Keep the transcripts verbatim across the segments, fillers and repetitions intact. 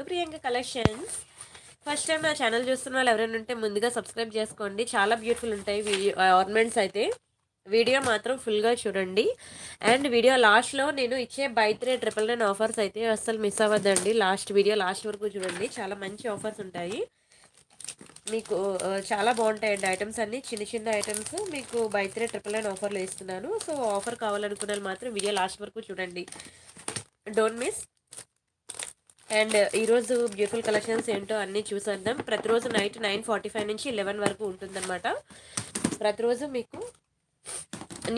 To Priyanka collections. First time నా channel చూస్తున్న వాళ్ళు ఎవరైనా ఉంటే ముందుగా సబ్స్క్రైబ్ చేసుకోండి. చాలా బ్యూటిఫుల్ ఉంటాయి వీడియో ఆర్నమెంట్స్ అయితే. వీడియో మాత్రం ఫుల్గా చూడండి. అండ్ వీడియో లాస్ట్లో నేను ఇచ్చే buy three triple nine offers అయితే అస్సలు మిస్ అవ్వద్దండి. లాస్ట్ వీడియో లాస్ట్ వరకు చూడండి, చాలా మంచి ఆఫర్స్ ఉంటాయి. మీకు చాలా బాగుంటాయండి ఐటమ్స్ అన్నీ, చిన్న చిన్న ఐటమ్స్ మీకు బై త్రీ ట్రిపుల్ నైన్ ఆఫర్లు ఇస్తున్నాను. సో ఆఫర్ కావాలనుకున్నాను మాత్రం వీడియో లాస్ట్ వరకు చూడండి, డోంట్ మిస్. అండ్ ఈరోజు బ్యూటిఫుల్ కలెక్షన్స్ ఏంటో అన్నీ చూసేద్దాం. ప్రతిరోజు నైట్ నైన్ ఫార్టీ ఫైవ్ నుంచి లెవెన్ వరకు ఉంటుందన్నమాట. ప్రతిరోజు మీకు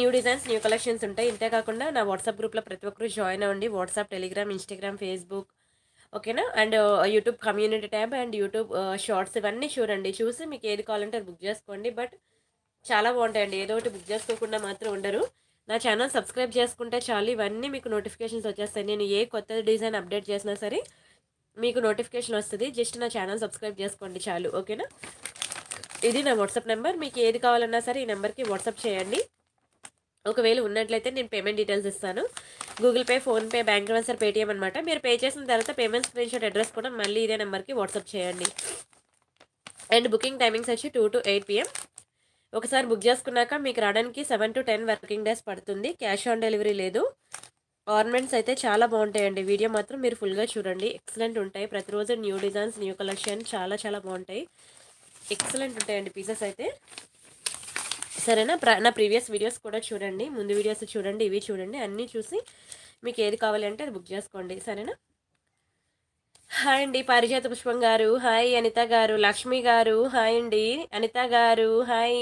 న్యూ డిజైన్స్ న్యూ కలెక్షన్స్ ఉంటాయి. ఇంతేకాకుండా నా వాట్సాప్ గ్రూప్లో ప్రతి ఒక్కరు జాయిన్ అవ్వండి. వాట్సాప్, టెలిగ్రామ్, ఇన్స్టాగ్రామ్, ఫేస్బుక్, ఓకేనా. And YouTube community tab and YouTube shorts ఇవన్నీ చూడండి. చూసి మీకు ఏది కావాలంటే అది బుక్ చేసుకోండి. బట్ చాలా బాగుంటాయండి, ఏదో ఒకటి బుక్ చేసుకోకుండా మాత్రం ఉండరు. నా ఛానల్ సబ్స్క్రైబ్ చేసుకుంటే చాలు, ఇవన్నీ మీకు నోటిఫికేషన్స్ వచ్చేస్తాయి. నేను ఏ కొత్త డిజైన్ అప్డేట్ చేసినా సరే మీకు నోటిఫికేషన్ వస్తుంది. జస్ట్ నా ఛానల్ సబ్స్క్రైబ్ చేసుకోండి చాలు, ఓకేనా. ఇది నా వాట్సాప్ నెంబర్, మీకు ఏది కావాలన్నా సరే ఈ నెంబర్కి వాట్సాప్ చేయండి. ఒకవేళ ఉన్నట్లయితే నేను పేమెంట్ డీటెయిల్స్ ఇస్తాను. Google pay, PhonePe, bank transfer, Paytm అనమాట. మీరు పే చేసిన తర్వాత పేమెంట్ స్క్రీన్షాట్ అడ్రస్ కూడా మళ్ళీ ఇదే నెంబర్కి వాట్సాప్ చేయండి. అండ్ బుకింగ్ టైమింగ్స్ వచ్చి టూ టు ఎయిట్ పిఎం. ఒకసారి బుక్ చేసుకున్నాక మీకు రావడానికి seven to ten working days పడుతుంది. క్యాష్ ఆన్ డెలివరీ లేదు. ఆర్నమెంట్స్ అయితే చాలా బాగుంటాయండి. వీడియో మాత్రం మీరు ఫుల్గా చూడండి, ఎక్సలెంట్ ఉంటాయి. ప్రతిరోజు న్యూ డిజైన్స్ న్యూ కలెక్షన్ చాలా చాలా బాగుంటాయి, ఎక్సలెంట్ ఉంటాయండి పీసెస్ అయితే, సరేనా. నా ప్రీవియస్ వీడియోస్ కూడా చూడండి, ముందు వీడియోస్ చూడండి, ఇవి చూడండి, అన్నీ చూసి మీకు ఏది కావాలంటే అది బుక్ చేసుకోండి, సరేనా. హాయ్ అండి పారిజాతపుష్పంగారు, హాయ్ అనిత గారు, లక్ష్మి గారు, హాయ్ అండి అనిత గారు, హాయ్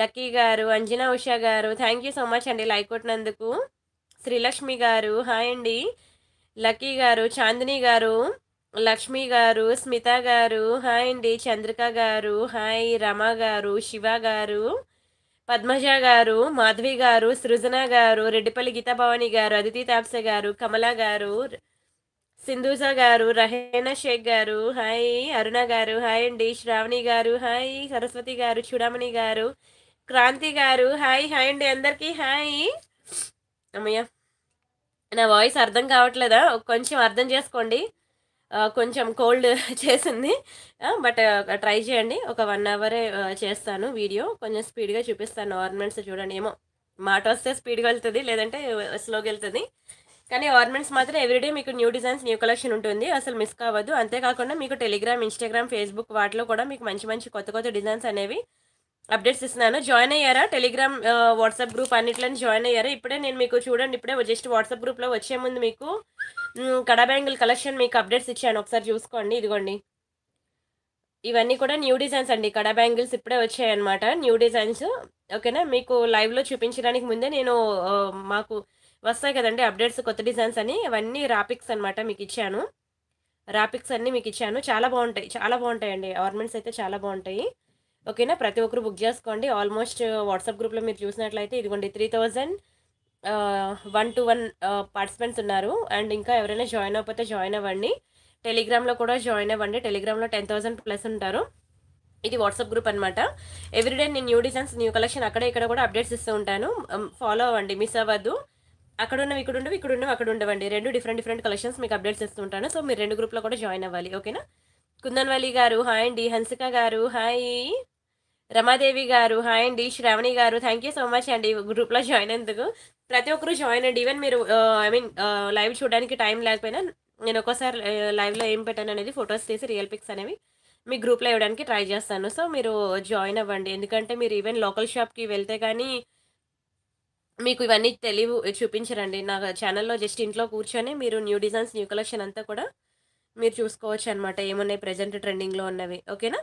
లక్కీ గారు, అంజనా ఉషగారు, థ్యాంక్ యూ సో మచ్ అండి లైక్ కొట్టినందుకు. శ్రీలక్ష్మి గారు, హాయ్ అండి లక్కీ గారు, చాందిని గారు, లక్ష్మి గారు, స్మిత గారు, హాయ్ అండి చంద్రిక గారు, హాయ్ రమా గారు, శివ గారు, పద్మజ గారు, మాధవి గారు, సృజన గారు, రెడ్డిపల్లి గీతా భవాని గారు, అదితి తాప్స గారు, కమలా గారు, సింధు గారు, రహేనా షేకారు, హాయ్ అరుణ గారు, హాయ్ ఇండేష్ శ్రావణి గారు, హాయ్ సరస్వతి గారు, చూడమణి గారు, క్రాంతి గారు, హాయ్ హాయ్ అండి అందరికీ హాయ్. అమ్మయ్య నా వాయిస్ అర్థం కావట్లేదా? కొంచెం అర్థం చేసుకోండి, కొంచెం కోల్డ్ చేసింది, బట్ ట్రై చేయండి. ఒక వన్ అవరే చేస్తాను వీడియో, కొంచెం స్పీడ్గా చూపిస్తాను. ఆర్నమెంట్స్ చూడండి, ఏమో మాట వస్తే స్పీడ్గా వెళ్తుంది, లేదంటే స్లోగా వెళ్తుంది. కానీ ఆర్నమెంట్స్ మాత్రం ఎవ్రీడే మీకు న్యూ డిజైన్స్ న్యూ కలెక్షన్ ఉంటుంది, అసలు మిస్ కావద్దు. అంతేకాకుండా మీకు టెలిగ్రామ్, ఇన్స్టాగ్రామ్, ఫేస్బుక్ వాటిలో కూడా మీకు మంచి మంచి కొత్త కొత్త డిజైన్స్ అనేవి అప్డేట్స్ ఇస్తున్నాను. జాయిన్ అయ్యారా? టెలిగ్రామ్, వాట్సాప్ గ్రూప్ అన్నిట్లని జాయిన్ అయ్యారా? ఇప్పుడే నేను మీకు చూడండి, ఇప్పుడే జస్ట్ వాట్సాప్ గ్రూప్లో వచ్చే ముందు మీకు కడా బ్యాంగిల్ కలెక్షన్ మీకు అప్డేట్స్ ఇచ్చాను, ఒకసారి చూసుకోండి. ఇదిగోండి, ఇవన్నీ కూడా న్యూ డిజైన్స్ అండి. కడా బ్యాంగిల్స్ ఇప్పుడే వచ్చాయన్నమాట, న్యూ డిజైన్స్, ఓకేనా. మీకు లైవ్లో చూపించడానికి ముందే నేను మాకు వస్తాయి కదండి అప్డేట్స్ కొత్త డిజైన్స్ అని, అవన్నీ రాపిక్స్ అనమాట మీకు ఇచ్చాను. రాపిక్స్ అన్నీ మీకు ఇచ్చాను, చాలా బాగుంటాయి, చాలా బాగుంటాయండి. ఆర్నమెంట్స్ అయితే చాలా బాగుంటాయి, ఓకేనా. ప్రతి ఒక్కరు బుక్ చేసుకోండి. ఆల్మోస్ట్ వాట్సాప్ గ్రూప్లో మీరు చూసినట్లయితే ఇదిగోండి three thousand one two one participants ఉన్నారు. అండ్ ఇంకా ఎవరైనా జాయిన్ అవ్వకపోతే జాయిన్ అవ్వండి. టెలిగ్రామ్లో కూడా జాయిన్ అవ్వండి, టెలిగ్రామ్లో టెన్ థౌసండ్ ప్లస్ ఉంటారు. ఇది వాట్సాప్ గ్రూప్ అనమాట. ఎవ్రీడే నేను న్యూ డిజైన్స్ న్యూ కలెక్షన్ అక్కడ ఇక్కడ కూడా అప్డేట్స్ ఇస్తూ ఉంటాను, ఫాలో అవ్వండి, మిస్ అవ్వద్దు. అక్కడ ఉన్నవి ఇక్కడ ఉండవు, ఇక్కడ ఉండవు అక్కడ ఉండవండి, రెండు డిఫరెంట్ డిఫరెంట్ కలెక్షన్స్ మీకు అప్డేట్స్ ఇస్తూ ఉంటాను. సో మీరు రెండు గ్రూప్లో కూడా జాయిన్ అవ్వాలి, ఓకేనా. కుందన్వల్లి గారు, హాయ్ అండి. హన్సిక గారు, హాయ్. రమాదేవి గారు, హాయ్ అండి. శ్రావణి గారు, థ్యాంక్ యూ సో మచ్ అండి గ్రూప్లో జాయిన్ అయినందుకు. ప్రతి ఒక్కరు జాయిన్ అండి, ఈవెన్ మీరు ఐ మీన్ లైవ్ చూడడానికి టైం లేకపోయినా నేను ఒక్కోసారి లైవ్లో ఏం పెట్టాను అనేది ఫొటోస్ తీసి రియల్ పిక్స్ అనేవి మీ గ్రూప్లో ఇవ్వడానికి ట్రై చేస్తాను. సో మీరు జాయిన్ అవ్వండి, ఎందుకంటే మీరు ఈవెన్ లోకల్ షాప్కి వెళ్తే కానీ మీకు ఇవన్నీ తెలివి చూపించరండి. నా ఛానల్లో జస్ట్ ఇంట్లో కూర్చొని మీరు న్యూ డిజైన్స్ న్యూ కలెక్షన్ అంతా కూడా మీరు చూసుకోవచ్చు అనమాట, ఏమున్నాయి ప్రజెంట్ ట్రెండింగ్లో ఉన్నవి, ఓకేనా.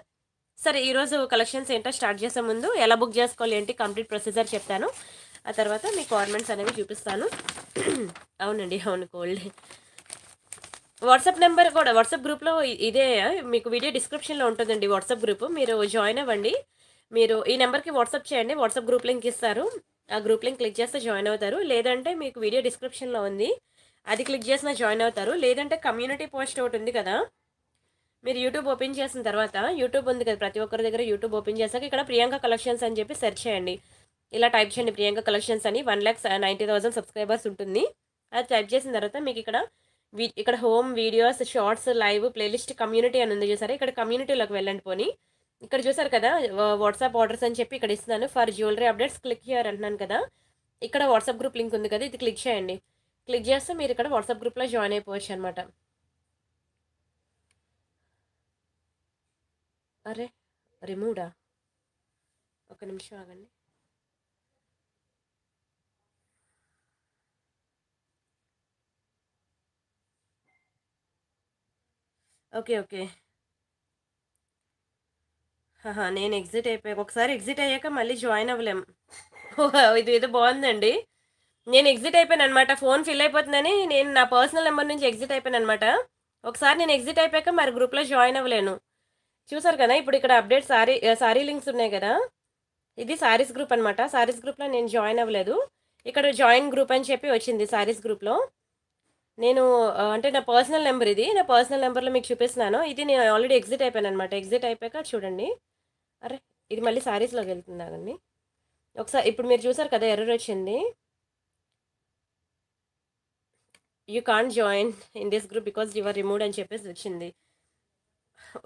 సరే, ఈరోజు కలెక్షన్స్ ఏంటో స్టార్ట్ చేసే ముందు ఎలా బుక్ చేసుకోవాలి ఏంటి కంప్లీట్ ప్రొసీజర్ చెప్తాను, ఆ తర్వాత మీకు ఆర్నమెంట్స్ అనేవి చూపిస్తాను. అవునండి, అవును కోల్డ్. వాట్సాప్ నెంబర్ కూడా వాట్సాప్ గ్రూప్లో ఇదే మీకు వీడియో డిస్క్రిప్షన్లో ఉంటుందండి వాట్సాప్ గ్రూప్, మీరు జాయిన్ అవ్వండి. మీరు ఈ నెంబర్కి వాట్సాప్ చేయండి, వాట్సాప్ గ్రూప్ లింక్ ఇస్తారు, ఆ గ్రూప్ లింక్ క్లిక్ చేస్తే జాయిన్ అవుతారు. లేదంటే మీకు వీడియో డిస్క్రిప్షన్లో ఉంది, అది క్లిక్ చేసినా జాయిన్ అవుతారు. లేదంటే కమ్యూనిటీ పోస్ట్ ఒకటి ఉంది కదా, మీరు యూట్యూబ్ ఓపెన్ చేసిన తర్వాత యూట్యూబ్ ఉంది కదా ప్రతి ఒక్కరి దగ్గర, యూట్యూబ్ ఓపెన్ చేశాక ఇక్కడ ప్రియాంక కలెక్షన్స్ అని చెప్పి సెర్చ్ చేయండి. ఇలా టైప్ చేయండి ప్రియాంక కలెక్షన్స్ అని, one lakh ninety thousand subscribers ఉంటుంది. అది టైప్ చేసిన తర్వాత మీకు ఇక్కడ ఇక్కడ home videos, shorts, live, playlist, community అని ఉంది చూసారా. ఇక్కడ కమ్యూనిటీలోకి వెళ్ళండి. పోనీ ఇక్కడ చూసారు కదా వాట్సాప్ ఆర్డర్స్ అని చెప్పి ఇక్కడ ఇస్తున్నాను. For jewellery updates click here అంటున్నాను కదా. ఇక్కడ వాట్సాప్ గ్రూప్ లింక్ ఉంది కదా, ఇది క్లిక్ చేయండి. క్లిక్ చేస్తే మీరు ఇక్కడ వాట్సాప్ గ్రూప్లో జాయిన్ అయిపోవచ్చు అనమాట. అరే రిమూడా, ఒక నిమిషం ఆగండి. ఓకే ఓకే, నేను ఎగ్జిట్ అయిపోయాక ఒకసారి ఎగ్జిట్ అయ్యాక మళ్ళీ జాయిన్ అవ్వలేం. ఇది ఏదో బాగుందండి. నేను ఎగ్జిట్ అయిపోయాను అనమాట, ఫోన్ ఫిల్ అయిపోతుందని నేను నా పర్సనల్ నెంబర్ నుంచి ఎగ్జిట్ అయిపోయాను అనమాట. ఒకసారి నేను ఎగ్జిట్ అయిపోయాక మరి గ్రూప్లో జాయిన్ అవ్వలేను. చూసారు కదా, ఇప్పుడు ఇక్కడ అప్డేట్ సారీ సారీ లింక్స్ ఉన్నాయి కదా, ఇది సారీస్ గ్రూప్ అనమాట. సారీస్ గ్రూప్లో నేను జాయిన్ అవ్వలేదు. ఇక్కడ జాయిన్ గ్రూప్ అని చెప్పి వచ్చింది. సారీస్ గ్రూప్లో నేను అంటే నా పర్సనల్ నెంబర్, ఇది నా పర్సనల్ నెంబర్లో మీకు చూపిస్తున్నాను. ఇది నేను ఆల్రెడీ ఎగ్జిట్ అయిపోయాను అనమాట. ఎగ్జిట్ అయిపోయాక చూడండి, అరే ఇది మళ్ళీ సారీస్లోకి వెళ్తున్నాగండి. ఒకసారి ఇప్పుడు మీరు చూసారు కదా ఎర్రర్ వచ్చింది, you can't join in this group because you are removed అని చెప్పేసి వచ్చింది.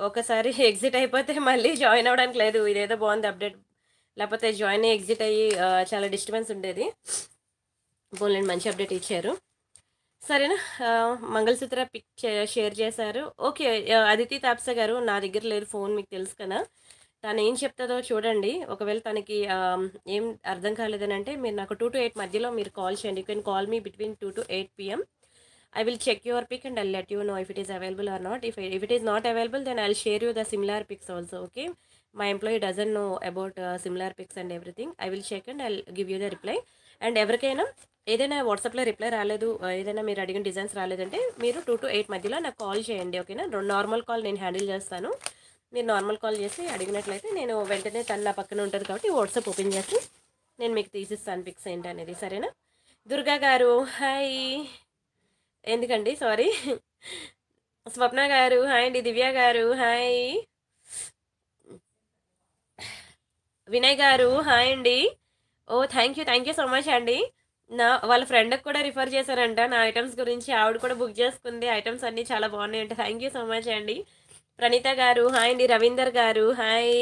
ఒకసారి ఎగ్జిట్ అయిపోతే మళ్ళీ జాయిన్ అవ్వడానికి లేదు. ఇదేదో బాగుంది అప్డేట్, లేకపోతే జాయిన్ అయ్యి ఎగ్జిట్ అయ్యి చాలా డిస్టర్బెన్స్ ఉండేది. బోన్లేండి, మంచి అప్డేట్ ఇచ్చారు. సరేనా, మంగళసూత్ర పిక్ షేర్ చేశారు. ఓకే, అదితి తాప్సా గారు నా దగ్గర లేదు ఫోన్, మీకు తెలుసు కదా. తను ఏం చెప్తుందో చూడండి. ఒకవేళ తనకి ఏం అర్థం కాలేదని అంటే మీరు నాకు టూ టు ఎయిట్ మధ్యలో మీరు కాల్ చేయండి. You can call me between two to eight PM. I will check your pic and I let you know if it is available or not. If if it is not available then I will share you the similar pics also. Okay, my employee doesn't know about similar pics and everything. I will check and I will give you the reply. And ఎవరికైనా ఏదైనా వాట్సాప్లో reply రాలేదు, ఏదైనా మీరు అడిగిన designs రాలేదంటే మీరు two to eight మధ్యలో నాకు కాల్ చేయండి. ఓకేనా, రెండు నార్మల్ కాల్ నేను హ్యాండిల్ చేస్తాను. మీరు నార్మల్ కాల్ చేసి అడిగినట్లయితే నేను వెంటనే తను నా పక్కన ఉంటుంది కాబట్టి వాట్సాప్ ఓపెన్ చేసి నేను మీకు తీసిస్తాను పిక్స్ ఏంటి అనేది. సరేనా, దుర్గా గారు హాయ్, ఎందుకండి సారీ. స్వప్న గారు హాయ్ అండి. దివ్య గారు హాయ్. వినయ్ గారు హాయ్ అండి. Oh thank you, thank you so much అండి. నా వాళ్ళ ఫ్రెండ్కి కూడా రిఫర్ చేశారంట నా ఐటమ్స్ గురించి, ఆవిడ కూడా బుక్ చేసుకుంది. ఐటమ్స్ అన్నీ చాలా బాగున్నాయి అంటే థ్యాంక్ యూ సో మచ్ అండి. ప్రణీత గారు హాయ్ అండి. రవీందర్ గారు హాయ్.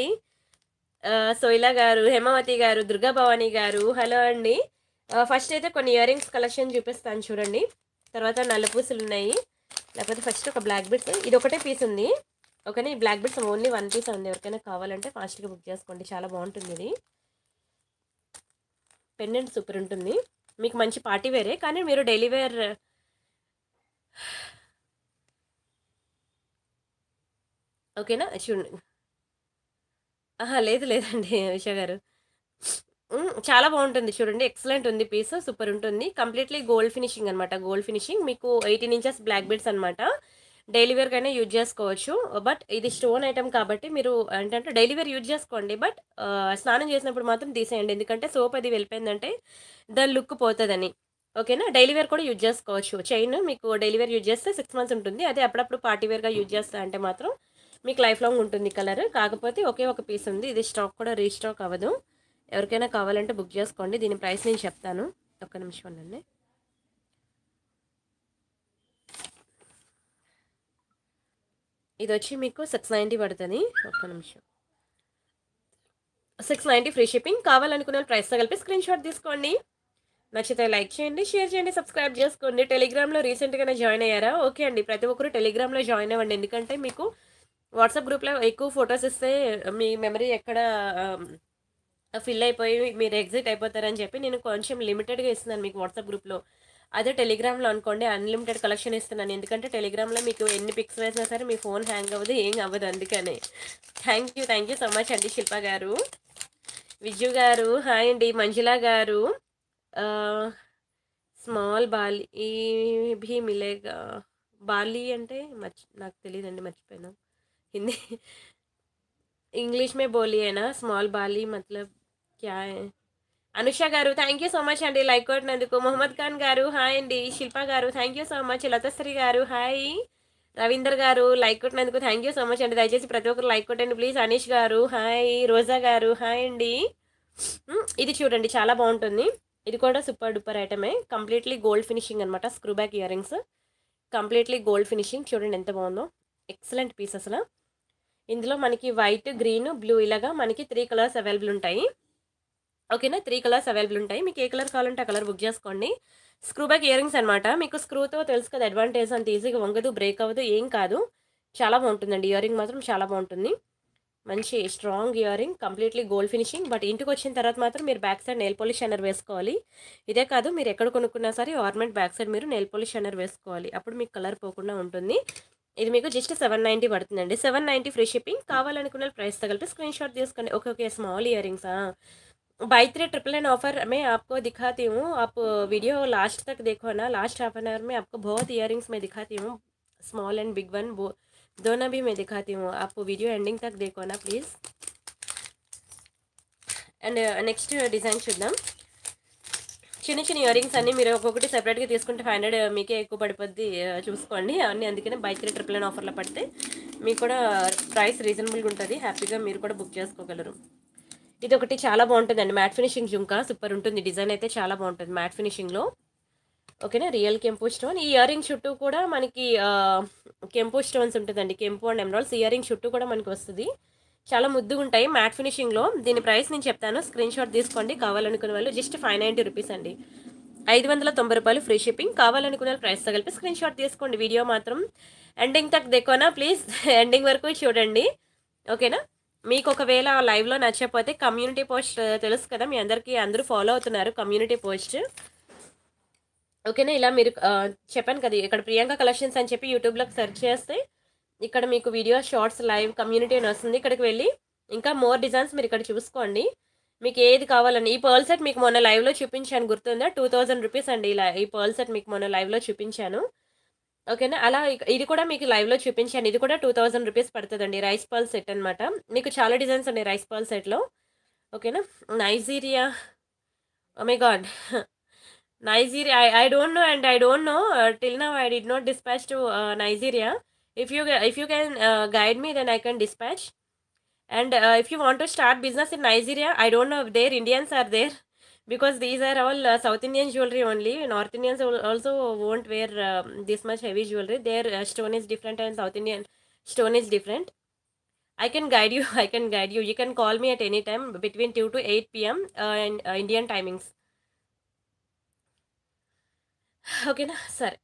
సోయిలా గారు, హేమవతి గారు, దుర్గా భవానీ గారు హలో అండి. ఫస్ట్ అయితే కొన్ని ఇయర్ రింగ్స్ కలెక్షన్ చూపిస్తాను చూడండి, తర్వాత నల్ల పూసులు ఉన్నాయి, లేకపోతే ఫస్ట్ ఒక బ్లాక్ బిట్స్, ఇది ఒకటే పీస్ ఉంది. ఓకేనా, ఈ black beads only one piece ఉంది. ఎవరికైనా కావాలంటే ఫాస్ట్గా బుక్ చేసుకోండి, చాలా బాగుంటుంది. ఇది పెండెంట్ సూపర్ ఉంటుంది, మీకు మంచి పార్టీ వేరే, కానీ మీరు డైలీ వేర్. ఓకేనా, చూడండి. ఆహా లేదు లేదండి ఉషా గారు, చాలా బాగుంటుంది చూడండి, ఎక్సలెంట్ ఉంది పీస్, సూపర్ ఉంటుంది. కంప్లీట్లీ గోల్డ్ ఫినిషింగ్ అనమాట. గోల్డ్ ఫినిషింగ్ మీకు ఎయిటీన్ ఇంచెస్ బ్లాక్ బీడ్స్ అనమాట. డైలీ వేర్కైనా యూజ్ చేసుకోవచ్చు, బట్ ఇది స్టోన్ ఐటమ్ కాబట్టి మీరు ఏంటంటే డైలీ వేర్ యూజ్ చేసుకోండి, బట్ స్నానం చేసినప్పుడు మాత్రం తీసేయండి, ఎందుకంటే సోప్ అది వెళ్ళిపోయిందంటే దాని లుక్ పోతుందని. ఓకేనా, డైలీ వేర్ కూడా యూజ్ చేసుకోవచ్చు. చైన్ మీకు డైలీ వేర్ యూజ్ చేస్తే సిక్స్ మంత్స్ ఉంటుంది, అదే అప్పుడప్పుడు పార్టీ వేర్గా యూజ్ చేస్తా అంటే మాత్రం మీకు లైఫ్ లాంగ్ ఉంటుంది కలర్. కాకపోతే ఒకే ఒక పీస్ ఉంది, ఇది స్టాక్ కూడా రీస్టాక్ అవ్వదు. ఎవరికైనా కావాలంటే బుక్ చేసుకోండి. దీని ప్రైస్ నేను చెప్తాను, ఒక్క నిమిషం ఉండండి. ఇది వచ్చి మీకు సిక్స్ నైంటీ పడుతుంది. ఒక్క నిమిషం, సిక్స్ నైంటీ ఫ్రీ షిప్పింగ్. కావాలనుకున్న ప్రైస్తో కలిపి స్క్రీన్ షాట్ తీసుకోండి. నచ్చితే లైక్ చేయండి, షేర్ చేయండి, సబ్స్క్రైబ్ చేసుకోండి. టెలిగ్రామ్లో రీసెంట్గానే జాయిన్ అయ్యారా? ఓకే అండి, ప్రతి ఒక్కరు టెలిగ్రామ్లో జాయిన్ అవ్వండి, ఎందుకంటే మీకు వాట్సాప్ గ్రూప్లో ఎక్కువ ఫొటోస్ ఇస్తే మీ మెమరీ ఎక్కడ ఫిల్ అయిపోయి మీరు ఎగ్జిట్ అయిపోతారని చెప్పి నేను కొంచెం లిమిటెడ్గా ఇస్తున్నాను మీకు వాట్సాప్ గ్రూప్లో. అదే టెలిగ్రామ్లో అనుకోండి అన్లిమిటెడ్ కలెక్షన్ ఇస్తున్నాను, ఎందుకంటే టెలిగ్రామ్లో మీకు ఎన్ని పిక్స్ వేసినా సరే మీ ఫోన్ హ్యాంగ్ అవ్వదు, ఏం అవ్వదు. అందుకనే thank you, thank you so much అండి. శిల్ప గారు, విజు గారు హాయ్ అండి. మంజుల గారు, స్మాల్ బాలి భీ మిలేగా, బాలి అంటే మర్చి నాకు తెలియదండి, మర్చిపోయాను. హిందీ ఇంగ్లీష్ మే బోలి అయినా స్మాల్ బాలి మతలబ్ క్యా. Anusha garu thank you so much అండి లైక్ కొట్టినందుకు. మొహమ్మద్ ఖాన్ గారు హాయ్ అండి. శిల్ప గారు thank you so much. Latasri గారు హాయ్. రవీందర్ గారు లైక్ కొట్టినందుకు థ్యాంక్ యూ సో మచ్ అండి. దయచేసి ప్రతి ఒక్కరు లైక్ కొట్టండి ప్లీజ్. అనీష్ గారు హాయ్. రోజా గారు హాయ్ అండి. ఇది చూడండి చాలా బాగుంటుంది, ఇది కూడా సూపర్ డూపర్ ఐటమే. కంప్లీట్లీ గోల్డ్ ఫినిషింగ్ అనమాట. Screw back ear rings completely gold finishing చూడండి ఎంత బాగుందో. ఎక్సలెంట్ పీస్ అసలు. ఇందులో మనకి వైట్, గ్రీన్, బ్లూ ఇలాగా మనకి త్రీ కలర్స్ అవైలబుల్ ఉంటాయి. ఓకేనా, త్రీ కలర్స్ అవైలబుల్ ఉంటాయి. మీకు ఏ కలర్ కావాలంటే ఆ కలర్ బుక్ చేసుకోండి. స్క్రూ బ్యాక్ ఇయర్ రింగ్స్ అనమాట. మీకు స్క్రూతో తెలుసు కదా అడ్వాంటేజ్, అంత ఈజీగా వంగదు, బ్రేక్ అవ్వదు, ఏం కాదు. చాలా బాగుంటుందండి ఇయర్ రింగ్ మాత్రం చాలా బాగుంటుంది. మంచి strong earring, completely gold finishing. But ఇంటికి వచ్చిన తర్వాత మాత్రం మీరు back side nail polish shiner వేసుకోవాలి. ఇదే కాదు మీరు ఎక్కడ కొనుక్కున్నా సరే ఆర్నమెంట్ బ్యాక్ సైడ్ మీరు నెయిల్ పాలిష్ షైనర్ వేసుకోవాలి, అప్పుడు మీకు కలర్ పోకుండా ఉంటుంది. ఇది మీకు జస్ట్ సెవెన్ నైంటీ పడుతుందండి, సెవెన్ నైంటీ ఫ్రీ షిప్పింగ్. కావాలనుకున్న ప్రైస్ తగిలితే స్క్రీన్ షాట్ తీసుకోండి. ఓకే ఓకే, స్మాల్ ఇయర్ రింగ్సా. By three triple nine offer मैं आपको दिखाती हूँ, आप वीडियो लास्ट तक देखो ना. लास्ट हाफ एन आवर में आपको बहुत इयररिंग्स मैं दिखाती हूँ, स्मॉल एंड बिग वन वो दोनों भी मैं दिखाती हूँ. आप वीडियो एंडिंग तक देखो ना प्लीज़. एंड नेक्स्ट डिजाइन चूद्दाम. చిన్న చిన్న ఇయర్ రింగ్స్ అన్నీ మీరు ఒక్కొక్కటి సెపరేట్గా తీసుకుంటే ఫైవ్ హండ్రెడ్ మీకే ఎక్కువ పడిపోద్ది, చూసుకోండి అవన్నీ. అందుకనే బై త్రీ ట్రిపుల్ నైన్ ఆఫర్లో పడితే మీకు కూడా ప్రైస్ రీజనబుల్గా ఉంటుంది, హ్యాపీగా మీరు కూడా బుక్ చేసుకోగలరు. ఇది ఒకటి చాలా బాగుంటుందండి, మ్యాట్ ఫినిషింగ్ జుంకా సూపర్ ఉంటుంది. డిజైన్ అయితే చాలా బాగుంటుంది మ్యాట్ ఫినిషింగ్లో. ఓకేనా, రియల్ కెంపు స్టోన్. ఈ ఇయర్ రింగ్ చుట్టూ కూడా మనకి కెంపు స్టోన్స్ ఉంటుందండి, కెంపు అండ్ ఎమరాల్డ్స్ ఇయర్ రింగ్ చుట్టూ కూడా మనకి వస్తుంది. చాలా ముద్దుగా ఉంటాయి మ్యాట్ ఫినిషింగ్లో. దీని ప్రైస్ నేను చెప్తాను, స్క్రీన్ షాట్ తీసుకోండి. కావాలనుకునే వాళ్ళు జస్ట్ ఫైవ్ నైంటీ రూపీస్ అండి, ఐదు వందల తొంభై రూపాయలు ఫ్రీ షిప్పింగ్. కావాలనుకునే ప్రైస్ తగిలిపి స్క్రీన్ షాట్ తీసుకోండి. వీడియో మాత్రం ఎండింగ్ తక్ దేకోనా ప్లీజ్, ఎండింగ్ వరకు చూడండి ఓకేనా. మీకు ఒకవేళ లైవ్లో నచ్చకపోతే కమ్యూనిటీ పోస్ట్ తెలుసు కదా మీ అందరికీ, అందరూ ఫాలో అవుతున్నారు కమ్యూనిటీ పోస్ట్ ఓకేనా. ఇలా మీరు చెప్పాను కదా ఇక్కడ ప్రియాంక కలెక్షన్స్ అని చెప్పి యూట్యూబ్లోకి సెర్చ్ చేస్తే ఇక్కడ మీకు వీడియో షార్ట్స్ లైవ్ కమ్యూనిటీ అని వస్తుంది. ఇక్కడికి వెళ్ళి ఇంకా మోర్ డిజైన్స్ మీరు ఇక్కడ చూసుకోండి. మీకు ఏది కావాలని, ఈ పర్ల్ సెట్ మీకు మొన్న లైవ్లో చూపించాను గుర్తుందా, టూ థౌజండ్ రూపీస్ అండి ఇలా. ఈ పర్ల్ సెట్ మీకు మొన్న లైవ్లో చూపించాను ఓకేనా. అలా ఇది కూడా మీకు లైవ్లో చూపించాను, ఇది కూడా టూ థౌజండ్ రూపీస్ పడుతుందండి. రైస్ పర్ల్ సెట్ అనమాట. మీకు చాలా డిజైన్స్ ఉన్నాయి రైస్ పర్ల్ సెట్లో ఓకేనా. Nigeria, oh my God Nigeria, I I don't know and I don't know till now I did not dispatch to Nigeria. If you if you can uh, guide me, then I can dispatch. And uh, if you want to start business in Nigeria, I don't know if there Indians are there, because these are all uh, South Indian jewelry only. North Indians also won't wear uh, this much heavy jewelry. Their uh, stone is different and South Indian stone is different. I can guide you. I can guide you. You can call me at any time between two to eight p.m. Uh, in uh, Indian timings. Okay, na sir.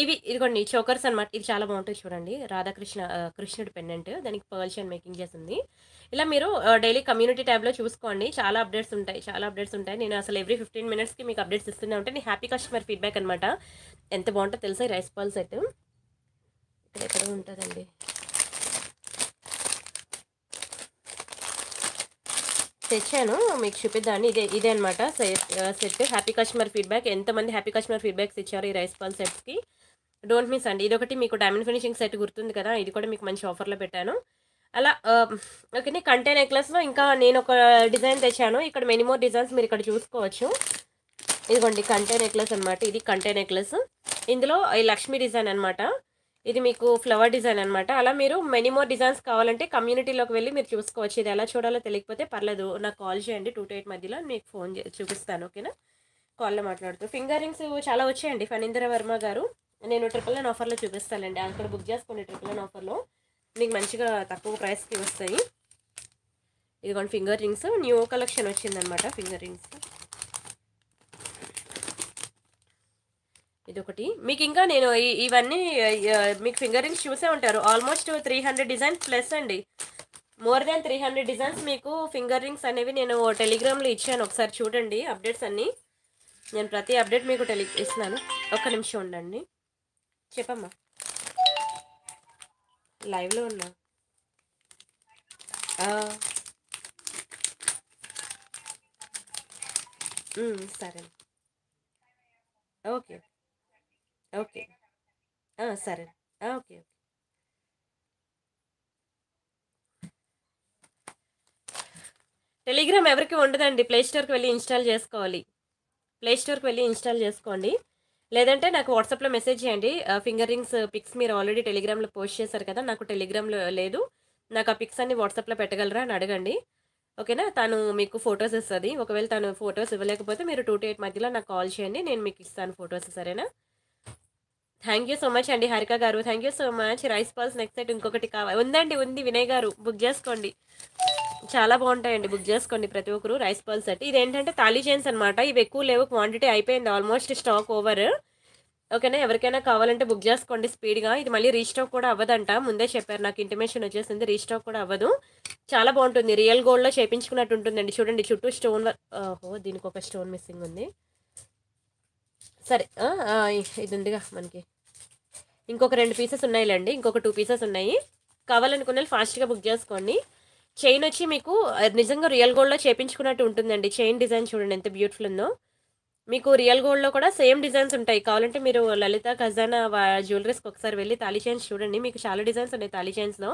ఇవి ఇదిగోండి chokers అనమాట. ఇది చాలా బాగుంటుంది చూడండి, రాధాకృష్ణ కృష్ణుడి pendant, దానికి pearls and making చేసింది. ఇలా మీరు డైలీ కమ్యూనిటీ ట్యాబ్లో చూసుకోండి, చాలా అప్డేట్స్ ఉంటాయి, చాలా అప్డేట్స్ ఉంటాయి. నేను అసలు ఎవ్రీ ఫిఫ్టీన్ మినిట్స్కి మీకు అప్డేట్స్ ఇస్తూనే ఉంటే నేను హ్యాపీ కస్టమర్ ఫీడ్బ్యాక్ అనమాట. ఎంత బాగుంటుందో తెలుసా రైస్ పర్ల్స్ అయితే. ఇక్కడ ఎక్కడ ఉంటుందండి, తెచ్చాను మీకు చూపిద్దాన్ని. ఇదే ఇదే అనమాట సెట్. హ్యాపీ కస్టమర్ ఫీడ్బ్యాక్, ఎంతమంది హ్యాపీ కస్టమర్ ఫీడ్బ్యాక్స్ ఇచ్చారు ఈ రైస్ పల్ సెట్స్కి. డోంట్ మిస్ అండి. ఇదొకటి మీకు డైమండ్ ఫినిషింగ్ సెట్ గుర్తుంది కదా, ఇది కూడా మీకు మంచి ఆఫర్లో పెట్టాను. అలా ఓకేనే, కంటే నెక్లెస్లో ఇంకా నేను ఒక డిజైన్ తెచ్చాను. ఇక్కడ మెనీ మోర్ డిజైన్స్ మీరు ఇక్కడ చూసుకోవచ్చు. ఇదిగోండి కంటే నెక్లెస్ అనమాట. ఇది కంటే నెక్లెస్, ఇందులో ఈ లక్ష్మీ డిజైన్ అనమాట. ఇది మీకు ఫ్లవర్ డిజైన్ అనమాట. అలా మీరు మెనీ మోర్ డిజైన్స్ కావాలంటే కమ్యూనిటీలోకి వెళ్ళి మీరు చూసుకోవచ్చు. ఇది ఎలా చూడాలో తెలియకపోతే పర్లేదు, నాకు కాల్ చేయండి. టూ టు ఎయిట్ మధ్యలో మీకు ఫోన్ చూపిస్తాను ఓకేనా, కాల్లో మాట్లాడుతూ. ఫింగర్ రింగ్స్ చాలా వచ్చాయండి ఫణీంద్ర వర్మ గారు. నేను ట్రిపుల్ నైన్ ఆఫర్లో చూపిస్తానండి, అక్కడ బుక్ చేసుకోండి. ట్రిపుల్ నైన్ ఆఫర్లో మీకు మంచిగా తక్కువ ప్రైస్కి వస్తాయి. ఇదిగోండి ఫింగర్ రింగ్స్, న్యూ కలెక్షన్ వచ్చిందనమాట ఫింగర్ రింగ్స్. ఇదొకటి మీకు. ఇంకా నేను ఇవన్నీ మీకు ఫింగర్ రింగ్స్ చూసే ఉంటారు. Almost three hundred designs plus అండి, more than three hundred designs మీకు ఫింగర్ రింగ్స్ అనేవి నేను టెలిగ్రామ్లో ఇచ్చాను. ఒకసారి చూడండి అప్డేట్స్ అన్నీ, నేను ప్రతి అప్డేట్ మీకు టెలి ఇస్తున్నాను. ఒక్క నిమిషం ఉండండి. చెప్పమ్మా, లైవ్లో ఉన్నా. సరే ఓకే ఓకే సరే ఓకే ఓకే. టెలిగ్రామ్ ఎవరికి ఉండదండి, ప్లేస్టోర్కి వెళ్ళి ఇన్స్టాల్ చేసుకోవాలి. ప్లేస్టోర్కి వెళ్ళి ఇన్స్టాల్ చేసుకోండి, లేదంటే నాకు వాట్సాప్లో మెసేజ్ చేయండి. ఫింగర్ రింగ్స్ పిక్స్ మీరు ఆల్రెడీ టెలిగ్రామ్లో పోస్ట్ చేశారు కదా, నాకు టెలిగ్రామ్లో లేదు, నాకు ఆ పిక్స్ అన్ని వాట్సాప్లో పెట్టగలరా అని అడగండి ఓకేనా. తను మీకు ఫొటోస్ ఇస్తుంది. ఒకవేళ తను ఫొటోస్ ఇవ్వలేకపోతే మీరు టూ టు ఎయిట్ మధ్యలో నాకు కాల్ చేయండి, నేను మీకు ఇస్తాను ఫొటోస్ సరేనా. థ్యాంక్ యూ సో మచ్ అండి హరిక గారు, thank you so much. Rice pearls next set ఇంకొకటి కావాలి ఉందండి, ఉంది వినయ్ గారు బుక్ చేసుకోండి, చాలా బాగుంటాయండి బుక్ చేసుకోండి ప్రతి ఒక్కరు. రైస్ పల్స్ సెట్ ఇదేంటంటే తాళీ చైన్స్ అనమాట, ఇవి ఎక్కువ లేవు, క్వాంటిటీ అయిపోయింది ఆల్మోస్ట్, స్టాక్ ఓవర్. ఓకేనా, ఎవరికైనా కావాలంటే బుక్ చేసుకోండి స్పీడ్గా. ఇది మళ్ళీ రీస్టాక్ కూడా అవ్వదంట, ముందే చెప్పారు నాకు ఇంటిమేషన్ వచ్చేసింది, రీస్టాక్ కూడా అవ్వదు. చాలా బాగుంటుంది, రియల్ గోల్డ్లో చేయించుకున్నట్టు ఉంటుందండి. చూడండి చుట్టూ స్టోన్ వర్క్, ఓహో దీనికి ఒక స్టోన్ మిస్సింగ్ ఉంది, సరే ఇది ఉందిగా మనకి, ఇంకొక రెండు పీసెస్ ఉన్నాయిలేండి, ఇంకొక టూ పీసెస్ ఉన్నాయి. కావాలనుకున్న వాళ్ళు ఫాస్ట్గా బుక్ చేసుకోండి. చైన్ వచ్చి మీకు నిజంగా రియల్ గోల్డ్లో చేయించుకున్నట్టు ఉంటుందండి, చైన్ డిజైన్ చూడండి ఎంత బ్యూటిఫుల్ ఉందో. మీకు రియల్ గోల్డ్లో కూడా సేమ్ డిజైన్స్ ఉంటాయి, కావాలంటే మీరు లలిత ఖజానా జ్యువెలరీస్కి ఒకసారి వెళ్ళి తాళీ చైన్స్ చూడండి, మీకు చాలా డిజైన్స్ ఉన్నాయి తాళీ చైన్స్లో.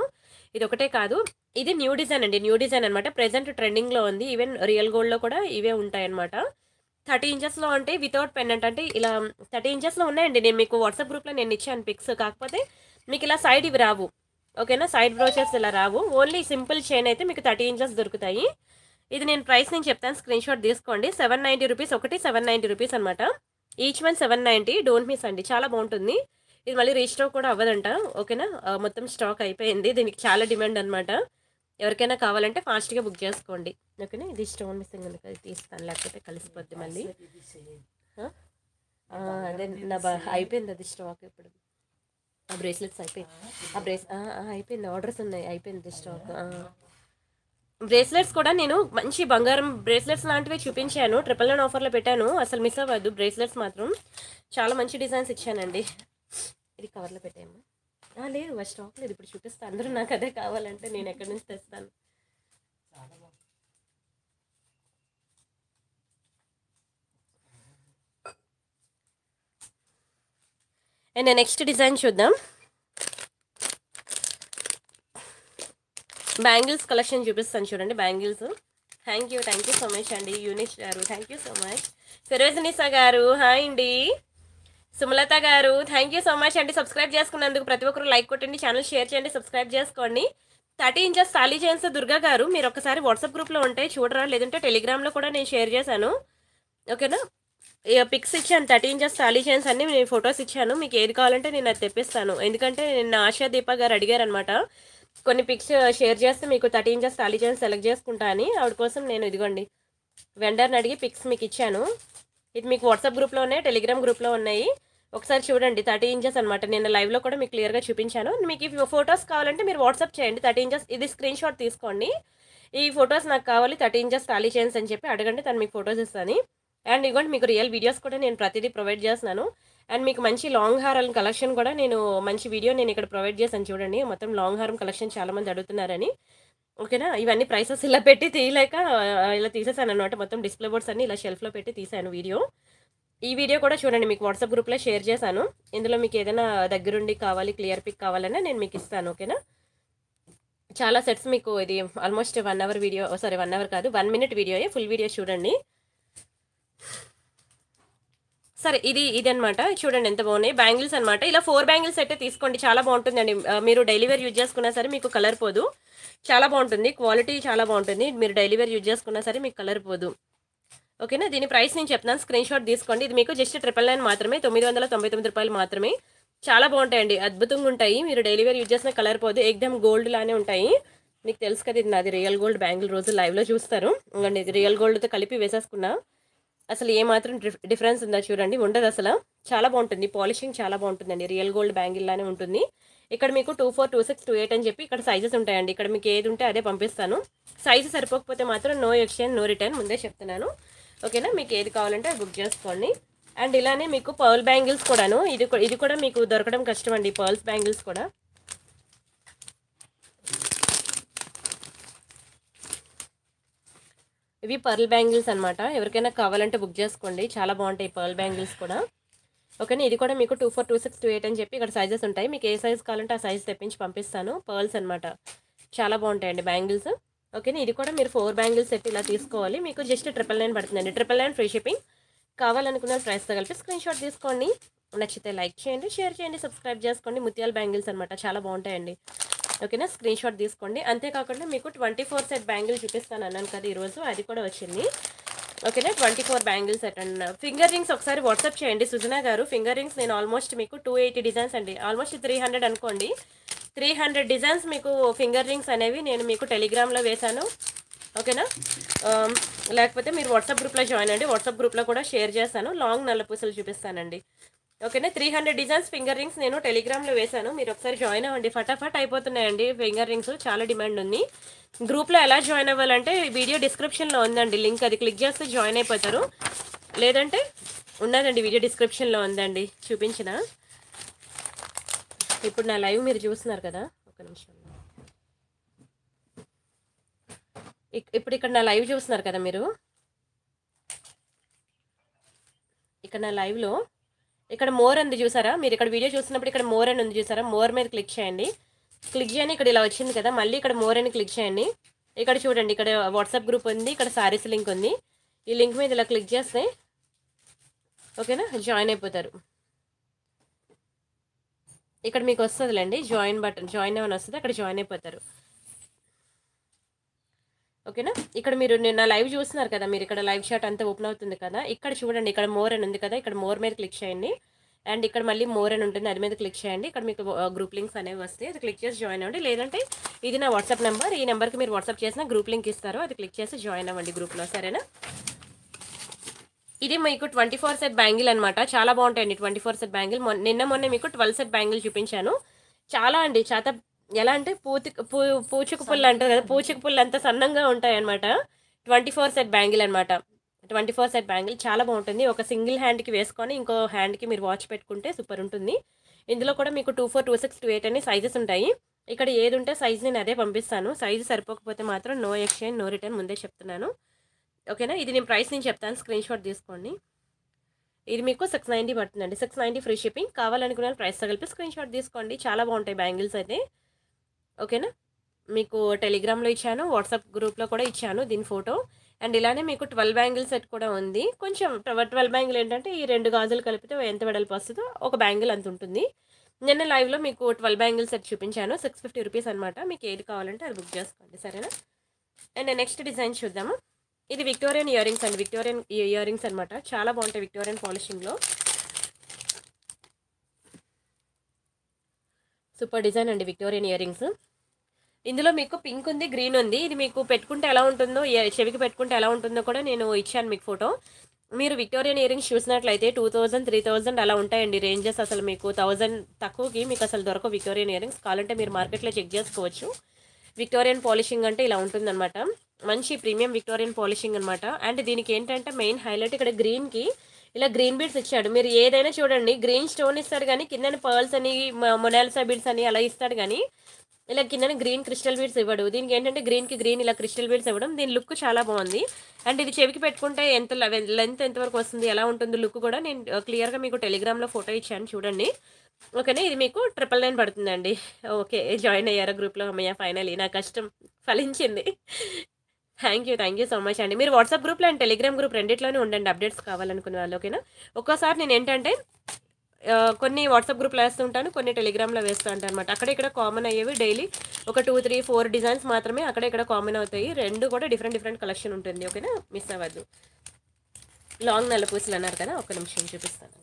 ఇది ఒకటే కాదు, ఇది న్యూ డిజైన్ అండి, న్యూ డిజైన్ అనమాట, ప్రెజెంట్ ట్రెండింగ్లో ఉంది. ఈవెన్ రియల్ గోల్డ్లో కూడా ఇవే ఉంటాయి అనమాట. థర్టీ ఇంచెస్లో అంటే వితౌట్ పెన్నెంట్ అంటే ఇలా థర్టీ ఇంచెస్లో ఉన్నాయండి, నేను మీకు వాట్సాప్ గ్రూప్లో నేను ఇచ్చాను పిక్స్, కాకపోతే మీకు ఇలా సైడ్ ఇవి రావు, ఓకేనా, సైడ్ బ్రోచెస్ ఇలా రావు, ఓన్లీ సింపుల్ చైన్ అయితే మీకు థర్టీ ఇంచెస్ దొరుకుతాయి. ఇది నేను ప్రైస్ నేను చెప్తాను, స్క్రీన్ షాట్ తీసుకోండి. సెవెన్ నైంటీ రూపీస్ ఒకటి, సెవెన్ నైంటీ రూపీస్ అనమాట, each one seven ninety, don't miss అండి, చాలా బాగుంటుంది. ఇది మళ్ళీ రీస్టాక్ కూడా అవ్వదంట, ఓకేనా, మొత్తం స్టాక్ అయిపోయింది, దీనికి చాలా డిమాండ్ అనమాట. ఎవరికైనా కావాలంటే ఫాస్ట్గా బుక్ చేసుకోండి, ఓకేనా. ఇది స్టోన్ మిస్సింగ్ ఉంది కదా, తీస్తాను లేకపోతే కలిసిపోద్ది మళ్ళీ, అదే నా అయిపోయింది అది స్టాక్, ఇప్పుడు ఆ బ్రేస్లెట్స్ అయిపోయింది, ఆ బ్రేస్ అయిపోయింది, ఆర్డర్స్ ఉన్నాయి, అయిపోయింది స్టాక్. బ్రేస్లెట్స్ కూడా నేను మంచి బంగారం బ్రేస్లెట్స్ లాంటివి చూపించాను, ట్రిపుల్ నైన్ ఆఫర్లో పెట్టాను, అసలు మిస్ అవ్వద్దు బ్రేస్లెట్స్ మాత్రం, చాలా మంచి డిజైన్స్ ఇచ్చానండి. ఇది కవర్లో పెట్టాము, లేదు ఆ స్టాక్ లేదు, ఇప్పుడు చూపిస్తాను, అందరూ నాకు అదే కావాలంటే నేను ఎక్కడి నుంచి తెస్తాను. అండ్ నెక్స్ట్ డిజైన్ చూద్దాం, బ్యాంగిల్స్ కలెక్షన్ చూపిస్తాను చూడండి bangles. Thank you thank you so much అండి యూనిష్ గారు, thank you so much. Sarojinisa గారు హాయ్ అండి, సుమలత గారు థ్యాంక్ యూ సో మచ్ అండి. సబ్స్క్రైబ్ చేసుకున్నందుకు ప్రతి ఒక్కరు లైక్ కొట్టండి, ఛానల్ షేర్ చేయండి, సబ్స్క్రైబ్ చేసుకోండి. థర్టీ ఇంచెస్ తాళీ చైన్స్ దుర్గా గారు మీరు ఒకసారి వాట్సాప్ గ్రూప్లో ఉంటాయి చూడరా, లేదంటే టెలిగ్రామ్లో కూడా నేను షేర్ చేశాను, ఓకేనా. పిక్స్ ఇచ్చాను, థర్టీ ఇంచెస్ తాళీ చైన్స్ అన్ని నేను ఫొటోస్ ఇచ్చాను, మీకు ఏది కావాలంటే నేను అది తెప్పిస్తాను. ఎందుకంటే నిన్న ఆశా దీప గారు అడిగారు అనమాట, కొన్ని పిక్స్ షేర్ చేస్తే మీకు థర్టీ ఇంచెస్ తాళీ చైన్స్ సెలెక్ట్ చేసుకుంటా అని, ఆవిడ కోసం నేను ఇదిగోండి వెండర్ని అడిగి పిక్స్ మీకు ఇచ్చాను. ఇది మీకు వాట్సాప్ గ్రూప్లో ఉన్నాయి, టెలిగ్రామ్ గ్రూప్లో ఉన్నాయి, ఒకసారి చూడండి. థర్టీ ఇంచెస్ అనమాట, నేను లైవ్లో కూడా మీకు క్లియర్గా చూపించాను. మీకు ఇవి ఫొటోస్ కావాలంటే మీరు వాట్సాప్ చేయండి, థర్టీ ఇంచెస్ ఇది స్క్రీన్ షాట్ తీసుకోండి, ఈ ఫొటోస్ నాకు కావాలి థర్టీ ఇంచెస్ తాళీ చైన్స్ అని చెప్పి అడగండి, తను మీకు ఫొటోస్ ఇస్తాను. అండ్ ఇదిగోండి మీకు రియల్ వీడియోస్ కూడా నేను ప్రతిదీ ప్రొవైడ్ చేస్తున్నాను. అండ్ మీకు మంచి లాంగ్ హారం కలెక్షన్ కూడా నేను మంచి వీడియో నేను ఇక్కడ ప్రొవైడ్ చేశాను చూడండి, మొత్తం లాంగ్ హారం కలెక్షన్ చాలామంది అడుగుతున్నారని, ఓకేనా. ఇవన్నీ ప్రైసెస్ ఇలా పెట్టి తీయలేక ఇలా తీసేసాను అనమాట, మొత్తం డిస్ప్లే బోర్డ్స్ అన్ని ఇలా షెల్ఫ్లో పెట్టి తీసాను వీడియో. ఈ వీడియో కూడా చూడండి, మీకు వాట్సాప్ గ్రూప్లో షేర్ చేశాను, ఇందులో మీకు ఏదైనా దగ్గరుండి కావాలి క్లియర్ పిక్ కావాలన్నా నేను మీకు ఇస్తాను, ఓకేనా. చాలా సెట్స్ మీకు ఇది almost one hour video, sorry one hour కాదు వన్ మినిట్ వీడియోయే, ఫుల్ వీడియో చూడండి. సరే ఇది ఇది అనమాట, చూడండి ఎంత బాగున్నాయి బ్యాంగిల్స్ అనమాట. ఇలా ఫోర్ బ్యాంగిల్స్ అయితే తీసుకోండి, చాలా బాగుంటుందండి, మీరు డైలీ వేర్ యూజ్ చేసుకున్నా సరే మీకు కలర్ పోదు, చాలా బాగుంటుంది, క్వాలిటీ చాలా బాగుంటుంది, మీరు డైలీ వేర్ యూజ్ చేసుకున్నా సరే మీకు కలర్ పోదు, ఓకేనా. దీని ప్రైస్ నేను చెప్తాను, స్క్రీన్ షాట్ తీసుకోండి. ఇది మీకు జస్ట్ ట్రిపుల్ నైన్ మాత్రమే, తొమ్మిది వందల తొంభై తొమ్మిది రూపాయలు మాత్రమే, చాలా బాగుంటాయండి, అద్భుతంగా ఉంటాయి, మీరు డైలీ వేర్ యూజ్ చేసిన కలర్ పోదు, ఎగ్దమ్ గోల్డ్ లానే ఉంటాయి. మీకు తెలుసు కదా ఇది నాది రియల్ గోల్డ్ బ్యాంగిల్, రోజు లైవ్లో చూస్తారు, ఇంకండి ఇది రియల్ గోల్డ్తో కలిపి వేసేసుకున్నా, అసలు ఏమాత్రం డిఫరెన్స్ ఉందా చూడండి, ఉండదు అసలు, చాలా బాగుంటుంది, పాలిషింగ్ చాలా బాగుంటుందండి, రియల్ గోల్డ్ బ్యాంగిల్ లానే ఉంటుంది. ఇక్కడ మీకు two four two six two eight అని చెప్పి ఇక్కడ సైజెస్ ఉంటాయండి, ఇక్కడ మీకు ఏది ఉంటే అదే పంపిస్తాను, సైజు సరిపోకపోతే మాత్రం నో ఎక్స్చేంజ్ నో రిటర్న్ ముందే చెప్తున్నాను, ఓకేనా. మీకు ఏది కావాలంటే అది బుక్ చేసుకోండి. అండ్ ఇలానే మీకు పర్ల్ బ్యాంగిల్స్ కూడాను, ఇది ఇది కూడా మీకు దొరకడం కష్టం అండి, పర్ల్స్ బ్యాంగిల్స్ కూడా. ఇవి పర్ల్ బ్యాంగిల్స్ అనమాట, ఎవరికైనా కావాలంటే బుక్ చేసుకోండి, చాలా బాగుంటాయి పర్ల్ బ్యాంగిల్స్ కూడా, ఓకేనా. ఇది కూడా మీకు two four two six two eight అని చెప్పి ఇక్కడ సైజెస్ ఉంటాయి, మీకు ఏ సైజ్ కావాలంటే ఆ సైజ్ తెప్పించి పంపిస్తాను, పర్ల్స్ అనమాట, చాలా బాగుంటాయండి బ్యాంగిల్స్, ఓకేనా. ఇది కూడా మీరు ఫోర్ బ్యాంగిల్స్ సెట్ ఇలా తీసుకోవాలి, మీకు జస్ట్ ట్రిపుల్ నైన్ పడుతుందండి, ట్రిపుల్ నైన్ ఫ్రీ షిప్పింగ్. కావాలనుకున్న ప్రైస్తో కలిపి స్క్రీన్ షాట్ తీసుకోండి, నచ్చితే లైక్ చేయండి, షేర్ చేయండి, సబ్స్క్రైబ్ చేసుకోండి. ముత్యాల బ్యాంగిల్స్ అనమాట, చాలా బాగుంటాయండి, ఓకేనా. స్క్రీన్ షాట్ తీసుకోండి. అంతేకాకుండా మీకు ట్వంటీ ఫోర్ సెట్ బ్యాంగిల్ చూపిస్తాను అన్నాను కదా ఈరోజు, అది కూడా వచ్చింది. ఓకేనా. ట్వంటీ ఫోర్ బ్యాంగిల్స్ అటండి. ఫింగర్ రింగ్స్ ఒకసారి వాట్సాప్ చేయండి సృజన గారు. ఫింగర్ రింగ్స్ నేను ఆల్మోస్ట్ మీకు టూ ఎయిటీ డిజైన్స్ అండి, ఆల్మోస్ట్ త్రీ హండ్రెడ్ అనుకోండి, త్రీ హండ్రెడ్ డిజైన్స్ మీకు ఫింగర్ రింగ్స్ అనేవి నేను మీకు టెలిగ్రామ్లో వేశాను ఓకేనా. లేకపోతే మీరు వాట్సాప్ గ్రూప్లో జాయిన్ అయ్యండి, వాట్సాప్ గ్రూప్లో కూడా షేర్ చేస్తాను, లాంగ్ నల్ల పూసలు చూపిస్తానండి ఓకేనా. Three hundred designs finger rings నేను టెలిగ్రామ్లో వేశాను, మీరు ఒకసారి జాయిన్ అవ్వండి. ఫటాఫట్ అయిపోతున్నాయండి ఫింగర్ రింగ్స్, చాలా డిమాండ్ ఉంది. గ్రూప్లో ఎలా జాయిన్ అవ్వాలంటే వీడియో డిస్క్రిప్షన్లో ఉందండి లింక్, అది క్లిక్ చేస్తే జాయిన్ అయిపోతారు, లేదంటే ఉన్నదండి వీడియో డిస్క్రిప్షన్లో ఉందండి చూపించిన. ఇప్పుడు నా లైవ్ మీరు చూస్తున్నారు కదా, ఒక నిమిషం, ఇప్పుడు ఇక్కడ నా లైవ్ చూస్తున్నారు కదా మీరు, ఇక్కడ నా లైవ్లో ఇక్కడ మోర్ అంది చూసారా మీరు, ఇక్కడ వీడియో చూస్తున్నప్పుడు ఇక్కడ మోర్ అని ఉంది చూసారా, మోర్ మీద క్లిక్ చేయండి. క్లిక్ చేయని ఇక్కడ ఇలా వచ్చింది కదా, మళ్ళీ ఇక్కడ మోర్ అని క్లిక్ చేయండి. ఇక్కడ చూడండి ఇక్కడ వాట్సాప్ గ్రూప్ ఉంది, ఇక్కడ శారీస్ లింక్ ఉంది, ఈ లింక్ మీద ఇలా క్లిక్ చేస్తే ఓకేనా జాయిన్ అయిపోతారు. ఇక్కడ మీకు వస్తుందిలేండి జాయిన్ బటన్, జాయిన్ అని వస్తుంది, అక్కడ జాయిన్ అయిపోతారు ఓకేనా. ఇక్కడ మీరు నిన్న లైవ్ చూస్తున్నారు కదా మీరు, ఇక్కడ లైవ్ షాట్ అంతా ఓపెన్ అవుతుంది కదా, ఇక్కడ చూడండి ఇక్కడ మోర్ అని ఉంది కదా, ఇక్కడ మోర్ మీద క్లిక్ చేయండి. అండ్ ఇక్కడ మళ్ళీ మోర్ అని ఉంటుంది, అది మీద క్లిక్ చేయండి. ఇక్కడ మీకు గ్రూప్ లింక్స్ అనేవి వస్తాయి, అది క్లిక్ చేసి జాయిన్ అవ్వండి. లేదంటే ఇది నా వాట్సాప్ నెంబర్, ఈ నెంబర్కి మీరు వాట్సాప్ చేసిన గ్రూప్ లింక్ ఇస్తారు, అది క్లిక్ చేసి జాయిన్ అవ్వండి గ్రూప్లో సరేనా. ఇది మీకు ట్వంటీ ఫోర్ సెట్ బ్యాంగిల్ అనమాట, చాలా బాగుంటాయండి ట్వంటీ ఫోర్ సెట్ బ్యాంగిల్. నిన్న మొన్న మీకు ట్వెల్వ్ సెట్ బ్యాంగిల్ చూపించాను, చాలా అండి చాలా, ఎలా అంటే పూతి పూ పూచుకు పుల్లు అంటారు కదా, పూచుకు పుల్లు అంత సన్నంగా ఉంటాయి అనమాట. ట్వంటీ ఫోర్ సెట్ బ్యాంగిల్ అనమాట, ట్వంటీ ఫోర్ సెట్ బ్యాంగిల్ చాలా బాగుంటుంది. ఒక సింగిల్ హ్యాండ్కి వేసుకొని ఇంకో హ్యాండ్కి మీరు వాచ్ పెట్టుకుంటే సూపర్ ఉంటుంది. ఇందులో కూడా మీకు two four two six two eight అనే సైజెస్ ఉంటాయి. ఇక్కడ ఏది ఉంటే సైజ్ నేను అదే పంపిస్తాను, సైజు సరిపోకపోతే మాత్రం నో ఎక్స్చేంజ్ నో రిటర్న్ ముందే చెప్తున్నాను ఓకేనా. ఇది నేను ప్రైస్ నేను చెప్తాను, స్క్రీన్ షాట్ తీసుకోండి. ఇది మీకు సిక్స్ నైంటీ పడుతుందండి, సిక్స్ నైంటీ ఫ్రీ షిప్పింగ్. కావాలనుకున్న ప్రైస్ తగిలిపి స్క్రీన్ షాట్ తీసుకోండి, చాలా బాగుంటాయి బ్యాంగిల్స్ అయితే ఓకేనా. మీకు టెలిగ్రామ్లో ఇచ్చాను, వాట్సాప్ గ్రూప్లో కూడా ఇచ్చాను దీని ఫోటో. అండ్ ఇలానే మీకు ట్వెల్వ్ బ్యాంగిల్ సెట్ కూడా ఉంది, కొంచెం ట్వెల్వ్ బ్యాంగిల్ ఏంటంటే ఈ రెండు గాజులు కలిపితే ఎంత వెడల్పు వస్తుందో ఒక బ్యాంగిల్ అంత ఉంటుంది. నిన్న లైవ్లో మీకు ట్వెల్వ్ బ్యాంగిల్ సెట్ చూపించాను, సిక్స్ ఫిఫ్టీ రూపీస్ అనమాట. మీకు ఏది కావాలంటే అది బుక్ చేసుకోండి సరేనా. అండ్ నెక్స్ట్ డిజైన్ చూద్దాము. ఇది విక్టోరియన్ ఇయర్ రింగ్స్ అండి, విక్టోరియన్ ఇయర్ రింగ్స్ అనమాట, చాలా బాగుంటాయి విక్టోరియన్ పాలిషింగ్లో. సూపర్ డిజైన్ అండి విక్టోరియన్ ఇయర్ రింగ్స్. ఇందులో మీకు పింక్ ఉంది, గ్రీన్ ఉంది. ఇది మీకు పెట్టుకుంటే ఎలా ఉంటుందో, చెవికి పెట్టుకుంటే ఎలా ఉంటుందో కూడా నేను ఇచ్చాను మీకు ఫోటో. మీరు విక్టోరియన్ ఇయర్ రింగ్స్ చూసినట్లయితే టూ థౌజండ్ త్రీ థౌజండ్ అలా ఉంటాయండి రేంజెస్. అసలు మీకు థౌజండ్ తక్కువకి మీకు అసలు దొరకవు విక్టోరియన్ ఇయర్ రింగ్స్. కావాలంటే మీరు మార్కెట్లో చెక్ చేసుకోవచ్చు. విక్టోరియన్ పాలిషింగ్ అంటే ఇలా ఉంటుందన్నమాట, మంచి ప్రీమియం విక్టోరియన్ పాలిషింగ్ అనమాట. అండ్ దీనికి ఏంటంటే మెయిన్ హైలైట్ ఇక్కడ గ్రీన్కి ఇలా గ్రీన్ బీడ్స్ ఇచ్చాడు. మీరు ఏదైనా చూడండి గ్రీన్ స్టోన్ ఇస్తాడు, కానీ కిందని పర్ల్స్ అని మొనాలిసా బీడ్స్ అని అలా ఇస్తాడు, కానీ ఇలా కిందని గ్రీన్ క్రిస్టల్ బీడ్స్ ఇవ్వడు. దీనికి ఏంటంటే గ్రీన్కి గ్రీన్ ఇలా క్రిస్టల్ బీడ్స్ ఇవ్వడం, దీని లుక్ చాలా బాగుంది. అండ్ ఇది చెవికి పెట్టుకుంటే ఎంత లెంత్ ఎంతవరకు వస్తుంది, ఎలా ఉంటుంది లుక్ కూడా నేను క్లియర్గా మీకు టెలిగ్రామ్లో ఫోటో ఇచ్చాను చూడండి ఓకేనా. ఇది మీకు ట్రిపుల్ నైన్ పడుతుందండి. ఓకే జాయిన్ అయ్యారా గ్రూప్లో? అమ్మయ్య ఫైనలీ నా కష్టం ఫలించింది. Thank you thank you so much అండి. మీరు వాట్సాప్ గ్రూప్లో అండ్ టెలిగ్రామ్ గ్రూప్ రెండిట్లోనే ఉండండి అప్డేట్స్ కావాలనుకునే వాళ్ళు ఓకేనా. ఒక్కోసారి నేను ఏంటంటే కొన్ని వాట్సాప్ గ్రూప్లో వేస్తుంటాను, కొన్ని టెలిగ్రామ్లో వేస్తూ ఉంటాను అనమాట. అక్కడ ఇక్కడ కామన్ అయ్యేవి డైలీ ఒక టూ త్రీ ఫోర్ డిజైన్స్ మాత్రమే అక్కడ ఇక్కడ కామన్ అవుతాయి, రెండు కూడా డిఫరెంట్ డిఫరెంట్ కలెక్షన్ ఉంటుంది ఓకేనా. మిస్ అవ్వద్దు. లాంగ్ నల్లపూసలు అన్నారు కదా, ఒక నిమిషం చూపిస్తాను.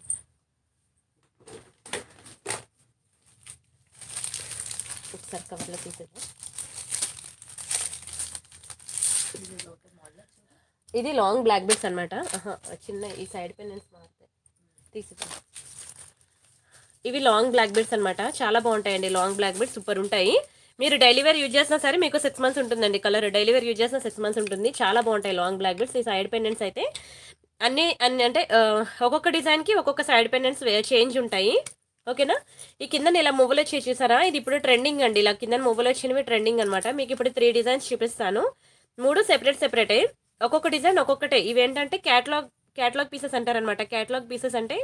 ఒకసారి కవర్లో చూసేద్దాం. ఇది లాంగ్ బ్లాక్ బీడ్స్ అనమాట, చిన్న ఈ సైడ్ పెన్స్ మారుతాయి తీసుకుంటాం. ఇవి లాంగ్ బ్లాక్ బీడ్స్ అనమాట, చాలా బాగుంటాయండి లాంగ్ బ్లాక్ బీడ్స్ సూపర్ ఉంటాయి. మీరు డైలీ వేర్ యూజ్ చేసినా సరే మీకు సిక్స్ మంత్స్ ఉంటుందండి కలర్, డైలీ వేర్ యూజ్ చేసిన సిక్స్ మంత్స్ ఉంటుంది. చాలా బాగుంటాయి లాంగ్ బ్లాక్ బీడ్స్. ఈ సైడ్ పెండెంట్స్ అయితే అన్ని అన్ని అంటే ఒక్కొక్క డిజైన్కి ఒక్కొక్క సైడ్ పెండెంట్స్ చేంజ్ ఉంటాయి ఓకేనా. ఈ కింద ఇలా మువ్వలు వచ్చి చూసారా, ఇది ఇప్పుడు ట్రెండింగ్ అండి, ఇలా కింద మువ్వలు వచ్చినవి ట్రెండింగ్ అనమాట. మీకు ఇప్పుడు త్రీ డిజైన్స్ చూపిస్తాను, మూడు సెపరేట్ సెపరేటే, ఒక్కొక్క డిజైన్ ఒక్కొక్కటే. ఇవేంటంటే క్యాటలాగ్ క్యాటలాగ్ పీసెస్ అంటారనమాట. క్యాటలాగ్ పీసెస్ అంటే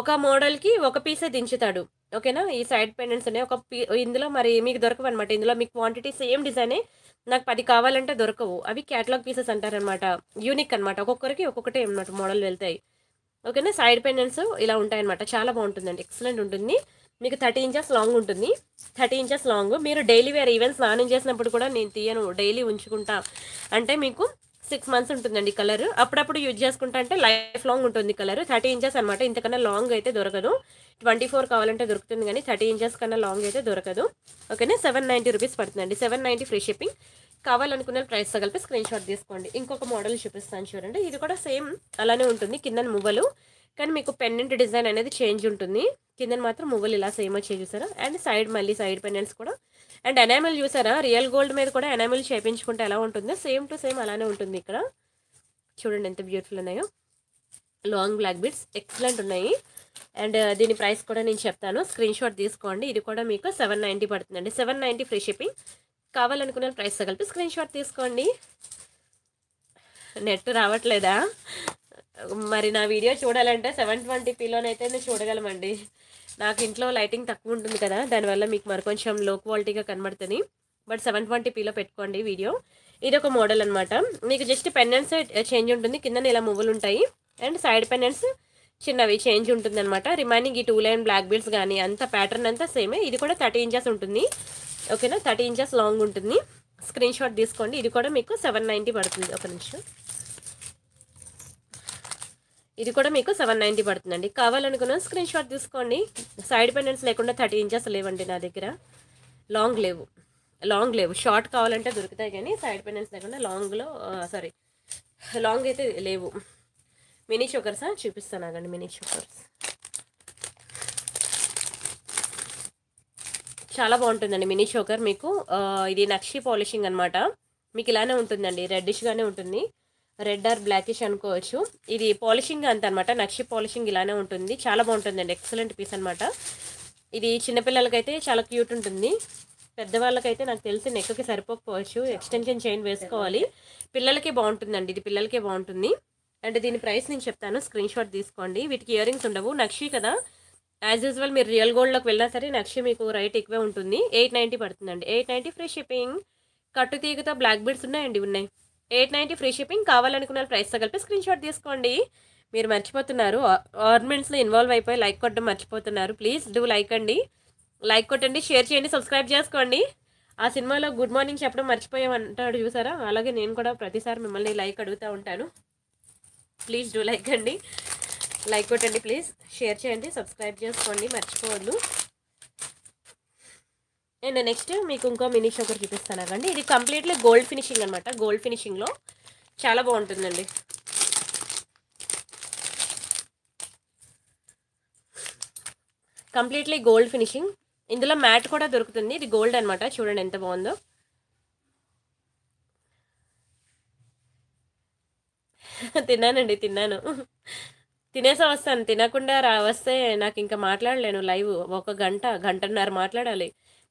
ఒక మోడల్కి ఒక పీసే దించుతాడు ఓకేనా. ఈ సైడ్ పెండెంట్స్ ఉన్నాయి ఒక పీ, ఇందులో మరి మీకు దొరకవు అనమాట. ఇందులో మీకు క్వాంటిటీ సేమ్ డిజైనే, నాకు పది కావాలంటే దొరకవు. అవి క్యాటలాగ్ పీసెస్ అంటారనమాట, యూనిక్ అనమాట. ఒక్కొక్కరికి ఒక్కొక్కటే అనమాట మోడల్ వెళ్తాయి ఓకేనా. సైడ్ పెండెంట్స్ ఇలా ఉంటాయన్నమాట, చాలా బాగుంటుందండి, ఎక్సలెంట్ ఉంటుంది. మీకు థర్టీ ఇంచెస్ లాంగ్ ఉంటుంది, థర్టీ ఇంచెస్ లాంగ్. మీరు డైలీ వేర్ ఈవెంట్స్ స్నానం చేసినప్పుడు కూడా నేను తీయను, డైలీ ఉంచుకుంటా అంటే మీకు సిక్స్ మంత్స్ ఉంటుందండి కలర్. అప్పుడప్పుడు యూజ్ చేసుకుంటా అంటే లైఫ్ లాంగ్ ఉంటుంది కలర్. థర్టీ ఇంచెస్ అనమాట, ఇంతకన్నా లాంగ్ అయితే దొరకదు. ట్వంటీ ఫోర్ కావాలంటే దొరుకుతుంది కానీ థర్టీ ఇంచెస్ కన్నా లాంగ్ అయితే దొరకదు. ఓకేనా, సెవెన్ నైంటీ రూపీస్ పడుతుందండి, సెవెన్ నైంటీ ఫ్రీ షిప్పింగ్. కావాలనుకున్న ప్రైస్ తగలిపి స్క్రీన్ షాట్ తీసుకోండి. ఇంకొక మోడల్ చూపిస్తాను చూడండి, ఇది కూడా సేమ్ అలానే ఉంటుంది. కింద మువ్వలు, కానీ మీకు పెండెంట్ డిజైన్ అనేది చేంజ్ ఉంటుంది. కింద మాత్రం మువ్వలు ఇలా సేమ్ వచ్చాయి చూసారా, అండ్ సైడ్ మళ్ళీ సైడ్ పెండెంట్స్ కూడా. అండ్ ఎనామిల్ చూసారా, రియల్ గోల్డ్ మీద కూడా ఎనామిల్ చేయించుకుంటే ఎలా ఉంటుందో సేమ్ టు సేమ్ అలానే ఉంటుంది. ఇక్కడ చూడండి ఎంత బ్యూటిఫుల్ ఉన్నాయో, లాంగ్ బ్లాక్ బీడ్స్ ఎక్సలెంట్ ఉన్నాయి. అండ్ దీని ప్రైస్ కూడా నేను చెప్తాను, స్క్రీన్ షాట్ తీసుకోండి. ఇది కూడా మీకు సెవెన్ నైంటీ పడుతుందండి, సెవెన్ నైంటీ ఫ్రీ షిప్పింగ్. కావాలనుకున్న ప్రైస్ తగలిపి స్క్రీన్ షాట్ తీసుకోండి. నెట్ రావట్లేదా మరి? నా వీడియో చూడాలంటే సెవెన్ ట్వంటీ పీలోనైతే నేను చూడగలమండి. నాకు ఇంట్లో లైటింగ్ తక్కువ ఉంటుంది కదా, దానివల్ల మీకు మరి కొంచెం లో క్వాలిటీగా కనబడుతుంది. బట్ సెవెన్ ట్వంటీ పీలో పెట్టుకోండి వీడియో. ఇది ఒక మోడల్ అనమాట. మీకు జస్ట్ పెండెంట్స్ చేంజ్ ఉంటుంది, కింద ఇలా మువ్వులు ఉంటాయి, అండ్ సైడ్ పెండెంట్స్ చిన్నవి చేంజ్ ఉంటుంది అనమాట. రిమైనింగ్ ఈ టూ లైన్ బ్లాక్ బీడ్స్ కానీ అంత ప్యాటర్న్ అంతా సేమే. ఇది కూడా థర్టీ ఇంచెస్ ఉంటుంది. ఓకేనా, థర్టీ ఇంచెస్ లాంగ్ ఉంటుంది. స్క్రీన్ షాట్ తీసుకోండి. ఇది కూడా మీకు సెవెన్ నైంటీ పడుతుంది. ఒక నిమిషం, ఇది కూడా మీకు సెవెన్ నైంటీ పడుతుందండి. కావాలనుకున్న స్క్రీన్ షాట్ తీసుకోండి. సైడ్ పెండెంట్స్ లేకుండా థర్టీ ఇంచెస్ లేవండి నా దగ్గర, లాంగ్ లేవు, లాంగ్ లేవు. షార్ట్ కావాలంటే దొరుకుతాయి కానీ సైడ్ పెండెంట్స్ లేకుండా లాంగ్లో సారీ లాంగ్ అయితే లేవు. మినీ చోకర్స్ చూపిస్తాను అండి, మినీ చోకర్స్ చాలా బాగుంటుందండి. మినీ చోకర్ మీకు ఇది నక్షి పాలిషింగ్ అనమాట. మీకు ఇలానే ఉంటుందండి, రెడ్డిష్గానే ఉంటుంది, రెడ్ ఆర్ బ్లాకిష్ అనుకోవచ్చు. ఇది పాలిషింగ్ అంత అనమాట, నక్షి పాలిషింగ్ ఇలానే ఉంటుంది. చాలా బాగుంటుందండి, ఎక్సలెంట్ పీస్ అనమాట. ఇది చిన్నపిల్లలకైతే చాలా క్యూట్ ఉంటుంది, పెద్దవాళ్ళకైతే నాకు తెలిసి నెక్కకి సరిపోకపోవచ్చు, ఎక్స్టెన్షన్ చైన్ వేసుకోవాలి. పిల్లలకే బాగుంటుందండి, ఇది పిల్లలకే బాగుంటుంది. అండ్ దీని ప్రైస్ నేను చెప్తాను, స్క్రీన్ షాట్ తీసుకోండి. వీటికి ఇయర్ రింగ్స్ ఉండవు, నక్షి కదా. యాజ్ యూజువల్ మీరు రియల్ గోల్డ్లోకి వెళ్ళినా సరే నక్షి మీకు రైట్ ఎక్కువే ఉంటుంది. ఎయిట్ నైంటీ పడుతుందండి, ఎయిట్ నైంటీ ఫ్రీ షిప్పింగ్. కట్టు తీగతో బ్లాక్ బీడ్స్ ఉన్నాయండి, ఉన్నాయి. Eight ninety free shipping. కావాలనుకున్న ప్రైస్ తగలిపి స్క్రీన్ షాట్ తీసుకోండి. మీరు మర్చిపోతున్నారు, ఆర్నమెంట్స్లో ఇన్వాల్వ్ అయిపోయి లైక్ కొట్టడం మర్చిపోతున్నారు. ప్లీజ్ డూ లైక్ అండి, లైక్ కొట్టండి, షేర్ చేయండి, సబ్స్క్రైబ్ చేసుకోండి. ఆ సినిమాలో గుడ్ మార్నింగ్ చెప్పడం మర్చిపోయామంటాడు చూసారా, అలాగే నేను కూడా ప్రతిసారి మిమ్మల్ని లైక్ అడుగుతూ ఉంటాను. ప్లీజ్ డూ లైక్ అండి, లైక్ కొట్టండి, ప్లీజ్ షేర్ చేయండి, సబ్స్క్రైబ్ చేసుకోండి, మర్చిపోవద్దు. అండ్ నెక్స్ట్ మీకు ఇంకో మినీ షోకర్ చూపిస్తాను అండి. ఇది కంప్లీట్లీ గోల్డ్ ఫినిషింగ్ అనమాట. గోల్డ్ ఫినిషింగ్లో చాలా బాగుంటుందండి. కంప్లీట్లీ గోల్డ్ ఫినిషింగ్, ఇందులో మ్యాట్ కూడా దొరుకుతుంది. ఇది గోల్డ్ అనమాట, చూడండి ఎంత బాగుందో. తిన్నానండి, తిన్నాను, తినేసా వస్తాను. తినకుండా రా వస్తే నాకు ఇంకా మాట్లాడలేను. లైవ్ ఒక గంట గంటన్నర మాట్లాడాలి,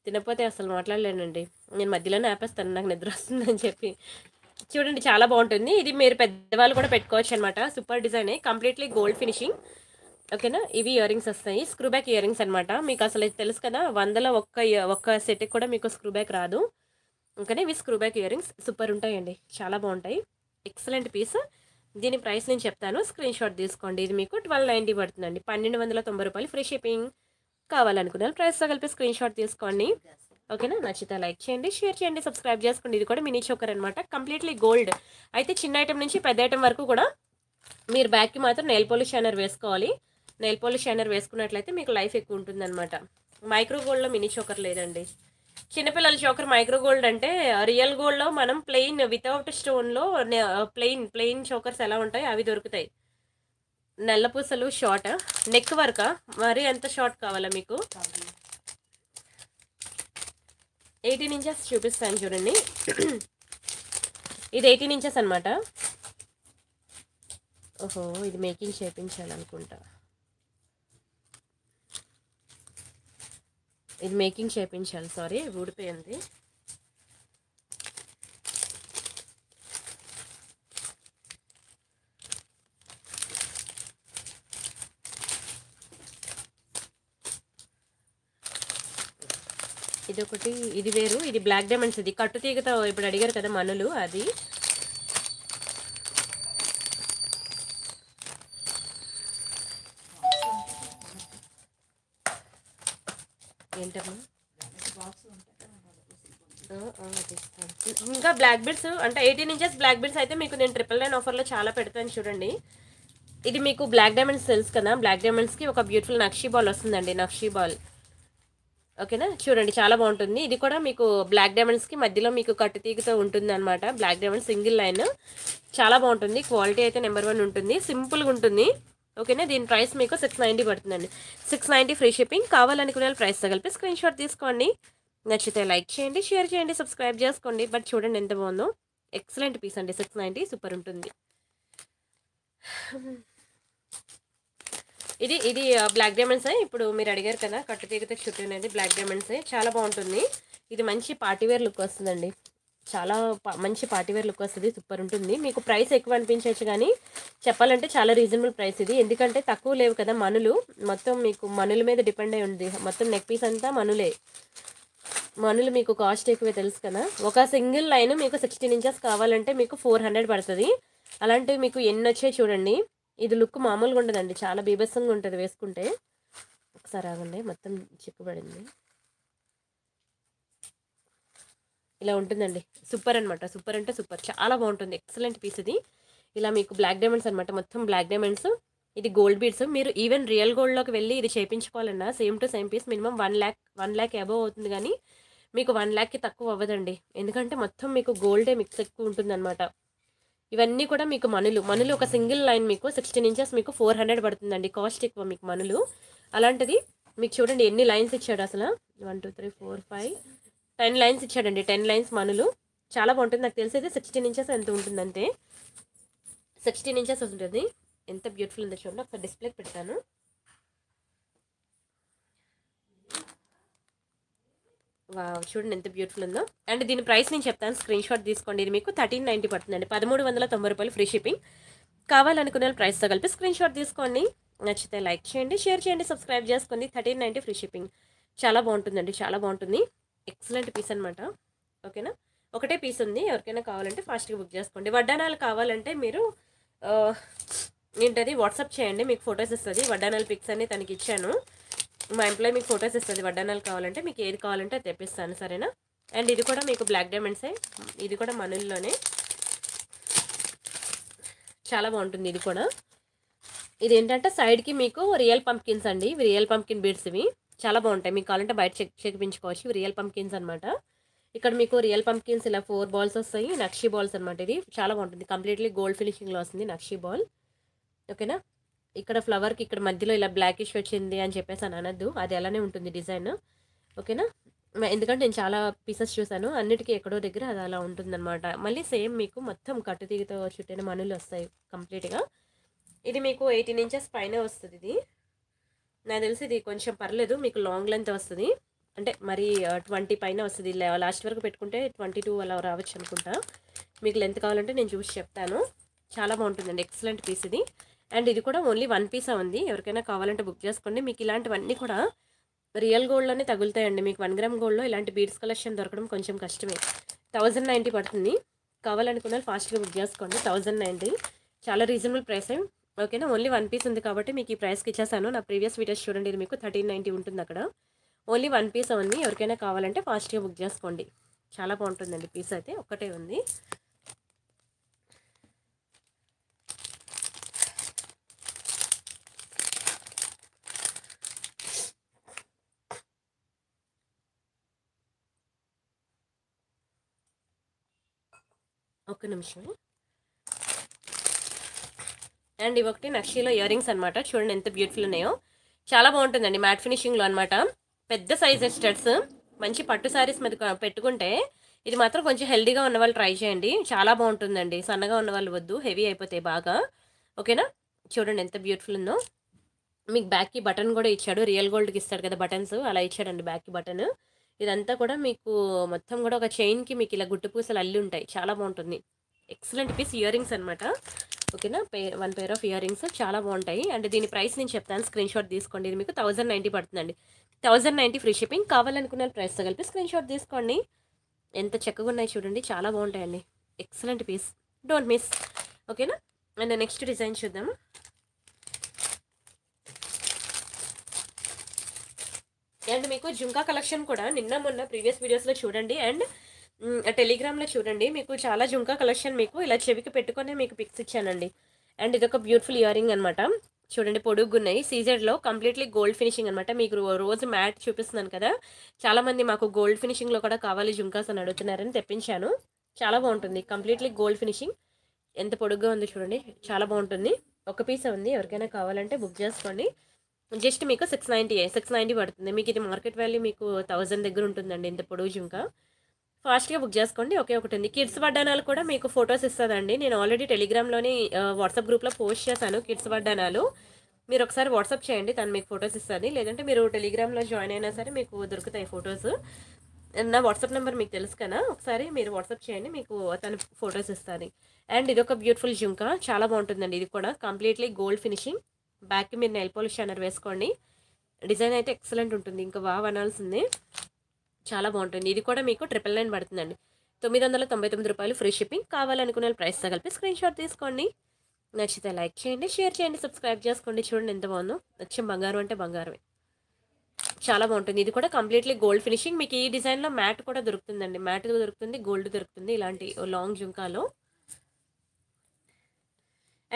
తినకపోతే అసలు మాట్లాడలేనండి. నేను మధ్యలోనే ఆపేస్తాను, నాకు నిద్ర వస్తుందని చెప్పి. చూడండి చాలా బాగుంటుంది. ఇది మీరు పెద్దవాళ్ళు కూడా పెట్టుకోవచ్చు అనమాట. సూపర్ డిజైనే, కంప్లీట్లీ గోల్డ్ ఫినిషింగ్. ఓకేనా, ఇవి ఇయర్ రింగ్స్ వస్తాయి, స్క్రూ బ్యాక్ ఇయర్ రింగ్స్ అనమాట. మీకు అసలు తెలుసు కదా, వందల ఒక్క ఒక్క సెట్కి కూడా మీకు స్క్రూ బ్యాక్ రాదు. ఓకేనా, ఇవి screw back ear rings super ఉంటాయండి, చాలా బాగుంటాయి, ఎక్సలెంట్ పీస్. దీని ప్రైస్ నేను చెప్తాను, స్క్రీన్ షాట్ తీసుకోండి. ఇది మీకు ట్వెల్వ్ నైంటీ పడుతుందండి, పన్నెండు వందల తొంభై రూపాయలు ఫ్రీ షిప్పింగ్. కావాలనుకున్న ప్రైస్తో కలిపి స్క్రీన్ షాట్ తీసుకోండి. ఓకేనా, నచ్చితే లైక్ చేయండి, షేర్ చేయండి, సబ్స్క్రైబ్ చేసుకోండి. ఇది కూడా మినీ చోకర్ అనమాట, కంప్లీట్లీ గోల్డ్. అయితే చిన్న ఐటెం నుంచి పెద్ద ఐటెం వరకు కూడా మీరు బ్యాగ్కి మాత్రం నెయిల్ పాలిష్ షైనర్ వేసుకోవాలి. నెయిల్ పాలిష్ షైనర్ వేసుకున్నట్లయితే మీకు లైఫ్ ఎక్కువ ఉంటుందన్నమాట. మైక్రో గోల్డ్లో మినీ చోకర్ లేదండి. చిన్నపిల్లల చోకర్ మైక్రో గోల్డ్ అంటే, రియల్ గోల్డ్లో మనం ప్లెయిన్ వితౌట్ స్టోన్లో ప్లెయిన్ ప్లెయిన్ చోకర్స్ ఎలా ఉంటాయి అవి దొరుకుతాయి. నల్లపూసలు షార్ట్ నెక్ వర్కా, మరి ఎంత షార్ట్ కావాలా మీకు? ఎయిటీన్ ఇంచెస్ చూపిస్తాను చూడండి. ఇది ఎయిటీన్ ఇంచెస్ అనమాట. ఓహో, ఇది మేకింగ్ చేయించాలనుకుంటా. ఇది మేకింగ్ చేయించాలి, సారీ ఊడిపోయింది. ఇది ఒకటి, ఇది వేరు, ఇది బ్లాక్ డైమండ్స్. ఇది కట్టు తీగతో ఇప్పుడు అడిగారు కదా మనులు, అది ఇంకా బ్లాక్ బిడ్స్ అంటే ఎయిటీన్ ఇంచెస్ బ్లాక్ బిడ్స్ అయితే మీకు నేను ట్రిపుల్ నైన్ ఆఫర్లో చాలా పెడతాను చూడండి. ఇది మీకు బ్లాక్ డైమండ్స్ తెలుసు కదా, బ్లాక్ డైమండ్స్కి ఒక బ్యూటిఫుల్ నక్షీ బాల్ వస్తుందండి, నక్షీ బాల్. ఓకేనా చూడండి చాలా బాగుంటుంది. ఇది కూడా మీకు బ్లాక్ డైమండ్స్కి మధ్యలో మీకు కట్టు తీగతో ఉంటుంది అనమాట. బ్లాక్ డైమండ్ సింగిల్ లైన్ చాలా బాగుంటుంది, క్వాలిటీ అయితే నెంబర్ వన్ ఉంటుంది, సింపుల్గా ఉంటుంది. ఓకేనా దీని ప్రైస్ మీకు సిక్స్ నైంటీ పడుతుందండి, సిక్స్ నైంటీ ఫ్రీ షిప్పింగ్. కావాలనుకునే ప్రైస్ తగిలిపి స్క్రీన్ షాట్ తీసుకోండి, నచ్చితే లైక్ చేయండి, షేర్ చేయండి, సబ్స్క్రైబ్ చేసుకోండి. బట్ చూడండి ఎంత బాగుందో, ఎక్సలెంట్ పీస్ అండి, సిక్స్ నైంటీ సూపర్ ఉంటుంది. ఇది ఇది బ్లాక్ డైమండ్సే, ఇప్పుడు మీరు అడిగారు కదా కట్టు తీగతో చుట్టూ అనేది బ్లాక్ డైమండ్సే, చాలా బాగుంటుంది. ఇది మంచి పార్టీవేర్ లుక్ వస్తుందండి, చాలా మంచి పార్టీవేర్ లుక్ వస్తుంది, సూపర్ ఉంటుంది. మీకు ప్రైస్ ఎక్కువ అనిపించవచ్చు కానీ చెప్పాలంటే చాలా రీజనబుల్ ప్రైస్ ఇది, ఎందుకంటే తక్కువ లేవు కదా మనులు, మొత్తం మీకు మనుల మీద డిపెండ్ అయి ఉంది, మొత్తం నెక్ పీస్ అంతా మనులే. మనులు మీకు కాస్ట్ ఎక్కువే తెలుసు కదా. ఒక సింగిల్ లైన్ మీకు సిక్స్టీన్ ఇంచెస్ కావాలంటే మీకు ఫోర్ హండ్రెడ్ పడుతుంది. అలాంటివి మీకు ఎన్ని వచ్చాయి చూడండి. ఇది లుక్ మామూలుగా ఉంటుందండి, చాలా బీభత్సంగా ఉంటుంది వేసుకుంటే. ఒకసారి ఆగండి, మొత్తం చిక్కుబడింది, ఇలా ఉంటుందండి. సూపర్ అనమాట, సూపర్ అంటే సూపర్, చాలా బాగుంటుంది, ఎక్సలెంట్ పీస్ ఇది. ఇలా మీకు బ్లాక్ డైమండ్స్ అనమాట, మొత్తం బ్లాక్ డైమండ్స్. ఇది గోల్డ్ బీడ్స్, మీరు ఈవెన్ రియల్ గోల్డ్లోకి వెళ్ళి ఇది చేయించుకోవాలన్నా same to same piece minimum one lakh one lakh above అవుతుంది, కానీ మీకు వన్ ల్యాక్కి తక్కువ అవ్వదండి, ఎందుకంటే మొత్తం మీకు గోల్డే మిక్స్ ఎక్కువ ఉంటుంది అనమాట. ఇవన్నీ కూడా మీకు మనులు, మనులు ఒక సింగిల్ లైన్ మీకు సిక్స్టీన్ ఇంచెస్ మీకు ఫోర్ హండ్రెడ్ పడుతుందండి, కాస్ట్ ఎక్కువ మీకు మనులు. అలాంటిది మీకు చూడండి ఎన్ని లైన్స్ ఇచ్చాడు అసలు, one two three four five ten lines ఇచ్చాడండి, టెన్ లైన్స్ మనులు, చాలా బాగుంటుంది. నాకు తెలిసి అయితే సిక్స్టీన్ ఇంచెస్ ఎంత ఉంటుంది, అంతే సిక్స్టీన్ ఇంచెస్ ఉంటుంది. ఎంత బ్యూటిఫుల్ ఉందో చూడండి, ఒకసారి డిస్ప్లే పెడతాను. వా చూడండి ఎంత బ్యూటిఫుల్ ఉందో. అండ్ దీని ప్రైస్ నేను చెప్తాను, స్క్రీన్ షాట్ తీసుకోండి. ఇది మీకు థర్టీన్ నైంటీ పడుతుందండి, పదమూడు వందల తొంభై రూపాయలు ఫ్రీ షిప్పింగ్. కావాలనుకునే ప్రైస్తో కలిపి స్క్రీన్ షాట్ తీసుకోండి, నచ్చితే లైక్ చేయండి, షేర్ చేయండి, సబ్స్క్రైబ్ చేసుకోండి. థర్టీన్ నైంటీ ఫ్రీ షిప్పింగ్, చాలా బాగుంటుందండి, చాలా బాగుంటుంది, ఎక్సలెంట్ పీస్ అనమాట. ఓకేనా ఒకటే పీస్ ఉంది, ఎవరికైనా కావాలంటే ఫాస్ట్గా బుక్ చేసుకోండి. వడ్డానాలు కావాలంటే మీరు ఏంటది వాట్సాప్ చేయండి, మీకు ఫొటోస్ ఇస్తుంది. వడ్డానాలు పిక్స్ అన్ని తనకి ఇచ్చాను, మా ఎంప్లాయీ మీకు ఫొటోస్ ఇస్తుంది. వడ్డానాలు కావాలంటే మీకు ఏది కావాలంటే అది తెప్పిస్తాను, సరేనా. అండ్ ఇది కూడా మీకు బ్లాక్ డైమండ్సే, ఇది కూడా మనుల్లోనే, చాలా బాగుంటుంది ఇది కూడా. ఇది ఏంటంటే సైడ్కి మీకు రియల్ పంప్కిన్స్ అండి, రియల్ పంప్కిన్ బీడ్స్ ఇవి, చాలా బాగుంటాయి. మీకు కావాలంటే బయట చెక్ చేయించుకోవచ్చు, రియల్ పంప్కిన్స్ అనమాట. ఇక్కడ మీకు రియల్ పంప్కిన్స్ ఇలా ఫోర్ బాల్స్ వస్తాయి, నక్షీ బాల్స్ అనమాట. ఇది చాలా బాగుంటుంది, కంప్లీట్లీ గోల్డ్ ఫినిషింగ్లో వస్తుంది నక్షీ బాల్. ఓకేనా ఇక్కడ ఫ్లవర్కి ఇక్కడ మధ్యలో ఇలా బ్లాకిష్ వచ్చింది అని చెప్పేసి అని అనద్దు, అది అలానే ఉంటుంది డిజైన్. ఓకేనా ఎందుకంటే నేను చాలా పీసెస్ చూసాను, అన్నిటికీ ఎక్కడో దగ్గర అది అలా ఉంటుందన్నమాట. మళ్ళీ సేమ్ మీకు మొత్తం కట్టు తీగతో చుట్టైన మనులు వస్తాయి కంప్లీట్గా. ఇది మీకు ఎయిటీన్ ఇంచెస్ పైన వస్తుంది. ఇది నాకు తెలిసి ఇది కొంచెం పర్లేదు, మీకు లాంగ్ లెంత్ వస్తుంది, అంటే మరి ట్వంటీ పైన వస్తుంది. లాస్ట్ వరకు పెట్టుకుంటే ట్వంటీ టూ అలా రావచ్చు అనుకుంటా. మీకు లెంత్ కావాలంటే నేను చూసి చెప్తాను. చాలా బాగుంటుందండి, ఎక్సలెంట్ పీస్ ఇది. అండ్ ఇది కూడా ఓన్లీ వన్ పీసా ఉంది, ఎవరికైనా కావాలంటే బుక్ చేసుకోండి. మీకు ఇలాంటివన్నీ కూడా రియల్ గోల్డ్లోనే తగులుతాయండి. మీకు వన్ గ్రామ్ గోల్డ్లో ఇలాంటి బీడ్స్ కలెక్షన్ దొరకడం కొంచెం కష్టమే. థౌజండ్ నైంటీ పడుతుంది, కావాలనుకున్నారు ఫాస్ట్గా బుక్ చేసుకోండి. థౌజండ్ నైంటీ చాలా రీజనబుల్ ప్రైస్. ఓకేనా ఓన్లీ వన్ పీస్ ఉంది కాబట్టి మీకు ఈ ప్రైస్కి ఇచ్చేసాను. నా ప్రీవియస్ వీడియోస్ చూడండి, ఇది మీకు థర్టీన్ నైంటీ ఉంటుంది అక్కడ. ఓన్లీ వన్ పీస్ ఉంది, ఎవరికైనా కావాలంటే ఫాస్ట్గా బుక్ చేసుకోండి. చాలా బాగుంటుందండి పీస్ అయితే, ఒక్కటే ఉంది. ఒక్క నిమిషం. అండ్ ఇవొకటి నక్షీలో ఇయర్ రింగ్స్ అనమాట, చూడండి ఎంత బ్యూటిఫుల్ ఉన్నాయో, చాలా బాగుంటుందండి. మ్యాట్ ఫినిషింగ్లో అనమాట, పెద్ద సైజ్ స్టడ్స్, మంచి పట్టు శారీస్ మీద పెట్టుకుంటే ఇది మాత్రం కొంచెం హెల్దీగా ఉన్న వాళ్ళు ట్రై చేయండి, చాలా బాగుంటుందండి. సన్నగా ఉన్న వాళ్ళు వద్దు, హెవీ అయిపోతాయి బాగా. ఓకేనా చూడండి ఎంత బ్యూటిఫుల్ ఉందో. మీకు బ్యాక్కి బటన్ కూడా ఇచ్చాడు, రియల్ గోల్డ్కి ఇస్తాడు కదా బటన్స్, అలా ఇచ్చాడండి బ్యాక్కి బటన్. ఇదంతా కూడా మీకు మొత్తం కూడా ఒక చైన్కి మీకు ఇలా గుట్టు పూసలు అల్లి ఉంటాయి, చాలా బాగుంటుంది. ఎక్సలెంట్ పీస్ ఇయర్ రింగ్స్ అనమాట. ఓకేనా పే one pair of ear rings చాలా బాగుంటాయి. అండ్ దీని ప్రైస్ నేను చెప్తాను, స్క్రీన్ షాట్ తీసుకోండి. ఇది మీకు థౌజండ్ నైంటీ పడుతుందండి, థౌజండ్ నైంటీ ఫ్రీ షిప్పింగ్. కావాలనుకున్న ప్రైస్తో కలిపి స్క్రీన్ షాట్ తీసుకోండి. ఎంత చక్కగా ఉన్నాయి చూడండి, చాలా బాగుంటాయండి, ఎక్సలెంట్ పీస్, డోంట్ మిస్. ఓకేనా అండ్ నెక్స్ట్ డిజైన్ చూద్దాము. అండ్ మీకు జుంకా కలెక్షన్ కూడా నిన్న మొన్న ప్రీవియస్ వీడియోస్లో చూడండి. అండ్ టెలిగ్రామ్లో చూడండి, మీకు చాలా జుంకా కలెక్షన్ మీకు ఇలా చెవికి పెట్టుకొని మీకు పిక్స్ ఇచ్చానండి. అండ్ ఇదొక బ్యూటిఫుల్ ఇయర్ రింగ్ అనమాట, చూడండి పొడుగున్నాయి, సీజర్లో కంప్లీట్లీ గోల్డ్ ఫినిషింగ్ అనమాట. మీకు రోజు మ్యాట్ చూపిస్తున్నాను కదా, చాలామంది మాకు గోల్డ్ ఫినిషింగ్లో కూడా కావాలి జుంకాస్ అని అడుగుతున్నారని తెప్పించాను. చాలా బాగుంటుంది, కంప్లీట్లీ గోల్డ్ ఫినిషింగ్, ఎంత పొడుగ్గా ఉందో చూడండి, చాలా బాగుంటుంది. ఒక పీస్ ఉంది, ఎవరికైనా కావాలంటే బుక్ చేసుకోండి. జస్ట్ మీకు సిక్స్ నైంటీ సిక్స్ నైంటీ పడుతుంది. మీకు ఇది మార్కెట్ వాల్యూ మీకు థౌజండ్ దగ్గర ఉంటుందండి, ఇంత పొడుగు జుంకా. ఫాస్ట్గా బుక్ చేసుకోండి, ఒకే ఒకటి ఉంది. కిడ్స్ వడ్డానాలు కూడా మీకు ఫొటోస్ ఇస్తుందండి, నేను ఆల్రెడీ టెలిగ్రామ్లోని వాట్సాప్ గ్రూప్లో పోస్ట్ చేశాను కిడ్స్ వడ్డానాలు. మీరు ఒకసారి వాట్సాప్ చేయండి, తను మీకు ఫొటోస్ ఇస్తుంది. లేదంటే మీరు టెలిగ్రామ్లో జాయిన్ అయినా సరే మీకు దొరుకుతాయి ఫొటోస్. నా వాట్సాప్ నెంబర్ మీకు తెలుసు కదా, ఒకసారి మీరు వాట్సాప్ చేయండి, మీకు తను ఫొటోస్ ఇస్తుంది. అండ్ ఇది ఒక బ్యూటిఫుల్ జుంకా, చాలా బాగుంటుందండి. ఇది కూడా కంప్లీట్లీ గోల్డ్ ఫినిషింగ్, బ్యాక్కి మీరు నెయిల్ పాలిష్ షైనర్ వేసుకోండి. డిజైన్ అయితే ఎక్సలెంట్ ఉంటుంది, ఇంకా వావ్ అనాల్సింది, చాలా బాగుంటుంది. ఇది కూడా మీకు ట్రిపుల్ నైన్ పడుతుందండి, తొమ్మిది వందల తొంభై తొమ్మిది రూపాయలు ఫ్రీ షిప్పింగ్. కావాలనుకునే ప్రైస్ తగలిపి స్క్రీన్ షాట్ తీసుకోండి. నచ్చితే లైక్ చేయండి, షేర్ చేయండి, సబ్స్క్రైబ్ చేసుకోండి. చూడండి ఎంత బాగుందో, నచ్చే బంగారం అంటే బంగారమే, చాలా బాగుంటుంది. ఇది కూడా కంప్లీట్లీ గోల్డ్ ఫినిషింగ్. మీకు ఈ డిజైన్లో మ్యాట్ కూడా దొరుకుతుందండి, మ్యాట్ దొరుకుతుంది, గోల్డ్ దొరుకుతుంది, ఇలాంటి లాంగ్ జుంకాలో.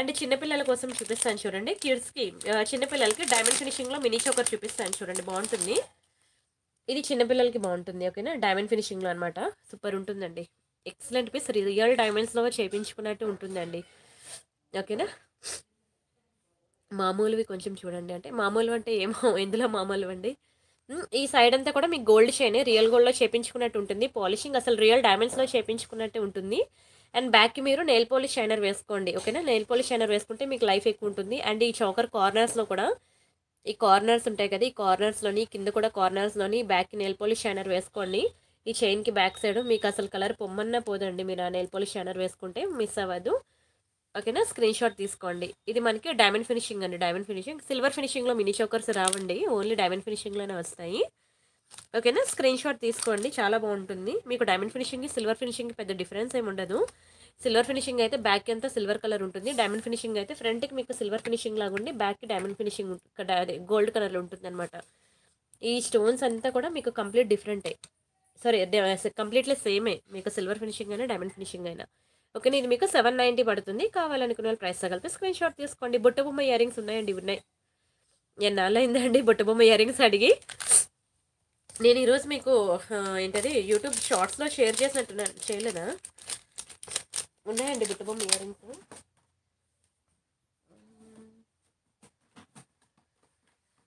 అండ్ చిన్నపిల్లల కోసం చూపిస్తాను చూడండి, కిడ్స్కి చిన్నపిల్లలకి డైమండ్ ఫినిషింగ్లో మినీ చోకర్ చూపిస్తాను చూడండి, బాగుంటుంది. ఇది చిన్నపిల్లలకి బాగుంటుంది, ఓకేనా, డైమండ్ ఫినిషింగ్లో అనమాట, సూపర్ ఉంటుందండి. ఎక్సలెంట్ పీస్, రియల్ డైమండ్స్లో చేయించుకున్నట్టు ఉంటుందండి, ఓకేనా. మామూలువి కొంచెం చూడండి, అంటే మామూలు అంటే ఏమో ఎందులో మామూలు అండి. ఈ సైడ్ అంతా కూడా మీకు గోల్డ్ చైన్, రియల్ గోల్డ్లో చేయించుకున్నట్టు ఉంటుంది, పాలిషింగ్ అసలు రియల్ డైమండ్స్లో చేయించుకున్నట్టు ఉంటుంది. అండ్ బ్యాక్కి మీరు నెయిల్ పాలిష్ షైనర్ వేసుకోండి, ఓకేనా, నెయిల్ పాలిష్ షైనర్ వేసుకుంటే మీకు లైఫ్ ఎక్కువ ఉంటుంది. అండ్ ఈ చౌకర్ కార్నర్స్లో కూడా, ఈ కార్నర్స్ ఉంటాయి కదా, ఈ కార్నర్స్లోని కింద కూడా కార్నర్స్లోని బ్యాక్కి నెయిల్ పాలిష్ షైనర్ వేసుకోండి. ఈ చైన్కి బ్యాక్ సైడ్ మీకు అసలు కలర్ పొమ్మన్నా పోదండి, మీరు ఆ నెయిల్ పాలిష్ షైనర్ వేసుకుంటే మిస్ అవ్వదు, ఓకేనా. స్క్రీన్ షాట్ తీసుకోండి. ఇది మనకి డైమండ్ ఫినిషింగ్ అండి, డైమండ్ ఫినిషింగ్. సిల్వర్ ఫినిషింగ్లో మినీ చోకర్స్ రావండి, ఓన్లీ డైమండ్ ఫినిషింగ్లోనే వస్తాయి, ఓకేనా. స్క్రీన్ షాట్ తీసుకోండి, చాలా బాగుంటుంది. మీకు డైమండ్ ఫినిషింగ్కి సిల్వర్ ఫినిషింగ్కి పెద్ద డిఫరెన్స్ ఏమి ఉండదు. సిల్వర్ ఫినిషింగ్ అయితే బ్యాక్ అంతా సిల్వర్ కలర్ ఉంటుంది, డైమండ్ ఫినిషింగ్ అయితే ఫ్రంట్కి మీకు సిల్వర్ ఫినిషింగ్ లాగా ఉండి బ్యాక్కి డైమండ్ ఫినిషింగ్ గోల్డ్ కలర్లో ఉంటుంది అనమాట. ఈ స్టోన్స్ అంతా కూడా మీకు కంప్లీట్ డిఫరెంటే, సారీ కంప్లీట్లీ సేమే, మీకు సిల్వర్ ఫినిషింగ్ అయినా డైమండ్ ఫినిషింగ్ అయినా, ఓకేనా. ఇది మీకు సెవెన్ నైంటీ పడుతుంది. కావాలనుకున్న వాళ్ళు ప్రైస్ తగలిపి స్క్రీన్ షాట్ తీసుకోండి. బుట్ట బొమ్మ ఇయర్ రింగ్స్ ఉన్నాయండి, ఉన్నాయి. ఎన్నాళ్ళు అయిందండి బుట్ట బొమ్మ ఇయర్ రింగ్స్ అడిగి. నేను ఈరోజు మీకు ఏంటది యూట్యూబ్ షార్ట్స్లో షేర్ చేసినట్టున్నాను, చేయలేదా? ఉన్నాయండి బుట్ట బొమ్మ ఇయర్ రింగ్స్,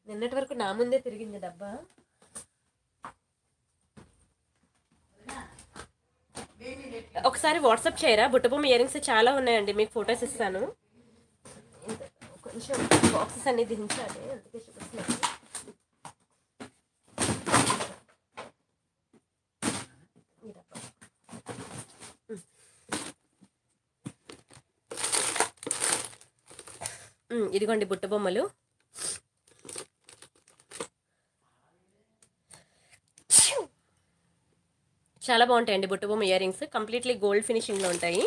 నిన్నటి వరకు నా ముందే తిరిగింది డబ్బా. ఒకసారి వాట్సాప్ చేయరా? బుట్టబొమ్మ ఇయర్ రింగ్స్ చాలా ఉన్నాయండి, మీకు ఫొటోస్ ఇస్తాను. కొంచెం బాక్సెస్ అన్ని దించాలి, అందుకే చూపిస్తున్నాను. ఇదిగోండి బుట్టబొమ్మలు, చాలా బాగుంటాయండి బుట్టబొమ్మ ఇయర్ రింగ్స్, కంప్లీట్లీ గోల్డ్ ఫినిషింగ్లో ఉంటాయి.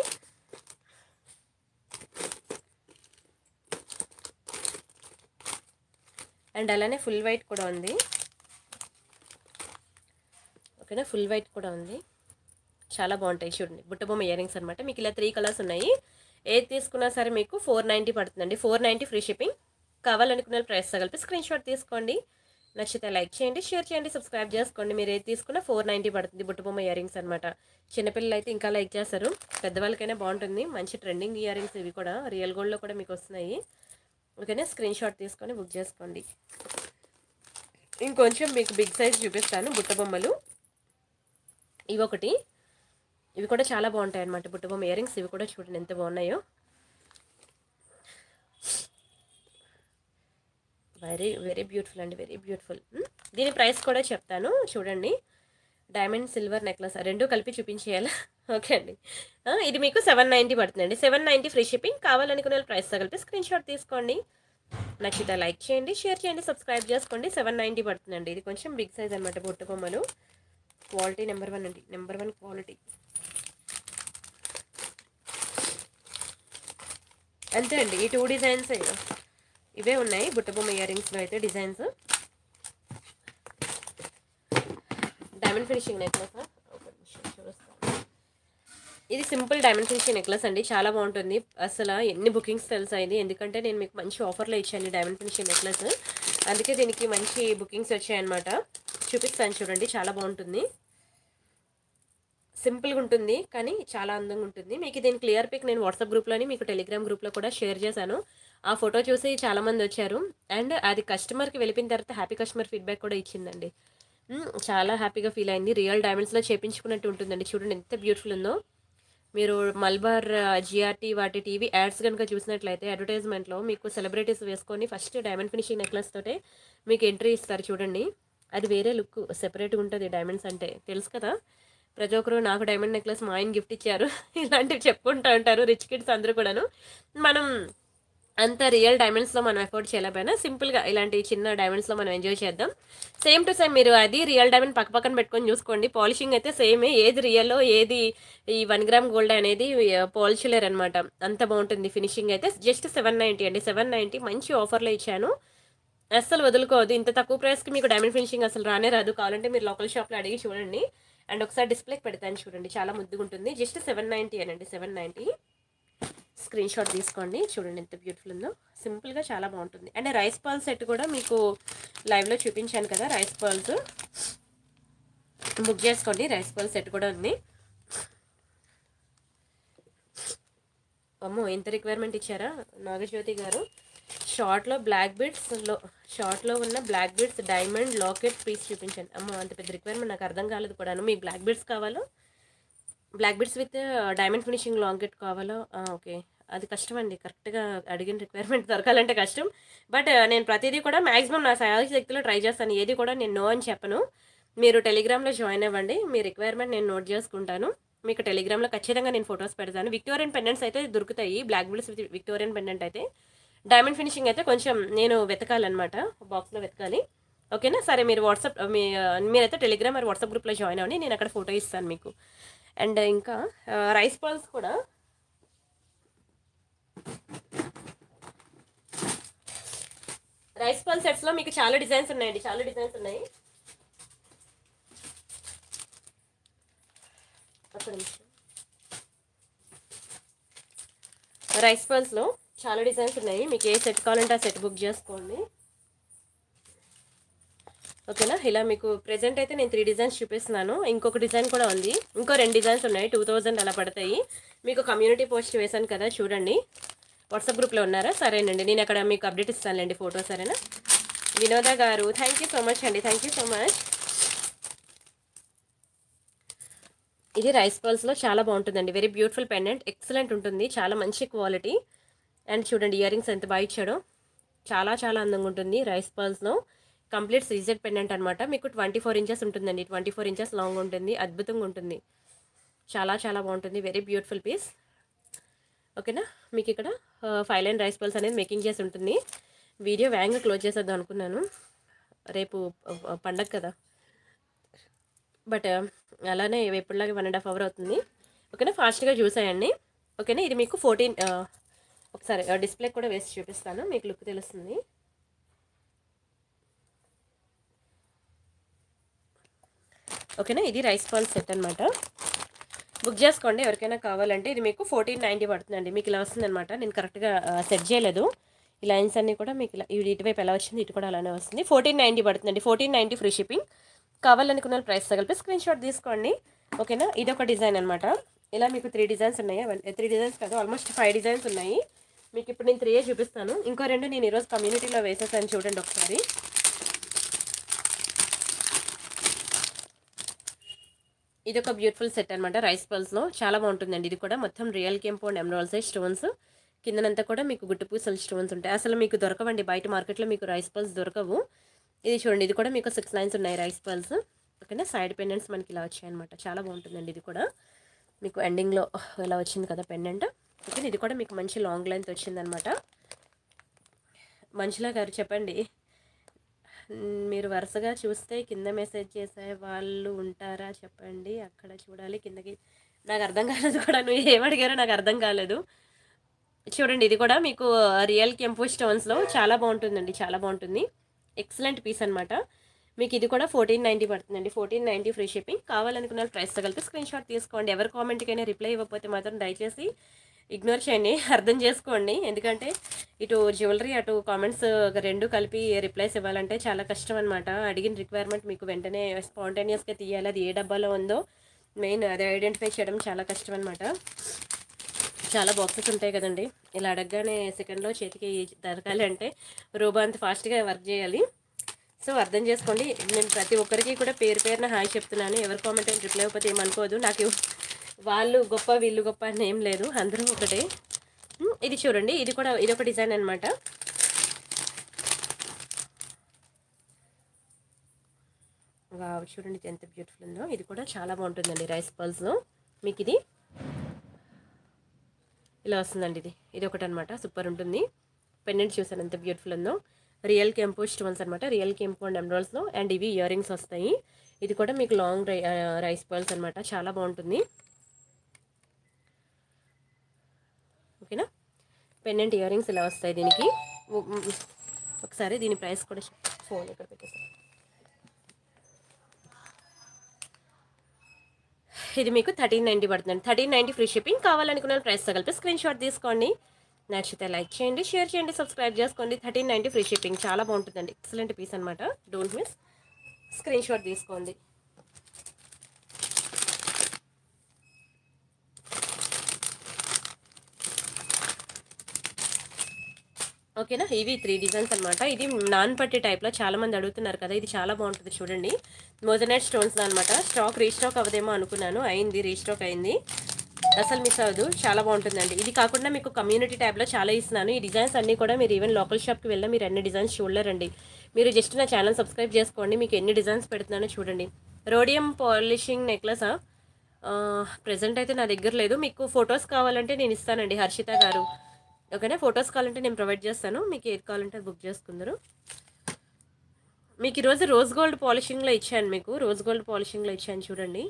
అండ్ అలానే ఫుల్ వైట్ కూడా ఉంది, ఓకేనా, ఫుల్ వైట్ కూడా ఉంది, చాలా బాగుంటాయి. చూడండి బుట్టబొమ్మ ఇయర్ రింగ్స్ అనమాట. మీకు ఇలా త్రీ కలర్స్ ఉన్నాయి, ఏది తీసుకున్నా సరే మీకు ఫోర్ నైంటీ పడుతుందండి, ఫోర్ నైంటీ ఫ్రీ షిప్పింగ్. కావాలనుకున్న ప్రైస్ తగలిపి స్క్రీన్ షాట్ తీసుకోండి. నచ్చితే లైక్ చేయండి, షేర్ చేయండి, సబ్స్క్రైబ్ చేసుకోండి. మీరు ఏది తీసుకున్నా ఫోర్ నైంటీ పడుతుంది బుట్టబొమ్మ ఇయర్ రింగ్స్ అనమాట. చిన్నపిల్లలు అయితే ఇంకా లైక్ చేస్తారు, పెద్దవాళ్ళకైనా బాగుంటుంది, మంచి ట్రెండింగ్ ఇయర్ రింగ్స్ ఇవి కూడా, రియల్ గోల్డ్లో కూడా మీకు వస్తున్నాయి, ఓకేనా. స్క్రీన్ షాట్ తీసుకొని బుక్ చేసుకోండి. ఇంకొంచెం మీకు బిగ్ సైజ్ చూపిస్తాను బుట్టబొమ్మలు. ఇవి ఒకటి, ఇవి కూడా చాలా బాగుంటాయి అనమాట బుట్టబొమ్మ ఇయర్ రింగ్స్. ఇవి కూడా చూడండి ఎంత బాగున్నాయో, వెరీ వెరీ బ్యూటిఫుల్ అండి, వెరీ బ్యూటిఫుల్. దీని ప్రైస్ కూడా చెప్తాను చూడండి. డైమండ్ సిల్వర్ నెక్లెస్ రెండు కలిపి చూపించేయాలా? ఓకే అండి. ఇది మీకు సెవెన్ నైంటీ పడుతుందండి, సెవెన్ నైంటీ ఫ్రీ షిప్పింగ్. కావాలనుకునే వాళ్ళు ప్రైస్ తగలిపి స్క్రీన్ షాట్ తీసుకోండి. నచ్చితే లైక్ చేయండి, షేర్ చేయండి, సబ్స్క్రైబ్ చేసుకోండి. సెవెన్ నైంటీ పడుతుందండి. ఇది కొంచెం బిగ్ సైజ్ అనమాట బుట్ట బొమ్మలు. క్వాలిటీ నెంబర్ వన్ అండి, నెంబర్ వన్ క్వాలిటీ. అంతే అండి, ఈ టూ డిజైన్స్ ఇవే ఉన్నాయి బుట్టబొమ్మ ఇయర్ రింగ్స్లో అయితే డిజైన్స్. డైమండ్ ఫినిషింగ్ నెక్లెస్, ఒక నిమిషం చూస్తాను. ఇది సింపుల్ డైమండ్ ఫినిషింగ్ నెక్లెస్ అండి, చాలా బాగుంటుంది. అసలు ఎన్ని బుకింగ్స్ తెలిసాయి, ఎందుకంటే నేను మీకు మంచి ఆఫర్లో ఇచ్చాను డైమండ్ ఫినిషింగ్ నెక్లెస్, అందుకే దీనికి మంచి బుకింగ్స్ వచ్చాయన్నమాట. చూపిస్తాను చూడండి, చాలా బాగుంటుంది, సింపుల్గా ఉంటుంది కానీ చాలా అందంగా ఉంటుంది. మీకు దీని క్లియర్ పిక్ నేను వాట్సాప్ గ్రూప్లోని మీకు టెలిగ్రామ్ గ్రూప్లో కూడా షేర్ చేశాను. ఆ ఫోటో చూసి చాలామంది వచ్చారు అండ్ అది కస్టమర్కి వెళ్ళిన తర్వాత హ్యాపీ కస్టమర్ ఫీడ్బ్యాక్ కూడా ఇచ్చిందండి, చాలా హ్యాపీగా ఫీల్ అయింది. రియల్ డైమండ్స్లో చేయించుకున్నట్టు ఉంటుందండి, చూడండి ఎంత బ్యూటిఫుల్ ఉందో. మీరు మల్బార్ జిఆర్టీ వాటి టీవీ యాడ్స్ కనుక చూసినట్లయితే అడ్వర్టైజ్మెంట్లో మీకు సెలబ్రిటీస్ వేసుకొని ఫస్ట్ డైమండ్ ఫినిషింగ్ నెక్లెస్ తోటే మీకు ఎంట్రీ ఇస్తారు చూడండి, అది వేరే లుక్, సెపరేట్గా ఉంటుంది. డైమండ్స్ అంటే తెలుసు కదా ప్రతి ఒక్కరు, నాకు డైమండ్ నెక్లెస్ మా ఆయన గిఫ్ట్ ఇచ్చారు ఇలాంటివి చెప్పుకుంటూ ఉంటారు రిచ్ కిడ్స్ అందరూ కూడాను. మనం అంత రియల్ డైమండ్స్లో మనం ఎఫోర్డ్ చేయలేకపోయినా సింపుల్గా ఇలాంటి చిన్న డైమండ్స్లో మనం ఎంజాయ్ చేద్దాం. సేమ్ టు సేమ్ మీరు అది రియల్ డైమండ్ పక్క పక్కన పెట్టుకొని చూసుకోండి, పాలిషింగ్ అయితే సేమే, ఏది రియల్లో ఏది ఈ వన్ గ్రామ్ గోల్డ్ అనేది పాలిషలేరు అనమాట, అంత బాగుంటుంది. ఫినిషింగ్ అయితే జస్ట్ సెవెన్ నైంటీ అండి, సెవెన్ నైంటీ మంచి ఆఫర్లో ఇచ్చాను, అస్సలు వదులుకోవద్దు. ఇంత తక్కువ ప్రైస్కి మీకు డైమండ్ ఫినిషింగ్ అసలు రానే రాదు, కావాలంటే మీరు లోకల్ షాప్లో అడిగి చూడండి. అండ్ ఒకసారి డిస్ప్లేకి పెడతాను చూడండి, చాలా ముద్దుగా ఉంటుంది. జస్ట్ సెవెన్ నైంటీ అనండి, సెవెన్ నైంటీ స్క్రీన్ షాట్ తీసుకోండి, చూడండి ఎంత బ్యూటిఫుల్ ఉందో, సింపుల్గా చాలా బాగుంటుంది. అండ్ రైస్ పాల్ సెట్ కూడా మీకు లైవ్లో చూపించాను కదా, రైస్ పాల్స్ బుక్ చేసుకోండి, రైస్ పాల్ సెట్ కూడా ఉంది. అమ్మో ఎంత రిక్వైర్మెంట్ ఇచ్చారా నాగజ్యోతి గారు, షార్ట్లో బ్లాక్ బీడ్స్లో షార్ట్లో ఉన్న black beads diamond locket piece చూపించండి. అమ్మో అంత పెద్ద రిక్వైర్మెంట్ నాకు అర్థం కాలేదు కూడాను, మీకు బ్లాక్ బీడ్స్ కావాలో, black beads with diamond finishing locket కావాలో, ఓకే అది కష్టం అండి, కరెక్ట్గా అడిగిన రిక్వైర్మెంట్ దొరకాలంటే కష్టం. బట్ నేను ప్రతిదీ కూడా మ్యాక్సిమం నా శక్తిలో ట్రై చేస్తాను, ఏది కూడా నేను నో అని చెప్పను. మీరు టెలిగ్రామ్లో జాయిన్ అవ్వండి, మీ రిక్వైర్మెంట్ నేను నోట్ చేసుకుంటాను, మీకు టెలిగ్రామ్లో ఖచ్చితంగా నేను ఫొటోస్ పెడతాను. విక్టోరియన్ పెండెంట్స్ అయితే దొరుకుతాయి, black beads with Victorian pendant అయితే, డైమండ్ ఫినిషింగ్ అయితే కొంచెం నేను వెతకాలన్నమాట, బాక్స్లో వెతకాలి. ఓకేనా, సరే మీరు వాట్సాప్ మీ మీరైతే టెలిగ్రామ్ మరి వాట్సాప్ గ్రూప్లో జాయిన్ అవ్వండి, నేను అక్కడ ఫోటో ఇస్తాను మీకు. అండ్ ఇంకా రైస్ పాల్స్ కూడా రైస్ పాల్ సెట్స్లో మీకు చాలా డిజైన్స్ ఉన్నాయండి, చాలా డిజైన్స్ ఉన్నాయి. రైస్ పాల్స్లో చాలా డిజైన్స్ ఉన్నాయి, మీకు ఏ సెట్ కావాలంటే ఆ సెట్ బుక్ చేసుకోండి. ఓకేనా, ఇలా మీకు ప్రెజెంట్ అయితే నేను త్రీ డిజైన్స్ చూపిస్తున్నాను, ఇంకొక డిజైన్ కూడా ఉంది, ఇంకో రెండు డిజైన్స్ ఉన్నాయి. టూ థౌజండ్ అలా పడతాయి. మీకు కమ్యూనిటీ పోస్ట్ వేశాను కదా చూడండి, వాట్సాప్ గ్రూప్లో ఉన్నారా, సరేనండి నేను అక్కడ మీకు అప్డేట్ ఇస్తానులేండి ఫోటో, సరేనా. వినోద గారు థ్యాంక్ యూ సో మచ్ అండి, థ్యాంక్ యూ సో మచ్. ఇది రైస్ పాల్స్లో చాలా బాగుంటుందండి, వెరీ బ్యూటిఫుల్ పెండెంట్, ఎక్సలెంట్ ఉంటుంది, చాలా మంచి క్వాలిటీ. అండ్ చూడండి ఇయర్ రింగ్స్ ఎంత బాగా ఇచ్చాడో, చాలా చాలా అందంగా ఉంటుంది. రైస్ పాల్స్లో కంప్లీట్ సీజెడ్ పెండెంట్ అనమాట, మీకు ట్వంటీ ఫోర్ ఇంచెస్ ఉంటుందండి, ట్వంటీ ఫోర్ ఇంచెస్ లాంగ్ ఉంటుంది, అద్భుతంగా ఉంటుంది, చాలా చాలా బాగుంటుంది, వెరీ బ్యూటిఫుల్ పీస్. ఓకేనా, మీకు ఇక్కడ ఫైవ్ లైన్ రైస్ పల్స్ అనేది మేకింగ్ చేసి ఉంటుంది. వీడియో వ్యాంగ్గా క్లోజ్ చేసేద్దాం అనుకున్నాను, రేపు పండగ కదా, బట్ అలానే ఎప్పుడులాగే వన్ అండ్ హాఫ్ అవర్ అవుతుంది. ఓకేనా, ఫాస్ట్గా చూసాయండి. ఓకేనా, ఇది మీకు ఫోర్టీన్, ఒకసారి డిస్ప్లే కూడా వేసి చూపిస్తాను, మీకు లుక్ తెలుస్తుంది. ఓకేనా, ఇది రైస్ పాల్ సెట్ అనమాట, బుక్ చేసుకోండి ఎవరికైనా కావాలంటే. ఇది మీకు ఫోర్టీన్ నైంటీ పడుతుందండి, మీకు ఇలా వస్తుందనమాట, నేను కరెక్ట్గా సెట్ చేయలేదు. ఈ లైన్స్ అన్నీ కూడా మీకు ఇలా ఇటువైపు ఎలా వచ్చింది, ఇటు కూడా అలానే వస్తుంది. ఫోర్టీన్ నైంటీ పడుతుందండి, ఫోర్టీన్ నైంటీ ఫ్రీ షిప్పింగ్. కావాలనుకున్న ప్రైస్ తగిలిపి స్క్రీన్ షాట్ తీసుకోండి. ఓకేనా, ఇది ఒక డిజైన్ అనమాట, ఇలా మీకు త్రీ డిజైన్స్ ఉన్నాయి, త్రీ డిజైన్స్ కాదు ఆల్మోస్ట్ ఫైవ్ డిజైన్స్ ఉన్నాయి. మీకు ఇప్పుడు నేను త్రీయే చూపిస్తాను, ఇంకో రెండు నేను ఈరోజు కమ్యూనిటీలో వేసేసాను చూడండి ఒకసారి. ఇది ఒక బ్యూటిఫుల్ సెట్ అనమాట, రైస్ పల్స్లో చాలా బాగుంటుందండి. ఇది కూడా మొత్తం రియల్ కెంపౌండ్ ఎమరాల్సే స్టోన్స్, కిందనంతా కూడా మీకు గుట్టుపూసల స్టోన్స్ ఉంటాయి, అసలు మీకు దొరకవండి బయట మార్కెట్లో, మీకు రైస్ పల్స్ దొరకవు. ఇది చూడండి, ఇది కూడా మీకు సిక్స్ లైన్స్ ఉన్నాయి రైస్ పల్స్. ఓకేనా, సైడ్ పెండెంట్స్ మనకి ఇలా వచ్చాయన్నమాట, చాలా బాగుంటుందండి. ఇది కూడా మీకు ఎండింగ్లో ఇలా వచ్చింది కదా పెండెంట్. ఓకే, ఇది కూడా మీకు మంచి లాంగ్ లెంత్ వచ్చిందనమాట. మంచిలా గారు చెప్పండి, మీరు వరుసగా చూస్తే కింద మెసేజ్ చేసే వాళ్ళు ఉంటారా చెప్పండి, అక్కడ చూడాలి కిందకి, నాకు అర్థం కాలేదు కూడా, నువ్వు ఏమడిగారో నాకు అర్థం కాలేదు. చూడండి, ఇది కూడా మీకు రియల్ కెంపు స్టోన్స్లో చాలా బాగుంటుందండి, చాలా బాగుంటుంది, ఎక్సలెంట్ పీస్ అనమాట. మీకు ఇది కూడా ఫోర్టీన్ నైంటీ పడుతుందండి. Fourteen ninety free shipping. కావాలనుకున్న ప్రైస్ తగిలితే స్క్రీన్ షాట్ తీసుకోండి. ఎవరి కామెంట్కైనా రిప్లై ఇవ్వకపోతే మాత్రం దయచేసి ఇగ్నోర్ చేయండి, అర్థం చేసుకోండి. ఎందుకంటే ఇటు జ్యువెలరీ అటు కామెంట్స్ రెండు కలిపి రిప్లైస్ ఇవ్వాలంటే చాలా కష్టం అనమాట. అడిగిన రిక్వైర్మెంట్ మీకు వెంటనే స్పాంటేనియస్గా తీయాలి. అది ఏ డబ్బాలో ఉందో మెయిన్ అది ఐడెంటిఫై చేయడం చాలా కష్టం అనమాట. చాలా బాక్సెస్ ఉంటాయి కదండి, ఇలా అడగగానే సెకండ్లో చేతికి దొరకాలి అంటే రోబో అంత ఫాస్ట్గా వర్క్ చేయాలి. సో అర్థం చేసుకోండి. నేను ప్రతి ఒక్కరికి కూడా పేరు పేరున హాయ్ చెప్తున్నాను. ఎవరి కామెంట్ అయినా రిప్లై అయిపోతే ఏమనుకోదు, నాకు వాళ్ళు గొప్ప వీళ్ళు గొప్ప అని ఏం లేదు, అందరూ ఒకటే. ఇది చూడండి, ఇది కూడా ఇదొక డిజైన్ అనమాట. వావ్, చూడండి ఎంత బ్యూటిఫుల్ ఉందో. ఇది కూడా చాలా బాగుంటుందండి. రైస్ పల్స్లో మీకు ఇది ఇలా వస్తుందండి. ఇది ఇది ఒకటి అనమాట, సూపర్ ఉంటుంది. పెండెంట్ చూసాను ఎంత బ్యూటిఫుల్ ఉందో. రియల్ కెంపు స్టోన్స్ అనమాట, రియల్ కెంపు అండ్ ఎమరాల్డ్స్లో. అండ్ ఇవి ఇయర్ రింగ్స్ వస్తాయి. ఇది కూడా మీకు లాంగ్ రై రైస్ పల్స్ అనమాట, చాలా బాగుంటుంది. ఓకేనా, పెండెంట్ ఇయర్ రింగ్స్ ఇలా వస్తాయి దీనికి. ఒకసారి దీని ప్రైస్ కూడా ఫోన్ ఇక్కడ పెట్టేసాను. ఇది మీకు థర్టీన్ నైంటీ పడుతుందండి. Thirteen ninety free shipping. కావాలనుకున్న ప్రైస్ తగిలితే స్క్రీన్ షాట్ తీసుకోండి. నచ్చితే లైక్ చేయండి, షేర్ చేయండి, సబ్స్క్రైబ్ చేసుకోండి. థర్టీన్ నైంటీ ఫ్రీ షిప్పింగ్, చాలా బాగుంటుందండి. ఎక్సలెంట్ పీస్ అనమాట, డోంట్ మిస్. స్క్రీన్ షాట్ తీసుకోండి. ఓకేనా, ఇవి త్రీ డిజైన్స్ అనమాట. ఇది నాన్ పట్టి టైప్లో చాలామంది అడుగుతున్నారు కదా, ఇది చాలా బాగుంటుంది. చూడండి, మోజనైట్ స్టోన్స్ అనమాట. స్టాక్ రీస్టాక్ అవదేమో అనుకున్నాను, అయింది రీస్టాక్ అయింది. అసలు మిస్ అవ్వదు, చాలా బాగుంటుందండి. ఇది కాకుండా మీకు కమ్యూనిటీ ట్యాబ్లో చాలా ఇస్తున్నాను. ఈ డిజైన్స్ అన్నీ కూడా మీరు ఈవెన్ లోకల్ షాప్కి వెళ్ళినా మీరు అన్ని డిజైన్స్ చూడలేరండి. మీరు జస్ట్ నా ఛానల్ సబ్స్క్రైబ్ చేసుకోండి, మీకు ఎన్ని డిజైన్స్ పెడుతున్నానో చూడండి. రోడియం పాలిషింగ్ నెక్లెసా ప్రజెంట్ అయితే నా దగ్గర లేదు. మీకు ఫొటోస్ కావాలంటే నేను ఇస్తానండి, హర్షిత గారు. ఓకేనా, ఫొటోస్ కావాలంటే నేను ప్రొవైడ్ చేస్తాను. మీకు ఏది కావాలంటే అది బుక్ చేసుకుందరు. మీకు ఈరోజు రోజ్ గోల్డ్ పాలిషింగ్లో ఇచ్చాను, మీకు రోజ్ గోల్డ్ పాలిషింగ్లో ఇచ్చాను చూడండి.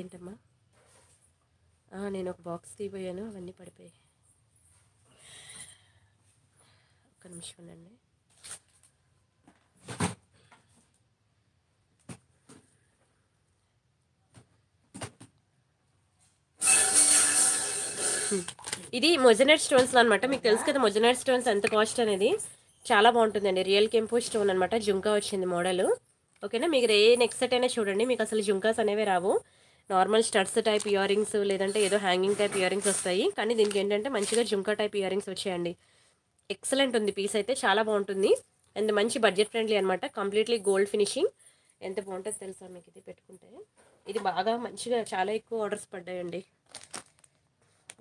ఏంటమ్మా, నేను ఒక బాక్స్ తీపోయాను, అవన్నీ పడిపోయాయి. ఒక నిమిషం ఉండండి. ఇది మొజనైట్ స్టోన్స్లో అనమాట. మీకు తెలుసు కదా మొజనైట్ స్టోన్స్ ఎంత కాస్ట్ అనేది. చాలా బాగుంటుందండి, రియల్ కెంపు స్టోన్ అనమాట. జుంకా వచ్చింది మోడల్. ఓకేనా, మీకు ఏ నెక్ సెట్ అయినా చూడండి, మీకు అసలు జుంకాస్ అనేవి రావు. Normal studs type ear rings లేదంటే ఏదో హ్యాంగింగ్ టైప్ ఇయర్ రింగ్స్ వస్తాయి. కానీ దీనికి ఏంటంటే మంచిగా జుంకా టైప్ ఇయర్ రింగ్స్ వచ్చాయండి. ఎక్సలెంట్ ఉంది పీస్ అయితే, చాలా బాగుంటుంది. అండ్ మంచి బడ్జెట్ ఫ్రెండ్లీ అనమాట. Completely gold finishing. ఎంత బాగుంటుందో తెలుసా మీకు, ఇది పెట్టుకుంటే. ఇది బాగా మంచిగా చాలా ఎక్కువ ఆర్డర్స్ పడ్డాయండి.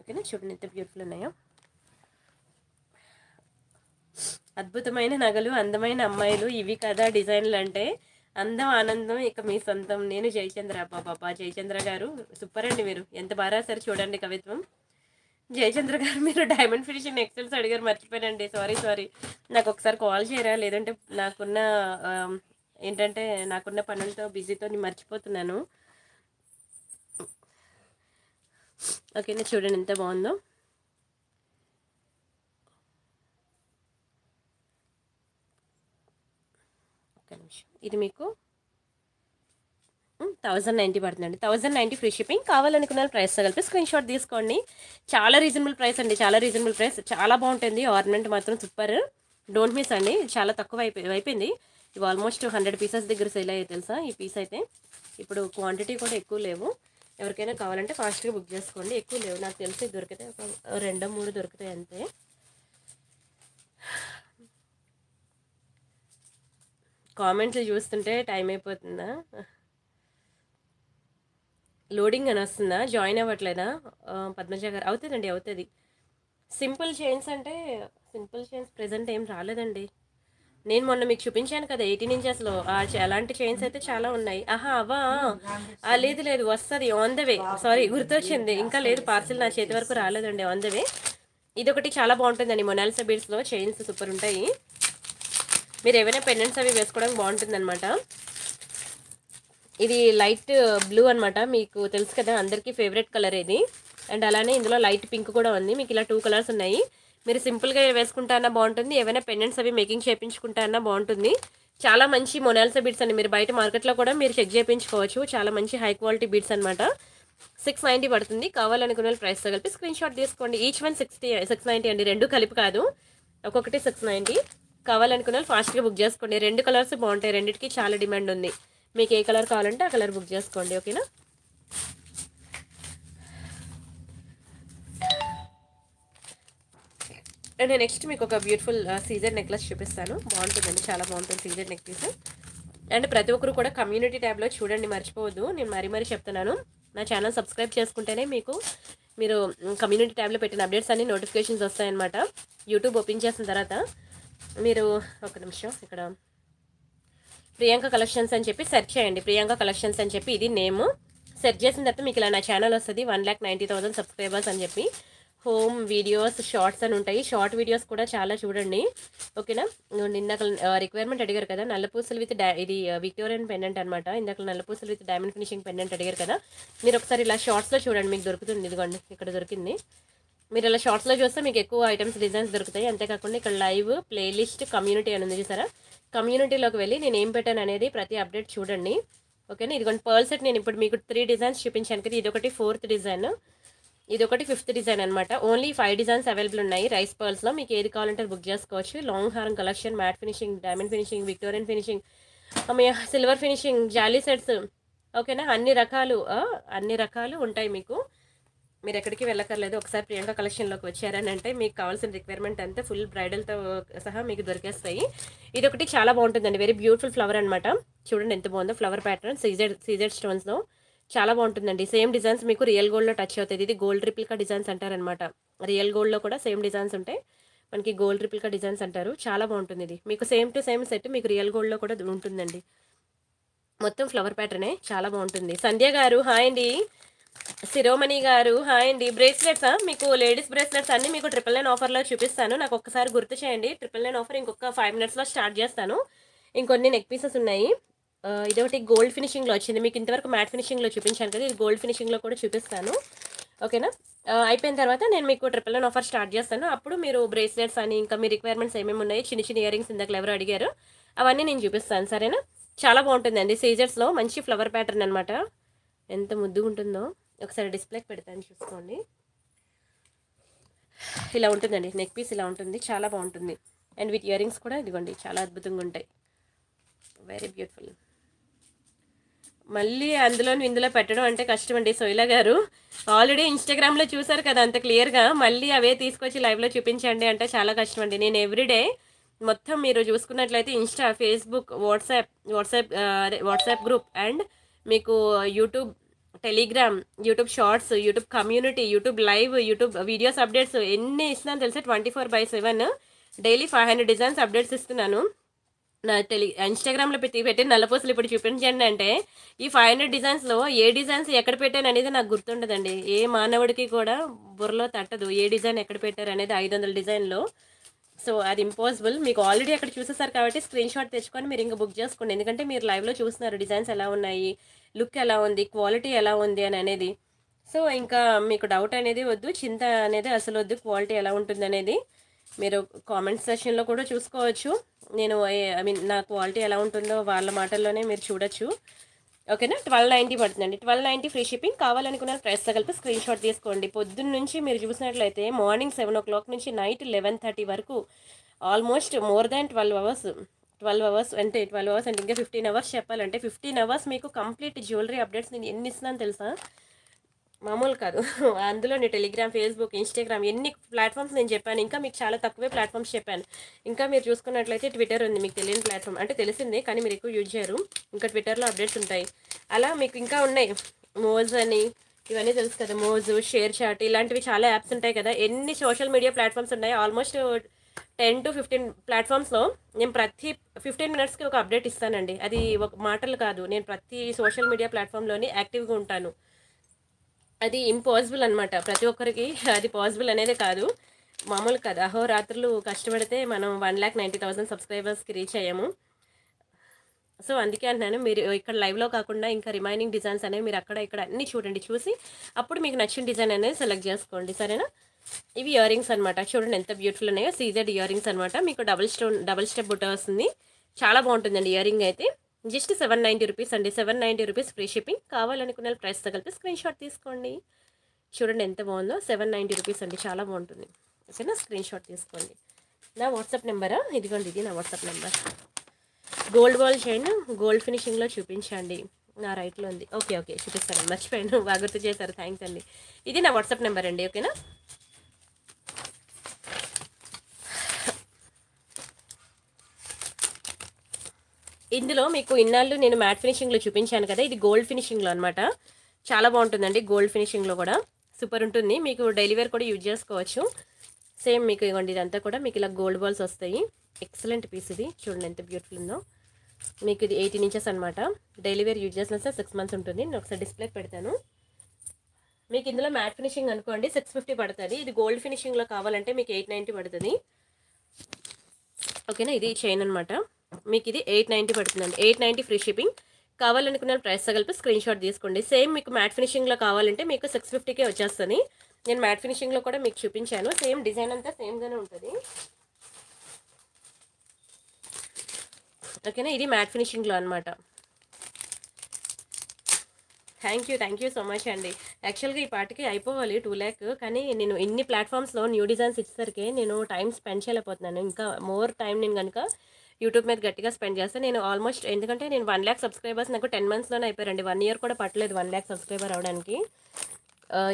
ఓకేనా, చూడండి ఎంత బ్యూటిఫుల్ ఉన్నాయో. అద్భుతమైన నగలు, అందమైన అమ్మాయిలు, ఇవి కదా డిజైన్లు అంటే. అందం ఆనందం ఇక మీ సొంతం. నేను జయచంద్ర. బాబా జయచంద్ర గారు సూపర్ అండి, మీరు ఎంత బాగా రాశారు చూడండి కవిత్వం. జయచంద్ర గారు మీరు డైమండ్ ఫినిషింగ్ నెక్స్టెల్స్ అడిగారు, మర్చిపోయానండి, సారీ సారీ. నాకు ఒకసారి కాల్ చేయరా, లేదంటే నాకున్న ఏంటంటే నాకున్న పనులతో బిజీతో నేను మర్చిపోతున్నాను. ఓకేనా, చూడండి ఎంత బాగుందో. ఒక నిమిషం, ఇది మీకు థౌజండ్ నైంటీ పడుతుందండి. Thousand ninety free shipping. కావాలనుకున్న ప్రైస్ కలిపి స్క్రీన్ షాట్ తీసుకోండి. చాలా రీజనబుల్ ప్రైస్ అండి, చాలా రీజనబుల్ ప్రైస్, చాలా బాగుంటుంది. ఆర్నమెంట్ మాత్రం సూపర్, డోంట్ మిస్ అండి. చాలా తక్కువ అయిపోయింది, ఇవి ఆల్మోస్ట్ హండ్రెడ్ పీసెస్ దగ్గర సేల్ అయ్యాయి తెలుసా ఈ పీస్ అయితే. ఇప్పుడు క్వాంటిటీ కూడా ఎక్కువ లేవు. ఎవరికైనా కావాలంటే ఫాస్ట్గా బుక్ చేసుకోండి, ఎక్కువ లేవు. నాకు తెలిసి దొరికితే ఒక రెండో మూడు దొరుకుతాయి అంతే. కామెంట్స్ చూస్తుంటే టైం అయిపోతుందా, లోడింగ్ అని వస్తుందా, జాయిన్ అవ్వట్లేదా పద్మజ గారు? అవుతుందండి, అవుతుంది. సింపుల్ చైన్స్ అంటే సింపుల్ చైన్స్ ప్రెజెంట్ ఏం రాలేదండి. నేను మొన్న మీకు చూపించాను కదా ఎయిటీన్ ఇంచెస్లో, అలాంటి చైన్స్ అయితే చాలా ఉన్నాయి. ఆహా, అవా లేదు లేదు, వస్తుంది ఆన్ ద వే. సారీ, గుర్తొచ్చింది, ఇంకా లేదు, పార్సిల్ నా చేతి వరకు రాలేదండి, ఆన్ ద వే. ఇదొకటి చాలా బాగుంటుందండి. మొనాలిసా బీడ్స్లో చైన్స్ సూపర్ ఉంటాయి. మీరు ఏమైనా పెండెంట్స్ అవి వేసుకోవడానికి బాగుంటుంది అనమాట. ఇది లైట్ బ్లూ అన్నమాట. మీకు తెలుసు కదా అందరికీ ఫేవరెట్ కలర్ ఇది. అండ్ అలానే ఇందులో లైట్ పింక్ కూడా ఉంది. మీకు ఇలా టూ కలర్స్ ఉన్నాయి. మీరు సింపుల్గా వేసుకుంటారన్నా బాగుంటుంది, ఏవైనా పెండెంట్స్ అవి మేకింగ్ చేయించుకుంటారన్నా బాగుంటుంది. చాలా మంచి మొనాల్సా బీడ్స్ అండి, మీరు బయట మార్కెట్లో కూడా మీరు చెక్ చేయించుకోవచ్చు. చాలా మంచి హై క్వాలిటీ బీడ్స్ అనమాట. సిక్స్ నైంటీ పడుతుంది. కావాలనుకున్న వాళ్ళు ప్రైస్తో కలిపి స్క్రీన్ షాట్ తీసుకోండి. Each one sixty six ninety అండి, రెండు కలిపి కాదు, ఒక్కొక్కటి సిక్స్ నైంటీ. కావాలనుకున్న వాళ్ళు ఫాస్ట్గా బుక్ చేసుకోండి. రెండు కలర్స్ బాగుంటాయి, రెండింటికి చాలా డిమాండ్ ఉంది. మీకు ఏ కలర్ కావాలంటే ఆ కలర్ బుక్ చేసుకోండి, ఓకేనా. అండ్ నెక్స్ట్ మీకు ఒక బ్యూటిఫుల్ సీజర్ నెక్లెస్ చూపిస్తాను. బాగుంటుందండి, చాలా బాగుంటుంది సీజర్ నెక్లెస్. అండ్ ప్రతి ఒక్కరు కూడా కమ్యూనిటీ ట్యాబ్లో చూడండి, మర్చిపోవద్దు. నేను మరీ మరీ చెప్తున్నాను, నా ఛానల్ సబ్స్క్రైబ్ చేసుకుంటేనే మీకు మీరు కమ్యూనిటీ ట్యాబ్లో పెట్టిన అప్డేట్స్ అన్ని నోటిఫికేషన్స్ వస్తాయన్నమాట. యూట్యూబ్ ఓపెన్ చేసిన తర్వాత మీరు ఒక నిమిషం ఇక్కడ ప్రియాంక కలెక్షన్స్ అని చెప్పి సెర్చ్ చేయండి. ప్రియాంక కలెక్షన్స్ అని చెప్పి ఇది నేమ్ సెర్చ్ చేసిన తర్వాత మీకు ఇలా నా ఛానల్ వస్తుంది. One lakh ninety thousand subscribers అని చెప్పి హోమ్ వీడియోస్, షార్ట్స్ అని ఉంటాయి. షార్ట్ వీడియోస్ కూడా చాలా చూడండి, ఓకేనా. ఇందాక రిక్వైర్మెంట్ అడిగారు కదా, నల్లపూసలు విత్ డా ఇది విక్టోరియన్ పెండెంట్ అనమాట. ఇందాక నల్లపూసలు విత్ డైమండ్ ఫినిషింగ్ పెండెంట్ అడిగారు కదా, మీరు ఒకసారి ఇలా షార్ట్స్లో చూడండి, మీకు దొరుకుతుంది. ఇదిగోండి ఇక్కడ దొరికింది. మీరు ఇలా షార్ట్స్లో చూస్తే మీకు ఎక్కువ ఐటమ్స్, డిజైన్స్ దొరుకుతాయి. అంతేకాకుండా ఇక్కడ లైవ్ ప్లేలిస్ట్ కమ్యూనిటీ అని ఉంది చూసారా, కమ్యూనిటీలోకి వెళ్ళి నేను ఏం పెట్టాను అనేది ప్రతి అప్డేట్ చూడండి, ఓకేనా. ఇదిగోండి పర్ల్ సెట్, నేను ఇప్పుడు మీకు త్రీ డిజైన్స్ చూపించాను కదా, ఇదొకటి ఫోర్త్ డిజైన్, ఇదొకటి ఫిఫ్త్ డిజైన్ అనమాట. ఓన్లీ ఫైవ్ డిజైన్స్ అవైలబుల్ ఉన్నాయి రైస్ పర్ల్స్లో. మీకు ఏది కావాలంటే బుక్ చేసుకోవచ్చు. లాంగ్ హారం collection, matte finishing, diamond finishing, Victorian finishing, silver finishing, జాలీ సెట్స్, ఓకేనా. అన్ని రకాలు అన్ని రకాలు ఉంటాయి మీకు. మీరు ఎక్కడికి వెళ్ళక్కర్లేదు, ఒకసారి ప్రియాంక కలెక్షన్లోకి వచ్చారని అంటే మీకు కావాల్సిన రిక్వైర్మెంట్ అంతా ఫుల్ బ్రైడల్తో సహా మీకు దొరికేస్తాయి. ఇది ఒకటి చాలా బాగుంటుందండి, వెరీ బ్యూటిఫుల్ ఫ్లవర్ అనమాట. చూడండి ఎంత బాగుందో ఫ్లవర్ ప్యాటర్న్, సీజెడ్ సీజెడ్ స్టోన్స్లో చాలా బాగుంటుందండి. సేమ్ డిజైన్స్ మీకు రియల్ గోల్డ్లో టచ్ అవుతుంది. ఇది గోల్డ్ రిప్లికా డిజైన్స్ అంటారనమాట. రియల్ గోల్డ్లో కూడా సేమ్ డిజైన్స్ ఉంటాయి, మనకి గోల్డ్ రిప్లికా డిజైన్స్ అంటారు. చాలా బాగుంటుంది ఇది, మీకు సేమ్ టు సేమ్ సెట్ మీకు రియల్ గోల్డ్లో కూడా ఉంటుందండి. మొత్తం ఫ్లవర్ ప్యాటర్నే, చాలా బాగుంటుంది. సంధ్య గారు హాయ్ అండి, శిరోమణి గారు హాయ్ అండి. బ్రేస్లెట్సా, మీకు లేడీస్ బ్రేస్లెట్స్ అన్నీ మీకు ట్రిపుల్ నైన్ ఆఫర్లో చూపిస్తాను. నాకు ఒక్కసారి గుర్తు చేయండి, ట్రిపుల్ నైన్ ఆఫర్ ఇంకొక ఫైవ్ మినిట్స్లో స్టార్ట్ చేస్తాను. ఇంకొన్ని నెక్ పీసెస్ ఉన్నాయి. ఇదొకటి గోల్డ్ ఫినిషింగ్లో వచ్చింది, మీకు ఇంతవరకు మ్యాట్ ఫినిషింగ్లో చూపించాను కదా, ఇది గోల్డ్ ఫినిషింగ్లో కూడా చూపిస్తాను, ఓకేనా. అయిపోయిన తర్వాత నేను మీకు ట్రిపుల్ నైన్ ఆఫర్ స్టార్ట్ చేస్తాను. అప్పుడు మీరు బ్రేస్లెట్స్ అని ఇంకా మీ రిక్వైర్మెంట్స్ ఏమేమి ఉన్నాయో, చిన్న చిన్న ఇయరింగ్స్ ఇందాక ఎవరు అడిగారు, అవన్నీ నేను చూపిస్తాను, సరేనా. చాలా బాగుంటుందండి, సీజర్స్లో మంచి ఫ్లవర్ ప్యాటర్న్ అనమాట. ఎంత ముద్దుగా ఉంటుందో ఒకసారి డిస్ప్లేకి పెడతాను చూసుకోండి. ఇలా ఉంటుందండి నెక్ పీస్, ఇలా ఉంటుంది, చాలా బాగుంటుంది. అండ్ వీటి ఇయరింగ్స్ కూడా ఇదిగోండి చాలా అద్భుతంగా ఉంటాయి, వెరీ బ్యూటిఫుల్. మళ్ళీ అందులో ఇందులో పెట్టడం అంటే కష్టం అండి సోయిలా గారు. ఆల్రెడీ ఇన్స్టాగ్రామ్లో చూసారు కదా అంత క్లియర్గా, మళ్ళీ అవే తీసుకొచ్చి లైవ్లో చూపించండి అంటే చాలా కష్టం అండి. నేను ఎవ్రీడే మొత్తం మీరు చూసుకున్నట్లయితే Insta, Facebook, WhatsApp WhatsApp WhatsApp group and మీకు YouTube, Telegram, YouTube shorts, YouTube community, YouTube live, YouTube videos updates ఎన్ని ఇస్తున్నాను తెలిసే, twenty four by seven daily five hundred designs updates ఇస్తున్నాను. నా టెలి ఇన్స్టాగ్రామ్లో పెట్టి పెట్టిన నల్లపూసలు ఇప్పుడు చూపించండి అంటే ఈ ఫైవ్ హండ్రెడ్ డిజైన్స్లో ఏ డిజైన్స్ ఎక్కడ పెట్టాను అనేది నాకు గుర్తుండదండి. ఏ మానవుడికి కూడా బుర్రలో తట్టదు ఏ డిజైన్ ఎక్కడ పెట్టారు అనేది ఐదు వందల డిజైన్లో. సో అది ఇంపాసిబుల్. మీకు ఆల్రెడీ అక్కడ చూసేసారు కాబట్టి స్క్రీన్ షాట్ తెచ్చుకొని మీరు ఇంకా బుక్ చేసుకోండి, ఎందుకంటే మీరు లైవ్లో చూస్తున్నారు డిజైన్స్ ఎలా ఉన్నాయి, లుక్ ఎలా ఉంది, క్వాలిటీ ఎలా ఉంది అని అనేది. సో ఇంకా మీకు డౌట్ అనేది వద్దు, చింత అనేది అసలు వద్దు. క్వాలిటీ ఎలా ఉంటుంది అనేది మీరు కామెంట్ సెషన్లో కూడా చూసుకోవచ్చు. నేను ఐ మీన్ నా క్వాలిటీ ఎలా ఉంటుందో వాళ్ళ మాటల్లోనే మీరు చూడొచ్చు, ఓకేనా. ట్వెల్వ్ నైంటీ పడుతుందండి, ట్వెల్వ్ నైంటీ ఫ్రీ షిప్పింగ్. కావాలనుకున్న ప్రైస్తో కలిపి స్క్రీన్ షాట్ తీసుకోండి. పొద్దున్న నుంచి మీరు చూసినట్లయితే మార్నింగ్ సెవెన్ ఓ క్లాక్ నుంచి నైట్ లెవెన్ థర్టీ వరకు almost more than twelve hours twelve hours అంటే ట్వెల్వ్ అవర్స్ అంటే ఇంకా ఫిఫ్టీన్ అవర్స్ చెప్పాలంటే ఫిఫ్టీన్ అవర్స్ మీకు కంప్లీట్ జ్యువెలరీ అప్డేట్స్ నేను ఎన్ని ఇస్తున్నాను తెలుసా, మామూలు కాదు. అందులో నేను టెలిగ్రామ్, ఫేస్బుక్, ఇన్స్టాగ్రామ్ ఎన్ని ప్లాట్ఫామ్స్ నేను చెప్పాను, ఇంకా మీకు చాలా తక్కువే ప్లాట్ఫామ్స్ చెప్పాను. ఇంకా మీరు చూసుకున్నట్లయితే ట్విట్టర్ ఉంది, మీకు తెలియని ప్లాట్ఫామ్ అంటే తెలిసిందే కానీ మీరు ఎక్కువ యూజ్ చేయరు. ఇంకా ట్విట్టర్లో అప్డేట్స్ ఉంటాయి. అలా మీకు ఇంకా ఉన్నాయి మోజ్ అని, ఇవన్నీ తెలుసు కదా, మోజ్, షేర్ చాట్, ఇలాంటివి చాలా యాప్స్ ఉంటాయి కదా. ఎన్ని సోషల్ మీడియా ప్లాట్ఫామ్స్ ఉన్నాయి, ఆల్మోస్ట్ టెన్ టు ఫిఫ్టీన్ ప్లాట్ఫామ్స్లో నేను ప్రతి ఫిఫ్టీన్ మినిట్స్కి ఒక అప్డేట్ ఇస్తానండి. అది ఒక మాటలు కాదు, నేను ప్రతి సోషల్ మీడియా ప్లాట్ఫామ్లోని యాక్టివ్గా ఉంటాను. అది ఇంపాసిబుల్ అనమాట, ప్రతి ఒక్కరికి అది పాసిబుల్ అనేది కాదు, మామూలు కాదు. అహోరాత్రులు కష్టపడితే మనం వన్ ల్యాక్ నైంటీ థౌసండ్ సబ్స్క్రైబర్స్కి రీచ్ అయ్యాము. సో అందుకే అంటున్నాను, మీరు ఇక్కడ లైవ్లో కాకుండా ఇంకా రిమైనింగ్ డిజైన్స్ అనేవి మీరు అక్కడ ఇక్కడ అన్నీ చూడండి, చూసి అప్పుడు మీకు నచ్చిన డిజైన్ అనేది సెలెక్ట్ చేసుకోండి, సరేనా. ఇవి ఇయర్ రింగ్స్ అనమాట, చూడండి ఎంత బ్యూటిఫుల్ ఉన్నాయో, సీజెడ్ ఇయర్ రింగ్స్ అనమాట. మీకు డబుల్ స్టోన్ డబుల్ స్టెప్ బుట్ట వస్తుంది, చాలా బాగుంటుందండి ఇయర్ రింగ్ అయితే. జస్ట్ సెవెన్ నైంటీ రూపీస్ అండి, seven ninety rupees free shipping. కావాలనుకున్న ప్రైస్తో కలిపి స్క్రీన్ షాట్ తీసుకోండి, చూడండి ఎంత బాగుందో. సెవెన్ నైంటీ రూపీస్ అండి, చాలా బాగుంటుంది, ఓకేనా. స్క్రీన్ షాట్ తీసుకోండి. నా వాట్సాప్ నెంబరా, ఇదిగోండి ఇది నా WhatsApp number. Gold ball chain gold ఫినిషింగ్లో చూపించండి, నా రైట్లో ఉంది. ఓకే ఓకే చూపిస్తాను, మర్చిపోయాను, బాగా గుర్తు చేశారు, థ్యాంక్స్ అండి. ఇది నా వాట్సాప్ నెంబర్ అండి, ఓకేనా. ఇందులో మీకు ఇన్నాళ్ళు నేను మ్యాట్ ఫినిషింగ్లో చూపించాను కదా, ఇది గోల్డ్ ఫినిషింగ్లో అనమాట, చాలా బాగుంటుందండి. గోల్డ్ ఫినిషింగ్లో కూడా సూపర్ ఉంటుంది, మీకు డైలీ వేర్ కూడా యూజ్ చేసుకోవచ్చు. సేమ్ మీకు ఇవ్వండి, ఇదంతా కూడా మీకు ఇలా గోల్డ్ బాల్స్ వస్తాయి. ఎక్సలెంట్ పీస్ ఇది, చూడండి ఎంత బ్యూటిఫుల్ ఉందో. మీకు ఇది ఎయిటీన్ ఇంచెస్ అనమాట, డైలీ వేర్ యూజ్ చేసిన సార్ సిక్స్ మంత్స్ ఉంటుంది. నేను ఒకసారి డిస్ప్లే పెడతాను. మీకు ఇందులో మ్యాట్ ఫినిషింగ్ అనుకోండి సిక్స్ ఫిఫ్టీ పడుతుంది, ఇది గోల్డ్ ఫినిషింగ్లో కావాలంటే మీకు ఎయిట్ నైంటీ పడుతుంది, ఓకేనా. ఇది చైన్ అనమాట, మీకు ఇది ఎయిట్ నైంటీ పడుతుందండి, ఎయిట్ నైంటీ ఫ్రీ షిప్పింగ్. కావాలనుకున్న ప్రైస్ కలిపి స్క్రీన్ షాట్ తీసుకోండి. సేమ్ మీకు మ్యాట్ ఫినిషింగ్లో కావాలంటే మీకు సిక్స్ ఫిఫ్టీకే వచ్చేస్తుంది. నేను మ్యాట్ ఫినిషింగ్లో కూడా మీకు చూపించాను, సేమ్ డిజైన్ అంతా సేమ్గానే ఉంటుంది, ఓకేనా. ఇది మ్యాట్ ఫినిషింగ్లో అనమాట. Thank you thank you so much అండి. యాక్చువల్గా ఈ పాటికి అయిపోవాలి టూ ల్యాక్ కానీ నేను ఇన్ని ప్లాట్ఫామ్స్లో న్యూ డిజైన్స్ ఇచ్చేసరికి నేను టైం స్పెండ్ చేయలేకపోతున్నాను. ఇంకా మోర్ టైం నేను కనుక యూట్యూబ్ మీద గట్టిగా స్పెండ్ చేస్తాను. నేను ఆల్మోస్ట్ ఎందుకంటే నేను వన్ ల్యాక్ సబ్స్క్రైబర్స్ నాకు టెన్ మంత్స్లోనే అయిపోయారండి, వన్ ఇయర్ కూడా పట్టలేదు వన్ ల్యాక్ సబ్స్క్రైబర్ అవడానికి.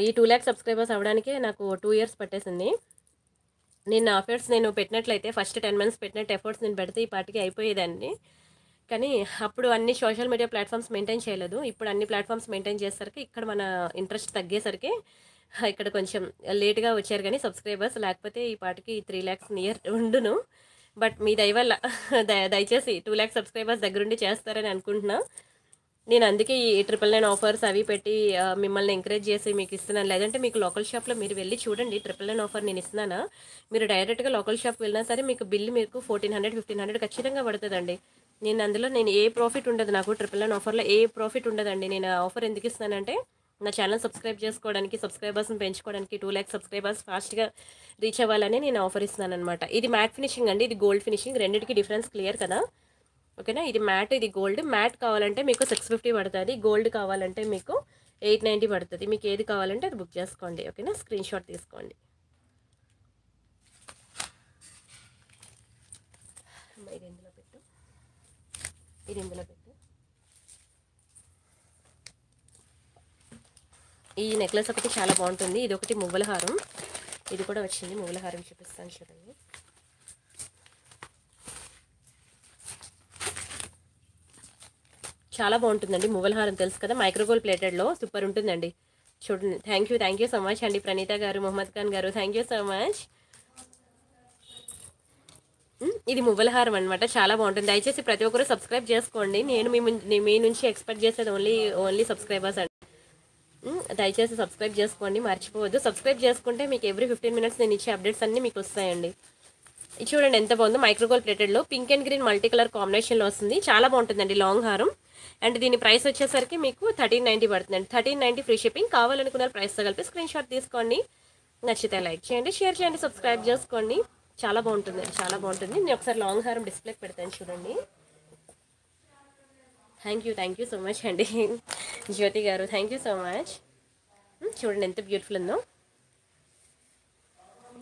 ఈ టూ ల్యాక్ సబ్స్క్రైబర్స్ అవడానికే నాకు టూ ఇయర్స్ పట్టేసింది. నేను ఎఫర్ట్స్ నేను పెట్టినట్లయితే ఫస్ట్ టెన్ మంత్స్ పెట్టినట్టు ఎఫర్ట్స్ నేను పెడితే ఈ పాటికి అయిపోయేదండి. కానీ అప్పుడు అన్ని సోషల్ మీడియా ప్లాట్ఫామ్స్ మెయింటైన్ చేయలేదు, ఇప్పుడు అన్ని ప్లాట్ఫామ్స్ మెయింటైన్ చేసేసరికి ఇక్కడ మన ఇంట్రెస్ట్ తగ్గేసరికి ఇక్కడ కొంచెం లేట్గా వచ్చారు కానీ సబ్స్క్రైబర్స్, లేకపోతే ఈ పాటికి త్రీ ల్యాక్స్ నియర్ ఉండును. బట్ మీ దయవల్ల దయచేసి టూ ల్యాక్స్ సబ్స్క్రైబర్స్ దగ్గరుండి చేస్తారని అనుకుంటున్నా. నేను అందుకే ఈ ట్రిపుల్ నైన్ ఆఫర్స్ అవి పెట్టి మిమ్మల్ని ఎంకరేజ్ చేసి మీకు ఇస్తున్నాను. లేదంటే మీకు లోకల్ షాప్లో మీరు వెళ్ళి చూడండి, ట్రిపుల్ నైన్ ఆఫర్ నేను ఇస్తున్నానా, మీరు డైరెక్ట్గా లోకల్ షాప్కి వెళ్ళినా సరే మీకు బిల్లు మీకు ఫోర్టీన్ హండ్రెడ్ ఫిఫ్టీన్ హండ్రెడ్ ఖచ్చితంగా పడుతుందండి. నేను అందులో నేను ఏ ప్రాఫిట్ ఉండదు, నాకు ట్రిపుల్ నైన్ ఆఫర్లో ఏ ప్రాఫిట్ ఉండదండి. నేను ఆఫర్ ఎందుకు ఇస్తున్నానంటే నా ఛానల్ సబ్స్క్రైబ్ చేసుకోవడానికి, సబ్స్క్రైబర్స్ని పెంచుకోవడానికి, టూ ల్యాక్స్ సబ్స్క్రైబర్స్ ఫాస్ట్గా రీచ్ అవ్వాలని నేను ఆఫర్ ఇస్తున్నాను అనమాట. ఇది మ్యాట్ ఫినిషింగ్ అండి, ఇది గోల్డ్ ఫినిషింగ్, రెండింటికి డిఫరెన్స్ క్లియర్ కదా, ఓకేనా. ఇది మ్యాట్ ఇది గోల్డ్. మ్యాట్ కావాలంటే మీకు సిక్స్ ఫిఫ్టీ పడుతుంది, గోల్డ్ కావాలంటే మీకు ఎయిట్ నైంటీ పడుతుంది. మీకు ఏది కావాలంటే అది బుక్ చేసుకోండి, ఓకేనా. స్క్రీన్ షాట్ తీసుకోండి. ఇది ఇందులో పెట్టు, ఇది ఇందులో పెట్టు. ఈ నెక్లెస్ ఒకటి చాలా బాగుంటుంది, ఇది ఒకటి మువ్వల హారం, ఇది కూడా వచ్చింది మువ్వల హారం చూపిస్తాను చూడండి. చాలా బాగుంటుందండి మువ్వల హారం, తెలుసు కదా, మైక్రోగోల్డ్ ప్లేటెడ్లో సూపర్ ఉంటుందండి, చూడండి. Thank you thank you so much అండి ప్రణీత గారు, మొహమ్మద్ ఖాన్ గారు, థ్యాంక్ యూ సో మచ్. ఇది మువ్వల హారం అనమాట, చాలా బాగుంటుంది. దయచేసి ప్రతి ఒక్కరు సబ్స్క్రైబ్ చేసుకోండి, నేను మీ మీ నుంచి ఎక్స్పెక్ట్ చేసేది ఓన్లీ ఓన్లీ సబ్స్క్రైబర్స్ అండి. దయచేసి సబ్స్క్రైబ్ చేసుకోండి, మర్చిపోవద్దు. సబ్స్క్రైబ్ చేసుకుంటే మీకు ఎవ్రీ ఫిఫ్టీన్ మినిట్స్ నేను ఇచ్చే అప్డేట్స్ అన్నీ మీకు వస్తాయండి. ఇది చూడండి ఎంత బాగుందో, మైక్రోగోల్డ్ ప్లేటెడ్లో pink and green multi colour కాంబినేషన్లో వస్తుంది, చాలా బాగుంటుందండి లాంగ్ హారం. అండ్ దీని ప్రైస్ వచ్చేసరికి మీకు థర్టీన్ నైంటీ పడుతుందండి, థర్టీన్ నైంటీ ఫ్రీ షిప్పింగ్. కావాలనుకున్న ప్రైస్తో కలిపి స్క్రీన్ షాట్ తీసుకోండి, నచ్చితే లైక్ చేయండి, షేర్ చేయండి, సబ్స్క్రైబ్ చేసుకోండి. చాలా బాగుంటుంది, చాలా బాగుంటుంది. నేను ఒకసారి లాంగ్ హారం డిస్ప్లే పెడతాను చూడండి. Thank you thank you so much అండి జ్యోతి గారు, థ్యాంక్ యూ సో మచ్. చూడండి ఎంత బ్యూటిఫుల్ ఉందో.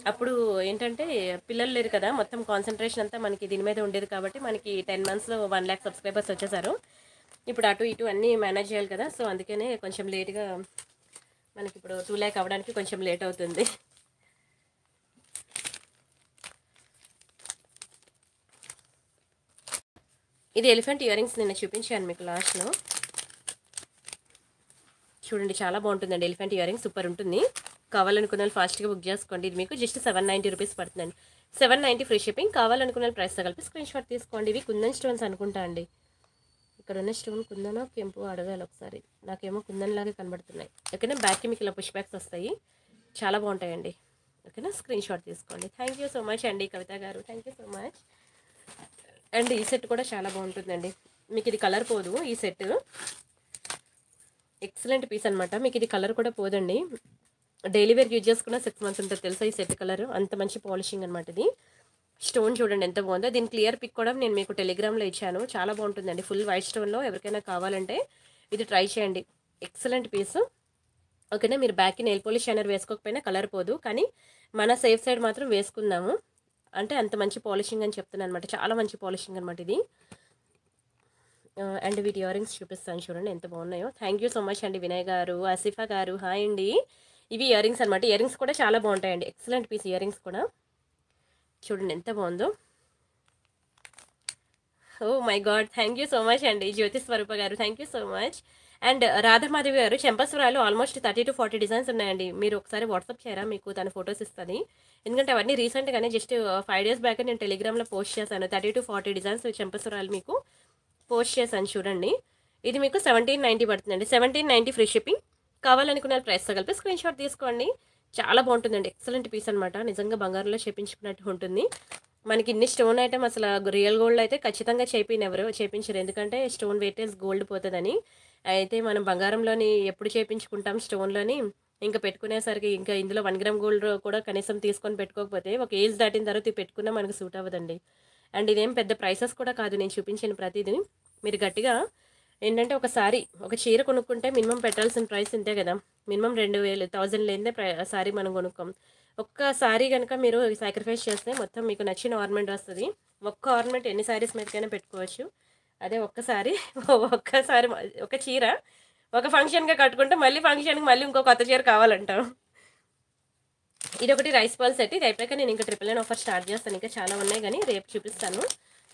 అప్పుడు ఏంటంటే పిల్లలు లేరు కదా, మొత్తం కాన్సన్ట్రేషన్ అంతా మనకి దీని మీద ఉండేది కాబట్టి మనకి టెన్ మంత్స్లో వన్ ల్యాక్ సబ్స్క్రైబర్స్ వచ్చేసారు. ఇప్పుడు అటు ఇటు అన్నీ మేనేజ్ చేయాలి కదా, సో అందుకనే కొంచెం లేట్గా మనకి ఇప్పుడు టూ ల్యాక్ అవ్వడానికి కొంచెం లేట్ అవుతుంది. ఇది ఎలిఫెంట్ ఇయర్ రింగ్స్, నిన్న చూపించాను మీకు లాస్ట్లో, చూడండి చాలా బాగుంటుందండి. ఎలిఫెంట్ ఇయర్ రింగ్స్ సూపర్ ఉంటుంది, కావాలనుకున్న వాళ్ళు ఫాస్ట్గా బుక్ చేసుకోండి. ఇది మీకు జస్ట్ సెవెన్ నైంటీ రూపీస్ పడుతుందండి, సెవెన్ నైంటీ ఫ్రీ షిప్పింగ్. కావాలనుకున్న ప్రైస్తో కలిపి స్క్రీన్ షాట్ తీసుకోండి. ఇవి కుందన్ స్టోన్స్ అనుకుంటా అండి, ఇక్కడ ఉన్న స్టోన్ కుందనో కెంపు అడగాలి ఒకసారి, నాకేమో కుందన్లాగే కనబడుతున్నాయి, ఓకేనా. బ్యాక్కి మీకు ఇలా పుష్ బ్యాక్స్ వస్తాయి, చాలా బాగుంటాయండి, ఓకేనా. స్క్రీన్ షాట్ తీసుకోండి. థ్యాంక్ యూ సో మచ్ అండి కవిత గారు, thank you so much. And ఈ సెట్ కూడా చాలా బాగుంటుందండి, మీకు ఇది కలర్ పోదు ఈ సెట్ ఎక్సలెంట్ పీస్ అన్నమాట. మీకు ఇది కలర్ కూడా పోదండి, డైలీ వేర్ యూజ్ చేసుకున్న సిక్స్ మంత్స్ ఉంటుంది తెలుసా ఈ సెట్ కలర్, అంత మంచి పాలిషింగ్ అనమాట. ఇది స్టోన్ చూడండి ఎంత బాగుందో, దీని క్లియర్ పిక్ కూడా నేను మీకు టెలిగ్రామ్లో ఇచ్చాను, చాలా బాగుంటుందండి. ఫుల్ వైట్ స్టోన్లో ఎవరికైనా కావాలంటే ఇది ట్రై చేయండి, ఎక్సలెంట్ పీస్ ఓకేనా. మీరు బ్యాక్కి నెయిల్ పోలిష్ షైనర్ వేసుకోకపోయినా కలర్ పోదు, కానీ మన సేఫ్ సైడ్ మాత్రం వేసుకుందాము, అంటే అంత మంచి పాలిషింగ్ అని చెప్తున్నాను అనమాట, చాలా మంచి పాలిషింగ్ అనమాట ఇది. అండ్ వీటి ఇయర్ రింగ్స్ చూపిస్తాను చూడండి ఎంత బాగున్నాయో. థ్యాంక్ యూ సో మచ్ అండి వినయ్ గారు, ఆసిఫా గారు, హాయ్ అండి. ఇవి ఇయర్ రింగ్స్ అనమాట, ఇయర్ రింగ్స్ కూడా చాలా బాగుంటాయండి, ఎక్సలెంట్ పీస్ ఇయర్ రింగ్స్ కూడా చూడండి ఎంత బాగుందో. Oh my God, thank you so much అండి జ్యోతి స్వరూప గారు, thank you so much. And Radha Madhavi గారు, చెంపస్వరాలు almost thirty to forty designs ఉన్నాయండి, మీరు ఒకసారి వాట్సాప్ చేయరా, మీకు తన ఫొటోస్ ఇస్తుంది, ఎందుకంటే అవన్నీ రీసెంట్గానే జస్ట్ ఫైవ్ డేస్ బ్యాక్ నేను టెలిగ్రామ్లో పోస్ట్ చేశాను, థర్టీ టు ఫార్టీ డిజైన్స్ చెంపస్వరాలు మీకు పోస్ట్ చేశాను చూడండి. ఇది మీకు సెవెంటీన్ నైంటీ పడుతుందండి, సెవెంటీన్ నైంటీ ఫ్రీ షిప్పింగ్, కావాలనుకున్న ప్రైస్తో కలిపి స్క్రీన్ షాట్ తీసుకోండి, చాలా బాగుంటుందండి, ఎక్సలెంట్ పీస్ అనమాట, నిజంగా బంగారంలో చేయించుకున్నట్టు ఉంటుంది. మనకి ఇన్ని స్టోన్ ఐటమ్ అసలు రియల్ గోల్డ్ అయితే ఖచ్చితంగా చేయించినెవరు చేయించరు, ఎందుకంటే స్టోన్ వెయిటేజ్ గోల్డ్ పోతుందని, అయితే మనం బంగారంలోని ఎప్పుడు చేయించుకుంటాం స్టోన్లోని, ఇంకా పెట్టుకునేసరికి ఇంకా ఇందులో వన్ గ్రామ్ గోల్డ్ కూడా కనీసం తీసుకొని పెట్టుకోకపోతే ఒక ఏజ్ దాటిన తర్వాత పెట్టుకున్నా మనకు సూట్ అవ్వదండి. అండ్ ఇదేం పెద్ద ప్రైసెస్ కూడా కాదు, నేను చూపించిన ప్రతిదీ మీరు గట్టిగా ఏంటంటే ఒకసారి ఒక చీర కొనుక్కుంటే మినిమం పెట్టాల్సిన ప్రైస్ ఇంతే కదా, మినిమం రెండు వేలు థౌజండ్ లేదే సారీ మనం కొనుక్కోం, ఒక్కసారి కనుక మీరు సాక్రిఫైస్ చేస్తే మొత్తం మీకు నచ్చిన ఆర్నమెంట్ వస్తుంది, ఒక్క ఆర్నమెంట్ ఎన్ని సారీస్ మీదకైనా పెట్టుకోవచ్చు, అదే ఒక్కసారి ఒక్కసారి ఒక చీర ఒక ఫంక్షన్గా కట్టుకుంటే మళ్ళీ ఫంక్షన్కి మళ్ళీ ఇంకో కొత్త చీర కావాలంటాం. ఇదొకటి రైస్ బాల్ సెట్, ఇది అయిపోయాక నేను ఇంకా ట్రిపుల్ నైన్ ఆఫర్ స్టార్ట్ చేస్తాను, ఇంకా చాలా ఉన్నాయి కానీ రేపు చూపిస్తాను,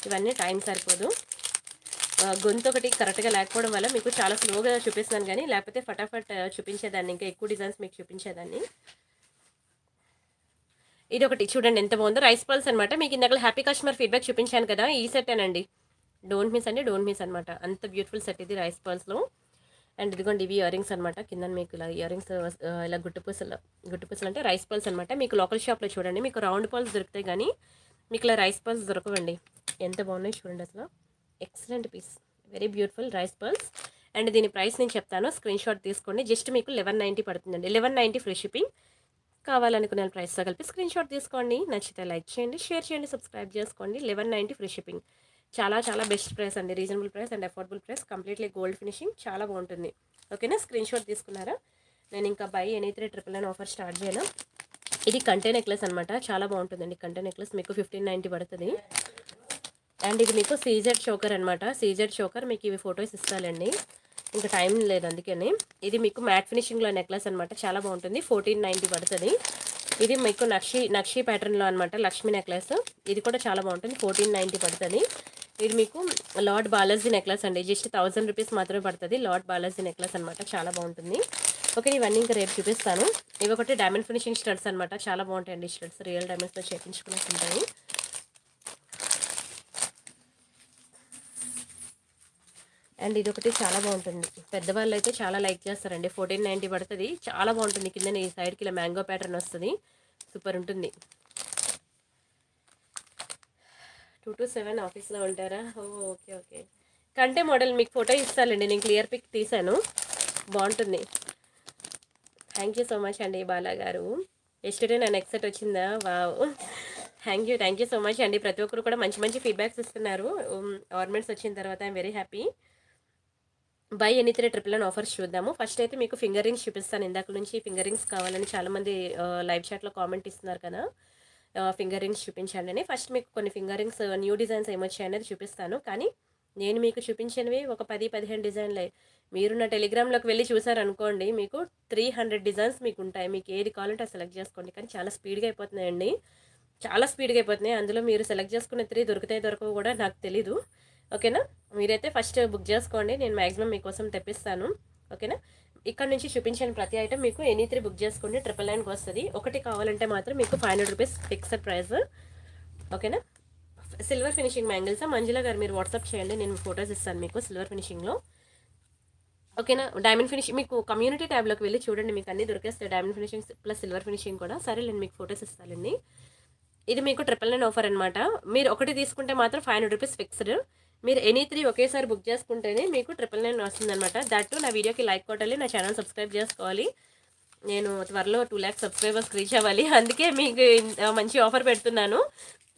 ఇవన్నీ టైం సరిపోదు. గొంతు ఒకటి కరెక్ట్గా లేకపోవడం వల్ల మీకు చాలా స్లోగా చూపిస్తున్నాను, కానీ లేకపోతే ఫటాఫట్ చూపించేదాన్ని, ఇంకా ఎక్కువ డిజైన్స్ మీకు చూపించేదాన్ని. ఇది ఒకటి చూడండి ఎంత బాగుందో, రైస్ బాల్స్ అనమాట, మీకు ఇందాక హ్యాపీ కస్టమర్ ఫీడ్బ్యాక్ చూపించాను కదా, ఈ సెట్ అనండి, డోంట్ మిస్ అండి, డోంట్ మిస్ అనమాట, అంత బ్యూటిఫుల్ సెట్ ఇది రైస్ బాల్స్లో. అండ్ ఇదిగోండి ఇవి ఇయర్ రింగ్స్ అనమాట, కింద మీకు ఇలా ఇయర్ రింగ్స్ ఇలా గుట్టుపూసలు, గుట్టుపూసలు అంటే రైస్ బాల్స్ అనమాట, మీకు లోకల్ షాప్లో చూడండి మీకు రౌండ్ బాల్స్ దొరుకుతాయి, కానీ మీకు ఇలా రైస్ బాల్స్ దొరకవండి, ఎంత బాగున్నాయి చూడండి అసలు, excellent piece, very beautiful rice balls. And దీని ప్రైస్ నేను చెప్తాను, స్క్రీన్ షాట్ తీసుకోండి, జస్ట్ మీకు లెవెన్ నైంటీ పడుతుందండి, లెవెన్ నైంటీ ఫ్రీ షిప్పింగ్, కావాలనుకున్న ప్రైస్తో కలిపి స్క్రీన్ షాట్ తీసుకోండి, నచ్చితే లైక్ చేయండి, షేర్ చేయండి, సబ్స్క్రైబ్ చేసుకోండి, లెవెన్ నైంటీ ఫ్రీ షిప్పింగ్, చాలా చాలా బెస్ట్ ప్రైస్ అండి, reasonable price and affordable price, completely gold finishing, చాలా బాగుంటుంది ఓకేనా. స్క్రీన్ షాట్ తీసుకున్నారా, నేను ఇంకా buy any three triple nine offer start చేయను. ఇది కంటే నెక్లెస్ అనమాట, చాలా బాగుంటుందండి కంటే నెక్లెస్, మీకు ఫిఫ్టీన్ నైంటీ పడుతుంది. అండ్ ఇది మీకు సీజెడ్ చోకర్ అనమాట, సీజెడ్ చోకర్, మీకు ఇవి ఫొటోస్ ఇస్తానండి, ఇంకా టైం లేదు అందుకని. ఇది మీకు మ్యాట్ ఫినిషింగ్లో నెక్లెస్ అనమాట, చాలా బాగుంటుంది, ఫోర్టీన్ నైంటీ పడుతుంది. ఇది మీకు నక్షి నక్షి ప్యాటర్న్లో అనమాట లక్ష్మీ నెక్లెస్, ఇది కూడా చాలా బాగుంటుంది, ఫోర్టీన్ నైంటీ పడుతుంది. ఇది మీకు లార్డ్ బాలాజీ నెక్లెస్ అండి, జస్ట్ థౌజండ్ రూపీస్ మాత్రమే పడుతుంది, లార్డ్ బాలాజీ నెక్లెస్ అనమాట, చాలా బాగుంటుంది ఓకే. ఇవన్నీ ఇంకా రేపు చూపిస్తాను. ఇవి ఒకటి డైమండ్ ఫినిషింగ్ స్టడ్స్ అనమాట, చాలా బాగుంటాయండి స్టడ్స్, రియల్ డైమండ్స్తో చేయించుకునేసి ఉంటాయి. అండ్ ఇదొకటి చాలా బాగుంటుంది, పెద్దవాళ్ళు అయితే చాలా లైక్ చేస్తారండి, ఫోర్టీన్ నైంటీ పడుతుంది, చాలా బాగుంటుంది, కింద ఈ సైడ్కి ఇలా మ్యాంగో ప్యాటర్న్ వస్తుంది, సూపర్ ఉంటుంది. టూ టు సెవెన్ ఆఫీస్లో ఉంటారా, ఓకే ఓకే. కంటే మోడల్ మీకు ఫోటో ఇస్తానండి, నేను క్లియర్ పిక్ తీశాను, బాగుంటుంది. థ్యాంక్ యూ సో మచ్ అండి బాలా గారు, ఎస్టర్డే నా నెక్స్ట్ సెట్ వచ్చిందా, wow, thank you thank you so much అండి. ప్రతి ఒక్కరు కూడా మంచి మంచి ఫీడ్బ్యాక్స్ ఇస్తున్నారు, ఆర్నమెంట్స్ వచ్చిన తర్వాత I'm very happy. Buy any three triple nine offers చూద్దాము. ఫస్ట్ అయితే మీకు ఫింగర్ రింగ్స్ చూపిస్తాను, ఇందాక నుంచి ఫింగర్ రింగ్స్ కావాలని చాలామంది లైవ్ చాట్లో కామెంట్ ఇస్తున్నారు కదా, ఫింగర్ రింగ్స్ చూపించానని. ఫస్ట్ మీకు కొన్ని ఫింగర్ రింగ్స్ న్యూ డిజైన్స్ ఏమొచ్చాయి అనేది చూపిస్తాను, కానీ నేను మీకు చూపించినవి ఒక పది పదిహేను డిజైన్లే, మీరు నా టెలిగ్రామ్లోకి వెళ్ళి చూసారనుకోండి మీకు త్రీ హండ్రెడ్ డిజైన్స్ మీకు ఉంటాయి, మీకు ఏది కావాలంటే సెలెక్ట్ చేసుకోండి, కానీ చాలా స్పీడ్గా అయిపోతున్నాయండి, చాలా స్పీడ్గా అయిపోతున్నాయి, అందులో మీరు సెలెక్ట్ చేసుకునే త్రీ దొరుకుతాయి దొరకవు కూడా నాకు తెలీదు ఓకేనా. మీరైతే ఫస్ట్ బుక్ చేసుకోండి, నేను మ్యాక్సిమం మీకోసం తెప్పిస్తాను ఓకేనా. ఇక్కడ నుంచి చూపించిన ప్రతి ఐటమ్ మీకు ఎనీ త్రీ బుక్ చేసుకోండి, ట్రిపుల్ నైన్కి వస్తుంది, ఒకటి కావాలంటే మాత్రం మీకు five hundred rupees fixed price ఓకేనా. సిల్వర్ ఫినిషింగ్ బ్యాంగిల్స్, మంజుల గారు మీరు వాట్సాప్ చేయండి, నేను ఫొటోస్ ఇస్తాను మీకు సిల్వర్ ఫినిషింగ్లో ఓకేనా. డైమండ్ ఫినిషింగ్ మీకు కమ్యూనిటీ ట్యాబ్లోకి వెళ్ళి చూడండి, మీకు అన్నీ దొరికేస్తాయి, diamond finishing plus silver finishing కూడా. సరే నేను మీకు ఫొటోస్ ఇస్తానండి. ఇది మీకు ట్రిపుల్ నైన్ ఆఫర్ అనమాట, మీరు ఒకటి తీసుకుంటే మాత్రం ఫైవ్ హండ్రెడ్ రూపీస్ ఫిక్స్డ్, మీరు ఎనీ త్రీ ఒకేసారి బుక్ చేసుకుంటేనే మీకు ట్రిపుల్ నైన్ వస్తుందన్నమాట. దట్ నా వీడియోకి లైక్ కొట్టాలి, నా ఛానల్ సబ్స్క్రైబ్ చేసుకోవాలి. నేను త్వరలో టూ ల్యాక్స్ సబ్స్క్రైబర్స్ రీచ్ అవ్వాలి, అందుకే మీకు మంచి ఆఫర్ పెడుతున్నాను.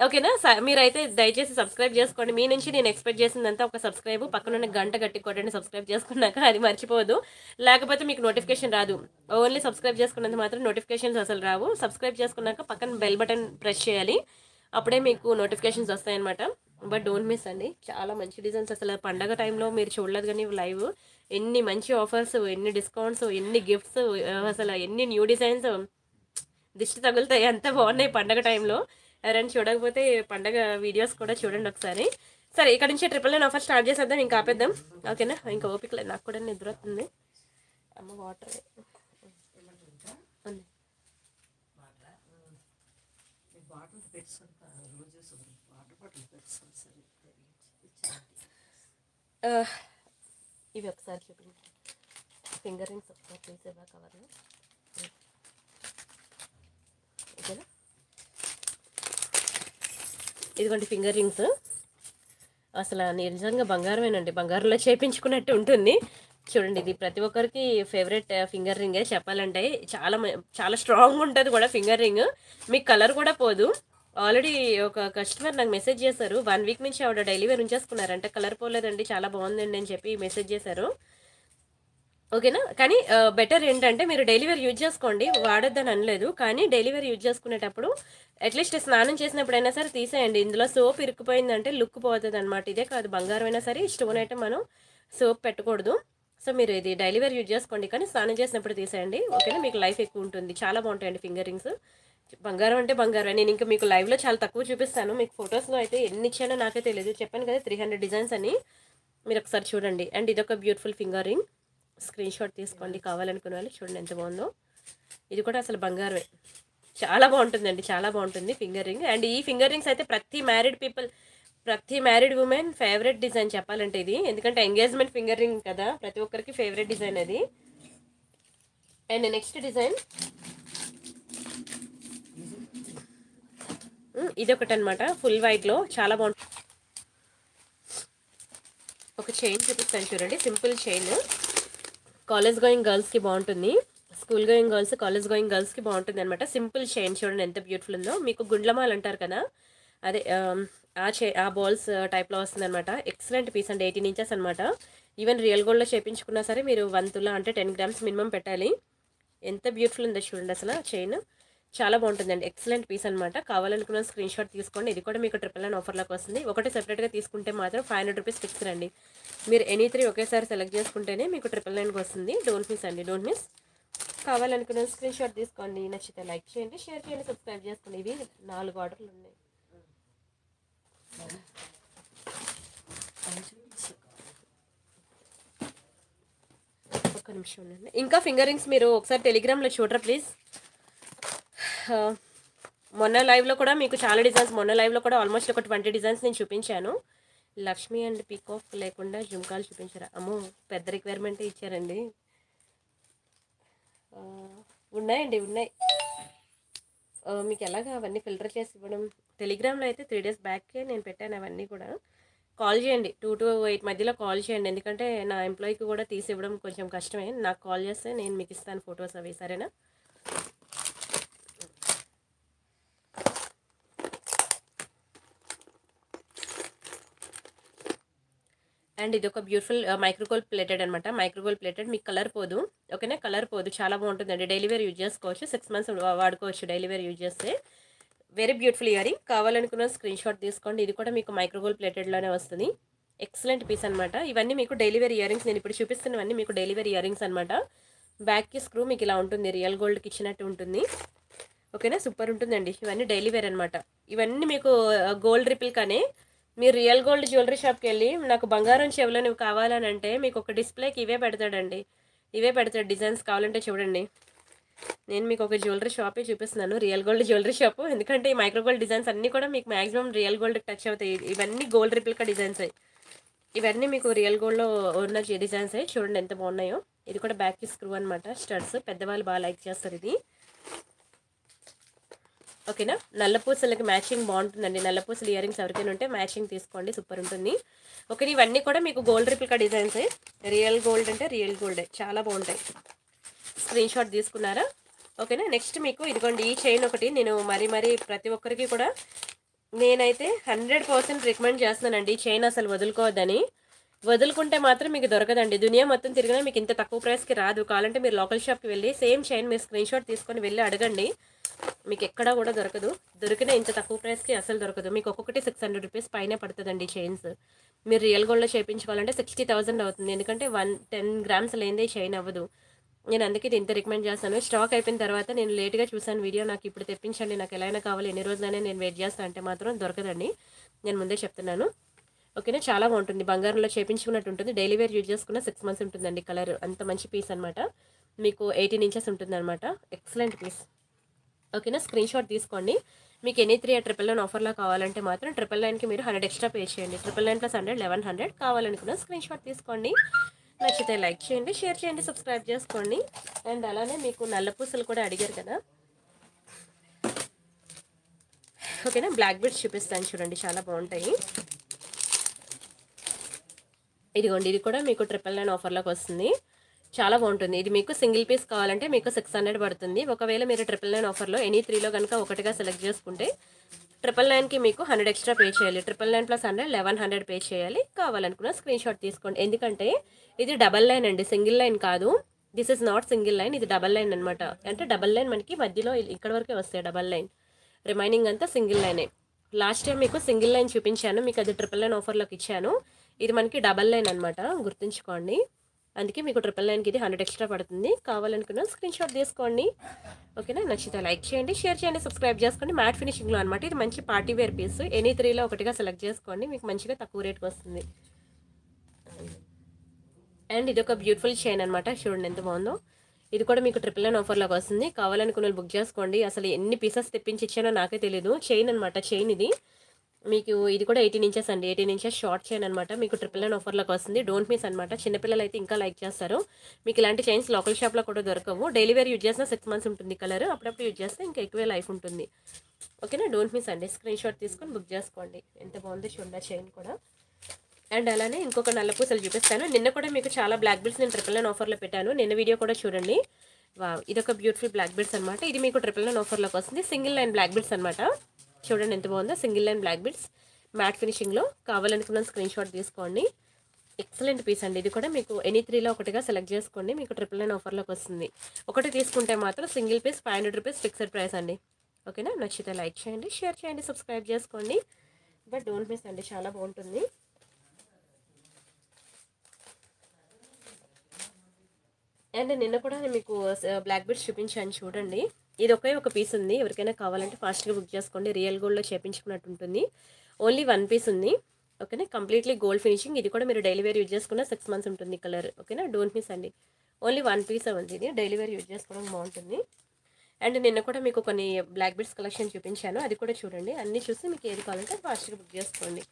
ఓకేనా? మీరైతే దయచేసి సబ్స్క్రైబ్ చేసుకోండి. మీ నుంచి నేను ఎక్స్పెక్ట్ చేసిందంతా ఒక సబ్స్క్రైబ్, పక్కనున్న గంట గట్టి కొట్టండి. సబ్స్క్రైబ్ చేసుకున్నాక అది మర్చిపోదు, లేకపోతే మీకు నోటిఫికేషన్ రాదు. ఓన్లీ సబ్స్క్రైబ్ చేసుకున్నంత మాత్రం నోటిఫికేషన్స్ అసలు రావు. సబ్స్క్రైబ్ చేసుకున్నాక పక్కన బెల్ బటన్ ప్రెస్ చేయాలి, అప్పుడే మీకు నోటిఫికేషన్స్ వస్తాయన్నమాట. బట్ డోంట్ మిస్ అండి, చాలా మంచి డిజైన్స్. అసలు పండగ టైంలో మీరు చూడలేదు కానీ లైవ్ ఎన్ని మంచి ఆఫర్స్, ఎన్ని డిస్కౌంట్స్, ఎన్ని గిఫ్ట్స్, అసలు ఎన్ని న్యూ డిజైన్స్ దిష్టి తగులుతాయి, అంత బాగున్నాయి పండగ టైంలో. ఎవరైనా చూడకపోతే పండగ వీడియోస్ కూడా చూడండి ఒకసారి. సరే, ఇక్కడ నుంచి ట్రిపుల్ నైన్ ఆఫర్ స్టార్ట్ చేసేద్దాం, ఇంకా ఆపేద్దాం. ఓకేనా? ఇంకా ఓపిక నాకు కూడా నిద్ర వస్తుంది. అమ్మ వాటర్ ఇవి ఒకసారి చూపించండి. ఫింగర్ రింగ్స్ ఒకసారి తీసేవా కవర్లో? ఓకేనా? ఇదిగోండి ఫింగర్ రింగ్స్. అసలు నిజంగా బంగారమేనండి, బంగారంలో చేయించుకున్నట్టు ఉంటుంది. చూడండి, ఇది ప్రతి ఒక్కరికి ఫేవరెట్ ఫింగర్ రింగే చెప్పాలంటే. చాలా చాలా స్ట్రాంగ్ ఉంటుంది కూడా ఫింగర్ రింగ్, మీకు కలర్ కూడా పోదు. ఆల్రెడీ ఒక కస్టమర్ నాకు మెసేజ్ చేశారు, వన్ వీక్ నుంచి ఆవిడ డైలీ వేర్ ఉంచేసుకున్నారంటే కలర్ పోలేదండి, చాలా బాగుందండి అని చెప్పి మెసేజ్ చేశారు. ఓకేనా? కానీ బెటర్ ఏంటంటే మీరు డైలీ వేర్ యూజ్ చేసుకోండి, వాడొద్దని అనలేదు. కానీ డైలీ వేర్ యూజ్ చేసుకునేటప్పుడు అట్లీస్ట్ స్నానం చేసినప్పుడైనా సరే తీసేయండి. ఇందులో సోప్ ఇరుక్కుపోయిందంటే లుక్ పోతుంది అనమాట. ఇదే కాదు బంగారం అయినా సరే స్టోన్ అయితే మనం సోప్ పెట్టకూడదు. సో మీరు ఇది డైలీ వేర్ యూజ్ చేసుకోండి, కానీ స్నానం చేసినప్పుడు తీసేయండి. ఓకేనా? మీకు లైఫ్ ఎక్కువ ఉంటుంది. చాలా బాగుంటాయండి ఫింగర్ రింగ్స్. బంగారం అంటే బంగారం. నేను ఇంకా మీకు లైవ్లో చాలా తక్కువ చూపిస్తాను, మీకు ఫొటోస్లో అయితే ఎన్ని ఇచ్చానో నాకే తెలియదు. చెప్పాను కదా త్రీ హండ్రెడ్ డిజైన్స్ అని, మీరు ఒకసారి చూడండి. అండ్ ఇదొక beautiful finger ring, screen shot తీసుకోండి కావాలనుకునే వాళ్ళు. చూడండి ఎంత బాగుందో, ఇది కూడా అసలు బంగారమే. చాలా బాగుంటుందండి, చాలా బాగుంటుంది ఫింగర్ రింగ్. అండ్ ఈ ఫింగర్ రింగ్స్ అయితే ప్రతి మ్యారీడ్ పీపుల్, ప్రతి మ్యారీడ్ ఉమెన్ ఫేవరెట్ డిజైన్ చెప్పాలంటే ఇది. ఎందుకంటే ఎంగేజ్మెంట్ ఫింగర్ రింగ్ కదా, ప్రతి ఒక్కరికి ఫేవరెట్ డిజైన్ అది. అండ్ నెక్స్ట్ డిజైన్ ఇదొకటి అనమాట, ఫుల్ వైట్లో చాలా బాగుంటుంది. ఒక చైన్ చూపిస్తాను చూడండి, సింపుల్ చైన్. కాలేజ్ గోయింగ్ గర్ల్స్కి బాగుంటుంది, school going girls, college going గర్ల్స్కి బాగుంటుంది అనమాట. సింపుల్ చైన్ చూడండి ఎంత బ్యూటిఫుల్ ఉందో. మీకు గుండ్లమాలు అంటారు కదా, అదే ఆ చే ఆ బాల్స్ టైప్లో వస్తుంది అనమాట. ఎక్సలెంట్ పీస్ అండి, ఎయిటీన్ ఇంచెస్ అనమాట. ఈవెన్ రియల్ గోల్డ్లో చేయించుకున్నా సరే మీరు వన్ తులా అంటే టెన్ గ్రామ్స్ మినిమం పెట్టాలి. ఎంత బ్యూటిఫుల్ ఉందో చూడండి అసలు చైన్, చాలా బాగుంటుందండి. ఎక్సలెంట్ పీస్ అనమాట. కావాలనుకున్న స్క్రీన్ షాట్ తీసుకోండి. ఇది కూడా మీకు ట్రిపుల్ నైన్ ఆఫర్లోకి వస్తుంది. ఒకటి సెపరేట్గా తీసుకుంటే మాత్రం ఫైవ్ హండ్రెడ్ రూపీస్ ఫిక్స్ రండి. మీరు ఎనీ త్రీ ఒకేసారి సెలెక్ట్ చేసుకుంటేనే మీకు ట్రిపుల్ నైన్కి వస్తుంది. డోంట్ మిస్ అండి, డోంట్ మిస్. కావాలనుకున్న స్క్రీన్ షాట్ తీసుకోండి. నచ్చితే లైక్ చేయండి, షేర్ చేయండి, సబ్స్క్రైబ్ చేసుకోండి. ఇవి నాలుగు ఆర్డర్లు ఉన్నాయి. ఒక్క నిమిషం ఉండండి. ఇంకా ఫింగర్ రింగ్స్ మీరు ఒకసారి టెలిగ్రామ్లో చూడరా ప్లీజ్. మొన్న లైవ్లో కూడా మీకు చాలా డిజైన్స్, మొన్న లైవ్లో కూడా ఆల్మోస్ట్ ఒక ట్వంటీ డిజైన్స్ నేను చూపించాను. లక్ష్మి అండ్ పీకాక్ లేకుండా జుమ్కాలు చూపించారా? అమ్మో పెద్ద రిక్వైర్మెంట్ ఇచ్చారండి. ఉన్నాయండి, ఉన్నాయి. మీకు ఎలాగా అవన్నీ ఫిల్టర్ చేసి ఇవ్వడం? టెలిగ్రామ్లో అయితే త్రీ డేస్ బ్యాక్కే నేను పెట్టాను అవన్నీ కూడా. కాల్ చేయండి, టూ టు ఎయిట్ మధ్యలో కాల్ చేయండి, ఎందుకంటే నా ఎంప్లాయీకి కూడా తీసి ఇవ్వడం కొంచెం కష్టమే. నాకు కాల్ చేస్తే నేను మీకు ఇస్తాను ఫొటోస్ అవి, సరేనా? అండ్ ఇది ఒక బ్యూటిఫుల్ మైక్రోగోల్డ్ ప్లేటెడ్ అనమాట. మైక్రోగోల్డ్ ప్లేటెడ్, మీకు కలర్ పోదు. ఓకేనా? కలర్ పోదు, చాలా బాగుంటుందండి. డైలీ వేర్ యూజ్ చేసుకోవచ్చు, సిక్స్ మంత్స్ వాడుకోవచ్చు డైలీ వేర్ యూజ్ చేస్తే. Very beautiful earring. కావాలనుకున్న స్క్రీన్ షాట్ తీసుకోండి. ఇది కూడా మీకు మైక్రోగోల్డ్ ప్లేటెడ్లోనే వస్తుంది. ఎక్సలెంట్ పీస్ అనమాట. ఇవన్నీ మీకు డైలీ వేర్ ఇయరింగ్స్, నేను ఇప్పుడు చూపిస్తున్నవన్నీ మీకు డైలీ వేర్ ఇయరింగ్స్ అనమాట. బ్యాక్కి స్క్రూ మీకు ఇలా ఉంటుంది, రియల్ గోల్డ్కి ఇచ్చినట్టు ఉంటుంది. ఓకేనా? సూపర్ ఉంటుందండి. ఇవన్నీ డైలీ వేర్ అనమాట. ఇవన్నీ మీకు గోల్డ్ రిపిల్ కానీ, మీరు రియల్ గోల్డ్ జ్యువెలరీ షాప్కి వెళ్ళి నాకు బంగారం చెవులో నువ్వు కావాలని అంటే మీకు ఒక డిస్ప్లేకి ఇవే పెడతాడండి, ఇవే పెడతాడు. డిజైన్స్ కావాలంటే చూడండి, నేను మీకు ఒక జ్యువెలరీ షాపే చూపిస్తున్నాను, రియల్ గోల్డ్ జ్యువెలరీ షాపు. ఎందుకంటే ఈ మైక్రో గోల్డ్ డిజైన్స్ అన్నీ కూడా మీకు మ్యాక్సిమం రియల్ గోల్డ్కి టచ్ అవుతాయి. ఇవన్నీ గోల్డ్ రిప్లికా డిజైన్స్ అయ్యి, ఇవన్నీ మీకు రియల్ గోల్డ్లో ఉన్న డిజైన్స్ అయ్యి. చూడండి ఎంత బాగున్నాయో. ఇది కూడా బ్యాక్కి స్క్రూ అనమాట, స్టడ్స్. పెద్దవాళ్ళు బాగా లైక్ చేస్తారు ఇది. ఓకేనా. నల్లపూసలకి మ్యాచింగ్ బాగుంటుందండి, నల్లపూసలు ఇయర్ రింగ్స్ ఎవరికైనా ఉంటే మ్యాచింగ్ తీసుకోండి, సూపర్ ఉంటుంది. ఓకే, ఇవన్నీ కూడా మీకు gold replica designs, real gold అంటే రియల్ గోల్డే, చాలా బాగుంటాయి. స్క్రీన్ షాట్ తీసుకున్నారా? ఓకేనా. నెక్స్ట్ మీకు ఇదిగోండి ఈ చైన్ ఒకటి, నేను మరీ మరీ ప్రతి ఒక్కరికి కూడా నేనైతే హండ్రెడ్ పర్సెంట్ రికమెండ్ చేస్తున్నానండి. ఈ చైన్ అసలు వదులుకోవద్దని, వదులుకుంటే మాత్రం మీకు దొరకదండి. దునియా మొత్తం తిరిగినా మీకు ఇంత తక్కువ ప్రైస్కి రాదు. కావాలంటే మీరు లోకల్ షాప్కి వెళ్ళి సేమ్ చైన్ మీరు స్క్రీన్ షాట్ తీసుకొని వెళ్ళి అడగండి, మీకు ఎక్కడా కూడా దొరకదు. దొరికిన ఇంత తక్కువ ప్రైస్కి అసలు దొరకదు. మీకు ఒక్కొక్కటి సిక్స్ హండ్రెడ్ రూపీస్ పైన పడుతుందండి చైన్స్. మీరు రియల్ గోల్డ్లో చేయించుకోవాలంటే సిక్స్టీ థౌసండ్ అవుతుంది, ఎందుకంటే వన్ టెన్ గ్రామ్స్ లేనిదే చైన్ అవ్వదు. నేను అందుకే ఇంత రికమెండ్ చేస్తాను. స్టాక్ అయిపోయిన తర్వాత నేను లేట్గా చూసాను వీడియో, నాకు ఇప్పుడు తెప్పించండి, నాకు ఎలా అయినా కావాలి, ఎన్ని రోజులైనా నేను వెయిట్ చేస్తాను అంటే మాత్రం దొరకదండి, నేను ముందే చెప్తున్నాను. ఓకేనా, చాలా బాగుంటుంది, బంగారంలో చేయించుకున్నట్టు ఉంటుంది. డైలీ వేర్ యూజ్ చేసుకున్న సిక్స్ మంత్స్ ఉంటుందండి కలర్, అంత మంచి పీస్ అనమాట. మీకు ఎయిటీన్ ఇంచెస్ ఉంటుందన్నమాట, ఎక్సలెంట్ పీస్. ఓకేనా, స్క్రీన్ షాట్ తీసుకోండి. మీకు ఎనీ త్రీ ట్రిపుల్ నైన్ ఆఫర్లో కావాలంటే మాత్రం ట్రిపుల్ నైన్కి మీరు హండ్రెడ్ ఎక్స్ట్రా పే చేయండి. Triple nine plus hundred eleven hundred కావాలనుకున్న స్క్రీన్ షాట్ తీసుకోండి. నచ్చితే లైక్ చేయండి, షేర్ చేయండి, సబ్స్క్రైబ్ చేసుకోండి. అండ్ అలానే మీకు నల్లపూసలు కూడా అడిగారు కదా, ఓకేనా. బ్లాక్ బీడ్స్ చూపిస్తాను చూడండి, చాలా బాగుంటాయి. ఇదిగోండి, ఇది కూడా మీకు ట్రిపుల్ నైన్ ఆఫర్లోకి వస్తుంది, చాలా బాగుంటుంది. ఇది మీకు సింగిల్ పీస్ కావాలంటే మీకు సిక్స్ హండ్రెడ్ పడుతుంది. ఒకవేళ మీరు ట్రిపుల్ నైన్ ఆఫర్లో ఎనీ త్రీలో కనుక ఒకటిగా సెలెక్ట్ చేసుకుంటే ట్రిపుల్ నైన్కి మీకు హండ్రెడ్ ఎక్స్ట్రా పే చేయాలి. Triple nine plus hundred eleven hundred pay చేయాలి. కావాలనుకున్న స్క్రీన్ షాట్ తీసుకోండి, ఎందుకంటే ఇది డబల్ లైన్ అండి, సింగిల్ లైన్ కాదు. This is not single line, ఇది డబల్ లైన్ అనమాట. అంటే డబల్ లైన్ మనకి మధ్యలో ఇక్కడ వరకే వస్తాయి డబల్ లైన్, రిమైనింగ్ అంతా సింగిల్ లైనే. లాస్ట్ టైం మీకు సింగిల్ లైన్ చూపించాను, మీకు అది ట్రిపుల్ లైన్ ఆఫర్లోకి ఇచ్చాను. ఇది మనకి డబల్ లైన్ అనమాట, గుర్తుంచుకోండి. అందుకే మీకు ట్రిపుల్ లైన్కి ఇది హండ్రెడ్ ఎక్స్ట్రా పడుతుంది. కావాలనుకున్న స్క్రీన్ షాట్ తీసుకోండి. ఓకేనా, నచ్చితే లైక్ చేయండి, షేర్ చేయండి, సబ్స్క్రైబ్ చేసుకోండి. మ్యాట్ ఫినిషింగ్లో అనమాట, ఇది మంచి పార్టీ వేర్ పీస్. ఎనీ త్రీలో ఒకటిగా సెలెక్ట్ చేసుకోండి, మీకు మంచిగా తక్కువ రేట్కి వస్తుంది. అండ్ ఇది ఒక బ్యూటిఫుల్ చైన్ అనమాట, చూడండి ఎంత బాగుందో. ఇది కూడా మీకు ట్రిపుల్ నైన్ ఆఫర్లోకి వస్తుంది. కావాలనుకున్న బుక్ చేసుకోండి. అసలు ఎన్ని పీసెస్ తెప్పించి ఇచ్చానో నాకే తెలియదు. చైన్ అనమాట, చైన్ ఇది మీకు. ఇది కూడా ఎయిటీన్ ఇంచెస్ అండి, ఎయిటీన్ ఇంచెస్ షార్ట్ చైన్ అనమాట. మీకు ట్రిపుల్ నైన్ ఆఫర్లోకి వస్తుంది, డోంట్ మిస్ అనమాట. చిన్నపిల్లలు అయితే ఇంకా లైక్ చేస్తారు. మీకు ఇలాంటి చైన్స్ లోకల్ షాప్లో కూడా దొరకవు. డైలీ వేర్ యూజ్ చేసిన సిక్స్ మంత్స్ ఉంటుంది కలర్, అప్పుడప్పుడు యూజ్ చేస్తే ఇంకా ఎక్కువే లైఫ్ ఉంటుంది. ఓకేనా, డోంట్ మిస్ అండి, స్క్రీన్ షాట్ తీసుకొని బుక్ చేసుకోండి. ఎంత బాగుంది చూడండి చైన్ కూడా. అండ్ అలానే ఇంకొక నల్లపూసలు చూపిస్తాను. నిన్న కూడా మీకు చాలా బ్లాక్ బీడ్స్ నేను ట్రిపుల్ నైన్ ఆఫర్లో పెట్టాను, నిన్న వీడియో కూడా చూడండి. వా, ఇది ఒక బ్యూటిఫుల్ బ్లాక్ బీడ్స్ అనమాట. ఇది మీకు ట్రిపుల్ నైన్ ఆఫర్లోకి వస్తుంది, సింగిల్ లైన్ బ్లాక్ బీడ్స్ అనమాట. చూడండి ఎంత బాగుందో, single line black bits mat ఫినిషింగ్లో. కావాలనుకున్న స్క్రీన్ షాట్ తీసుకోండి. ఎక్సలెంట్ పీస్ అండి. ఇది కూడా మీకు ఎనీ త్రీలో ఒకటిగా సెలెక్ట్ చేసుకోండి, మీకు ట్రిపుల్ నైన్ ఆఫర్లోకి వస్తుంది. ఒకటి తీసుకుంటే మాత్రం single piece five hundred rupees fixed price అండి. ఓకేనా, నచ్చితే లైక్ చేయండి, షేర్ చేయండి, సబ్స్క్రైబ్ చేసుకోండి. బట్ డోంట్ మిస్ అండి, చాలా బాగుంటుంది. అండ్ నిన్న కూడా మీకు బ్లాక్ బిట్స్ చూపించాను చూడండి. ఇది ఒకే ఒక పీస్ ఉంది, ఎవరికైనా కావాలంటే ఫాస్ట్గా బుక్ చేసుకోండి. రియల్ గోల్డ్లో చేయించుకున్నట్టు ఉంటుంది, ఓన్లీ వన్ పీస్ ఉంది. ఓకేనా, కంప్లీట్లీ గోల్డ్ ఫినిషింగ్. ఇది కూడా మీరు డైలీ వేర్ యూజ్ చేసుకున్న సిక్స్ మంత్స్ ఉంటుంది కలర్. ఓకేనా, డోంట్ మిస్ అండి, ఓన్లీ వన్ పీస్ ఉంది. ఇది డైలీ వేర్ యూజ్ చేసుకోవడం బాగుంటుంది. అండ్ నిన్న కూడా మీకు కొన్ని బ్లాక్ బీడ్స్ కలెక్షన్ చూపించాను, అది కూడా చూడండి. అన్నీ చూసి మీకు ఏది కావాలంటే ఫాస్ట్గా బుక్ చేసుకోండి.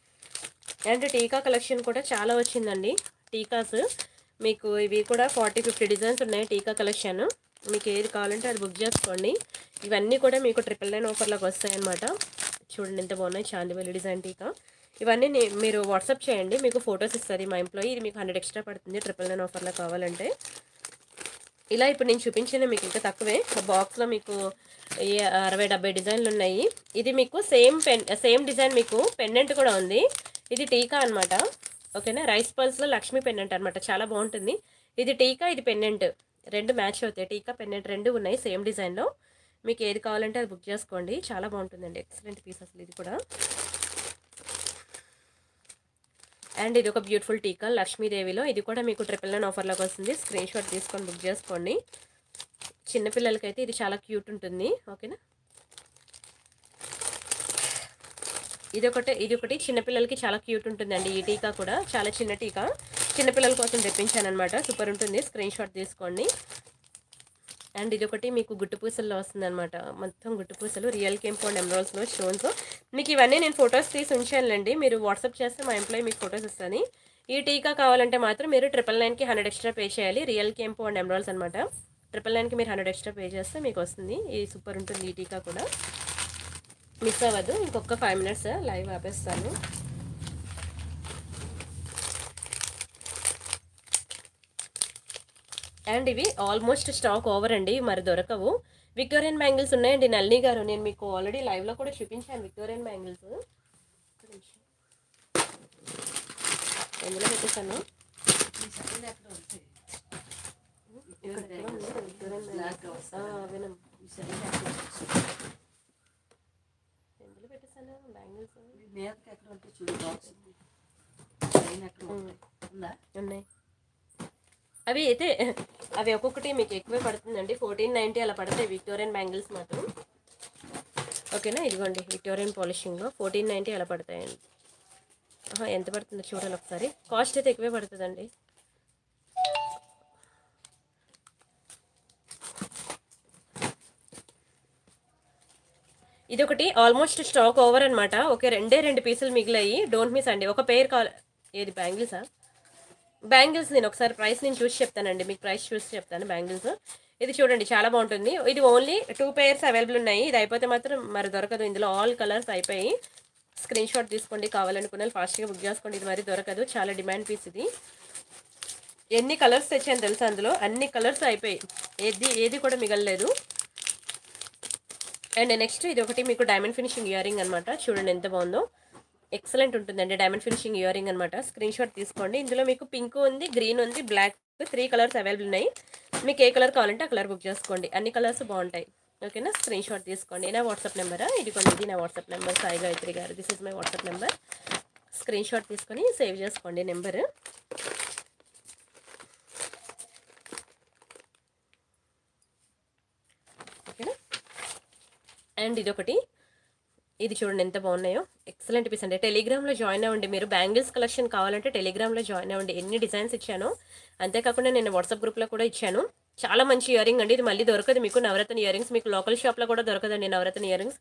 అండ్ టీకా కలెక్షన్ కూడా చాలా వచ్చిందండి. టీకాస్ మీకు ఇవి కూడా ఫార్టీ ఫిఫ్టీ డిజైన్స్ ఉన్నాయి టీకా కలెక్షన్. మీకు ఏది కావాలంటే అది బుక్ చేసుకోండి. ఇవన్నీ కూడా మీకు ట్రిపుల్ నైన్ ఆఫర్లోకి వస్తాయన్నమాట. చూడండి ఎంత బాగున్నాయి, చాందివల్లి డిజైన్ టీకా. ఇవన్నీ మీరు వాట్సాప్ చేయండి, మీకు ఫొటోస్ ఇస్తుంది మా ఎంప్లాయీ. ఇది మీకు హండ్రెడ్ ఎక్స్ట్రా పడుతుంది ట్రిపుల్ నైన్ ఆఫర్లో కావాలంటే. ఇలా ఇప్పుడు నేను చూపించిన మీకు ఇంకా తక్కువే. బాక్స్లో మీకు అరవై డెబ్బై డిజైన్లు ఉన్నాయి. ఇది మీకు సేమ్ పెన్ సేమ్ డిజైన్ మీకు పెండెంట్ కూడా ఉంది. ఇది టీకా అనమాట. ఓకేనా, రైస్ పల్స్లో లక్ష్మీ పెండెంట్ అనమాట, చాలా బాగుంటుంది. ఇది టీకా, ఇది పెండెంట్ రెండు మ్యాచ్ అవుతాయి. టీకా పెన్నెంట్ రెండు ఉన్నాయి సేమ్ డిజైన్లో. మీకు ఏది కావాలంటే అది బుక్ చేసుకోండి, చాలా బాగుంటుందండి. ఎక్సలెంట్ పీస్ అసలు ఇది కూడా. అండ్ ఇది ఒక బ్యూటిఫుల్ టీకా లక్ష్మీదేవిలో. ఇది కూడా మీకు ట్రిపుల్ నైన్ ఆఫర్లోకి వస్తుంది. స్క్రీన్ షాట్ తీసుకొని బుక్ చేసుకోండి. చిన్నపిల్లలకైతే ఇది చాలా క్యూట్ ఉంటుంది. ఓకేనా, ఇదొకటి ఇదొకటి చిన్నపిల్లలకి చాలా క్యూట్ ఉంటుందండి. ఈ టీకా కూడా చాలా చిన్న టీకా, చిన్నపిల్లల కోసం తెప్పించాను అనమాట, సూపర్ ఉంటుంది. స్క్రీన్ షాట్ తీసుకోండి. అండ్ ఇదొకటి మీకు గుట్టుపూసల్లో వస్తుంది అనమాట, మొత్తం గుట్టుపూసలు రియల్ కెంపౌండ్ ఎమరాల్డ్స్లో స్టోన్స్. మీకు ఇవన్నీ నేను ఫొటోస్ తీసి ఉంచానులేండి, మీరు వాట్సాప్ చేస్తే మా ఎంప్లాయీ మీకు ఫొటోస్ ఇస్తాను. ఈ టీకా కావాలంటే మాత్రం మీరు ట్రిపుల్ నైన్కి హండ్రెడ్ ఎక్స్ట్రా పే చేయాలి. రియల్ కెంపౌండ్ ఎమరాల్డ్స్ అనమాట. ట్రిపుల్ నైన్కి మీరు హండ్రెడ్ ఎక్స్ట్రా పే చేస్తే మీకు వస్తుంది. ఇది సూపర్ ఉంటుంది ఈ టీకా కూడా. మిస్ అవ్వదు. ఇంకొక ఫైవ్ మినిట్స్ లైవ్ ఆపేస్తాను. అండ్ ఇవి ఆల్మోస్ట్ స్టాక్ ఓవర్ అండి, మరి దొరకవు. విక్టోరియన్ బ్యాంగిల్స్ ఉన్నాయండి నళిని గారు, నేను మీకు ఆల్రెడీ లైవ్లో కూడా చూపించాను విక్టోరియన్ బ్యాంగిల్స్. ఎందులో పెట్టేశాను ఎందులో పెట్టేశాను బ్యాంగిల్స్ ఉన్నాయి. అవి అయితే అవి ఒక్కొక్కటి మీకు ఎక్కువే పడుతుందండి, ఫోర్టీన్ నైంటీ అలా పడతాయి విక్టోరియన్ బ్యాంగిల్స్ మాత్రం. ఓకేనా, ఇదిగోండి విక్టోరియన్ పాలిషింగ్లో ఫోర్టీన్ నైంటీ అలా పడతాయండి. ఎంత పడుతుందో చూడాలి ఒకసారి, కాస్ట్ అయితే ఎక్కువే పడుతుందండి. ఇదొకటి ఆల్మోస్ట్ స్టాక్ ఓవర్ అనమాట. ఓకే, రెండే రెండు పీసులు మిగిలాయి, డోంట్ మిస్ అండి. ఒక పేర్ కాల్ ఏది బ్యాంగిల్సా బ్యాంగిల్స్ నేను ఒకసారి ప్రైస్ నేను చూసి చెప్తానండి, మీకు ప్రైస్ చూసి చెప్తాను బ్యాంగిల్స్. ఇది చూడండి చాలా బాగుంటుంది. ఇది ఓన్లీ టూ పేర్స్ అవైలబుల్ ఉన్నాయి, ఇది అయిపోతే మాత్రం మరి దొరకదు. ఇందులో ఆల్ కలర్స్ అయిపోయి, స్క్రీన్ షాట్ తీసుకోండి కావాలనుకున్న ఫాస్ట్గా బుక్ చేసుకోండి, ఇది మరి దొరకదు, చాలా డిమాండ్ పీస్ ఇది. ఎన్ని కలర్స్ తెచ్చాను తెలుసా, అందులో అన్ని కలర్స్ అయిపోయి ఏది ఏది కూడా మిగలలేదు. అండ్ నెక్స్ట్ ఇది ఒకటి మీకు డైమండ్ ఫినిషింగ్ ఇయర్ రింగ్ అనమాట, చూడండి ఎంత బాగుందో, ఎక్సలెంట్ ఉంటుందండి డైమండ్ ఫినిషింగ్ ఇయర్ రింగ్ అనమాట. స్క్రీన్ షాట్ తీసుకోండి. ఇందులో మీకు పింక్ ఉంది, గ్రీన్ ఉంది, బ్లాక్, త్రీ కలర్స్ అవైలబుల్ ఉన్నాయి. మీకు ఏ కలర్ కావాలంటే ఆ కలర్ బుక్ చేసుకోండి, అన్ని కలర్స్ బాగుంటాయి. ఓకేనా, స్క్రీన్ షాట్ తీసుకోండి. నా వాట్సాప్ నెంబరా, ఇది కొంచెం నా వాట్సాప్ నెంబర్ సాయి గాయత్రి గారు, this is my WhatsApp number. Screen shot తీసుకొని సేవ్ చేసుకోండి నెంబరు. ఓకేనా, అండ్ ఇదొకటి, ఇది చూడండి ఎంత బాగున్నాయో, ఎక్సలెంట్ పీస్ అండి. టెలిగ్రామ్లో జాయిన్ అవ్వండి మీరు, బ్యాంగిల్స్ కలెక్షన్ కావాలంటే టెలిగ్రామ్లో జాయిన్ అవ్వండి. ఎన్ని డిజైన్స్ ఇచ్చాను, అంతేకాకుండా నేను వాట్సాప్ గ్రూప్లో కూడా ఇచ్చాను. చాలా మంచి ఇయర్ రింగ్ అండి, ఇది మళ్ళీ దొరకదు మీకు. నవరత్న ఇయర్ రింగ్స్ మీకు లోకల్ షాప్లో కూడా దొరకదండి నవరత్న ఇయర్ రింగ్స్.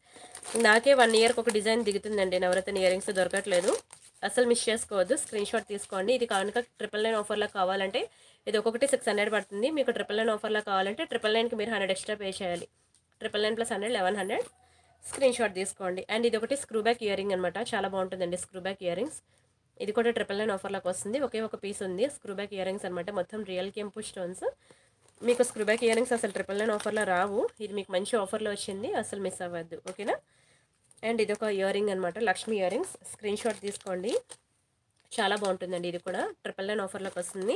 నాకే వన్ ఇయర్కి ఒక డిజైన్ దిగుతుందండి నవరత్న ఇయర్ రింగ్స్, దొరకట్లేదు అసలు, మిస్ చేసుకోవద్దు. స్క్రీన్ షాట్ తీసుకోండి. ఇది కనుక ట్రిపుల్ నైన్ ఆఫర్లో కావాలంటే ఇది ఒక్కొక్కటి సిక్స్ హండ్రెడ్ పడుతుంది మీకు. ట్రిపుల్ నైన్ ఆఫర్లో కావాలంటే ట్రిపుల్ నైన్కి మీరు హండ్రెడ్ ఎక్స్ట్రా పే చేయాలి, triple nine plus hundred eleven hundred. Screen shot తీసుకోండి. అండ్ ఇది ఒకటి స్క్రూ బ్యాక్ ఇయర్ రింగ్ అనమాట, చాలా బాగుంటుందండి స్క్రూ బ్యాక్ ఇయర్ రింగ్స్. ఇది కూడా ట్రిపుల్ నైన్ ఆఫర్లోకి వస్తుంది, ఒకే ఒక పీస్ ఉంది. స్క్రూ బ్యాక్ ఇయర్ రింగ్స్ అనమాట, మొత్తం రియల్ కెంపు స్టోన్స్. మీకు స్క్రూ బ్యాక్ ఇయర్ రింగ్స్ అసలు ట్రిపుల్ నైన్ ఆఫర్లో రావు, ఇది మీకు మంచి ఆఫర్లో వచ్చింది, అసలు మిస్ అవ్వద్దు. ఓకేనా, అండ్ ఇది ఒక ఇయర్ రింగ్ అనమాట, Lakshmi ear rings. Screen shot తీసుకోండి, చాలా బాగుంటుందండి. ఇది కూడా ట్రిపుల్ నైన్ ఆఫర్లోకి వస్తుంది,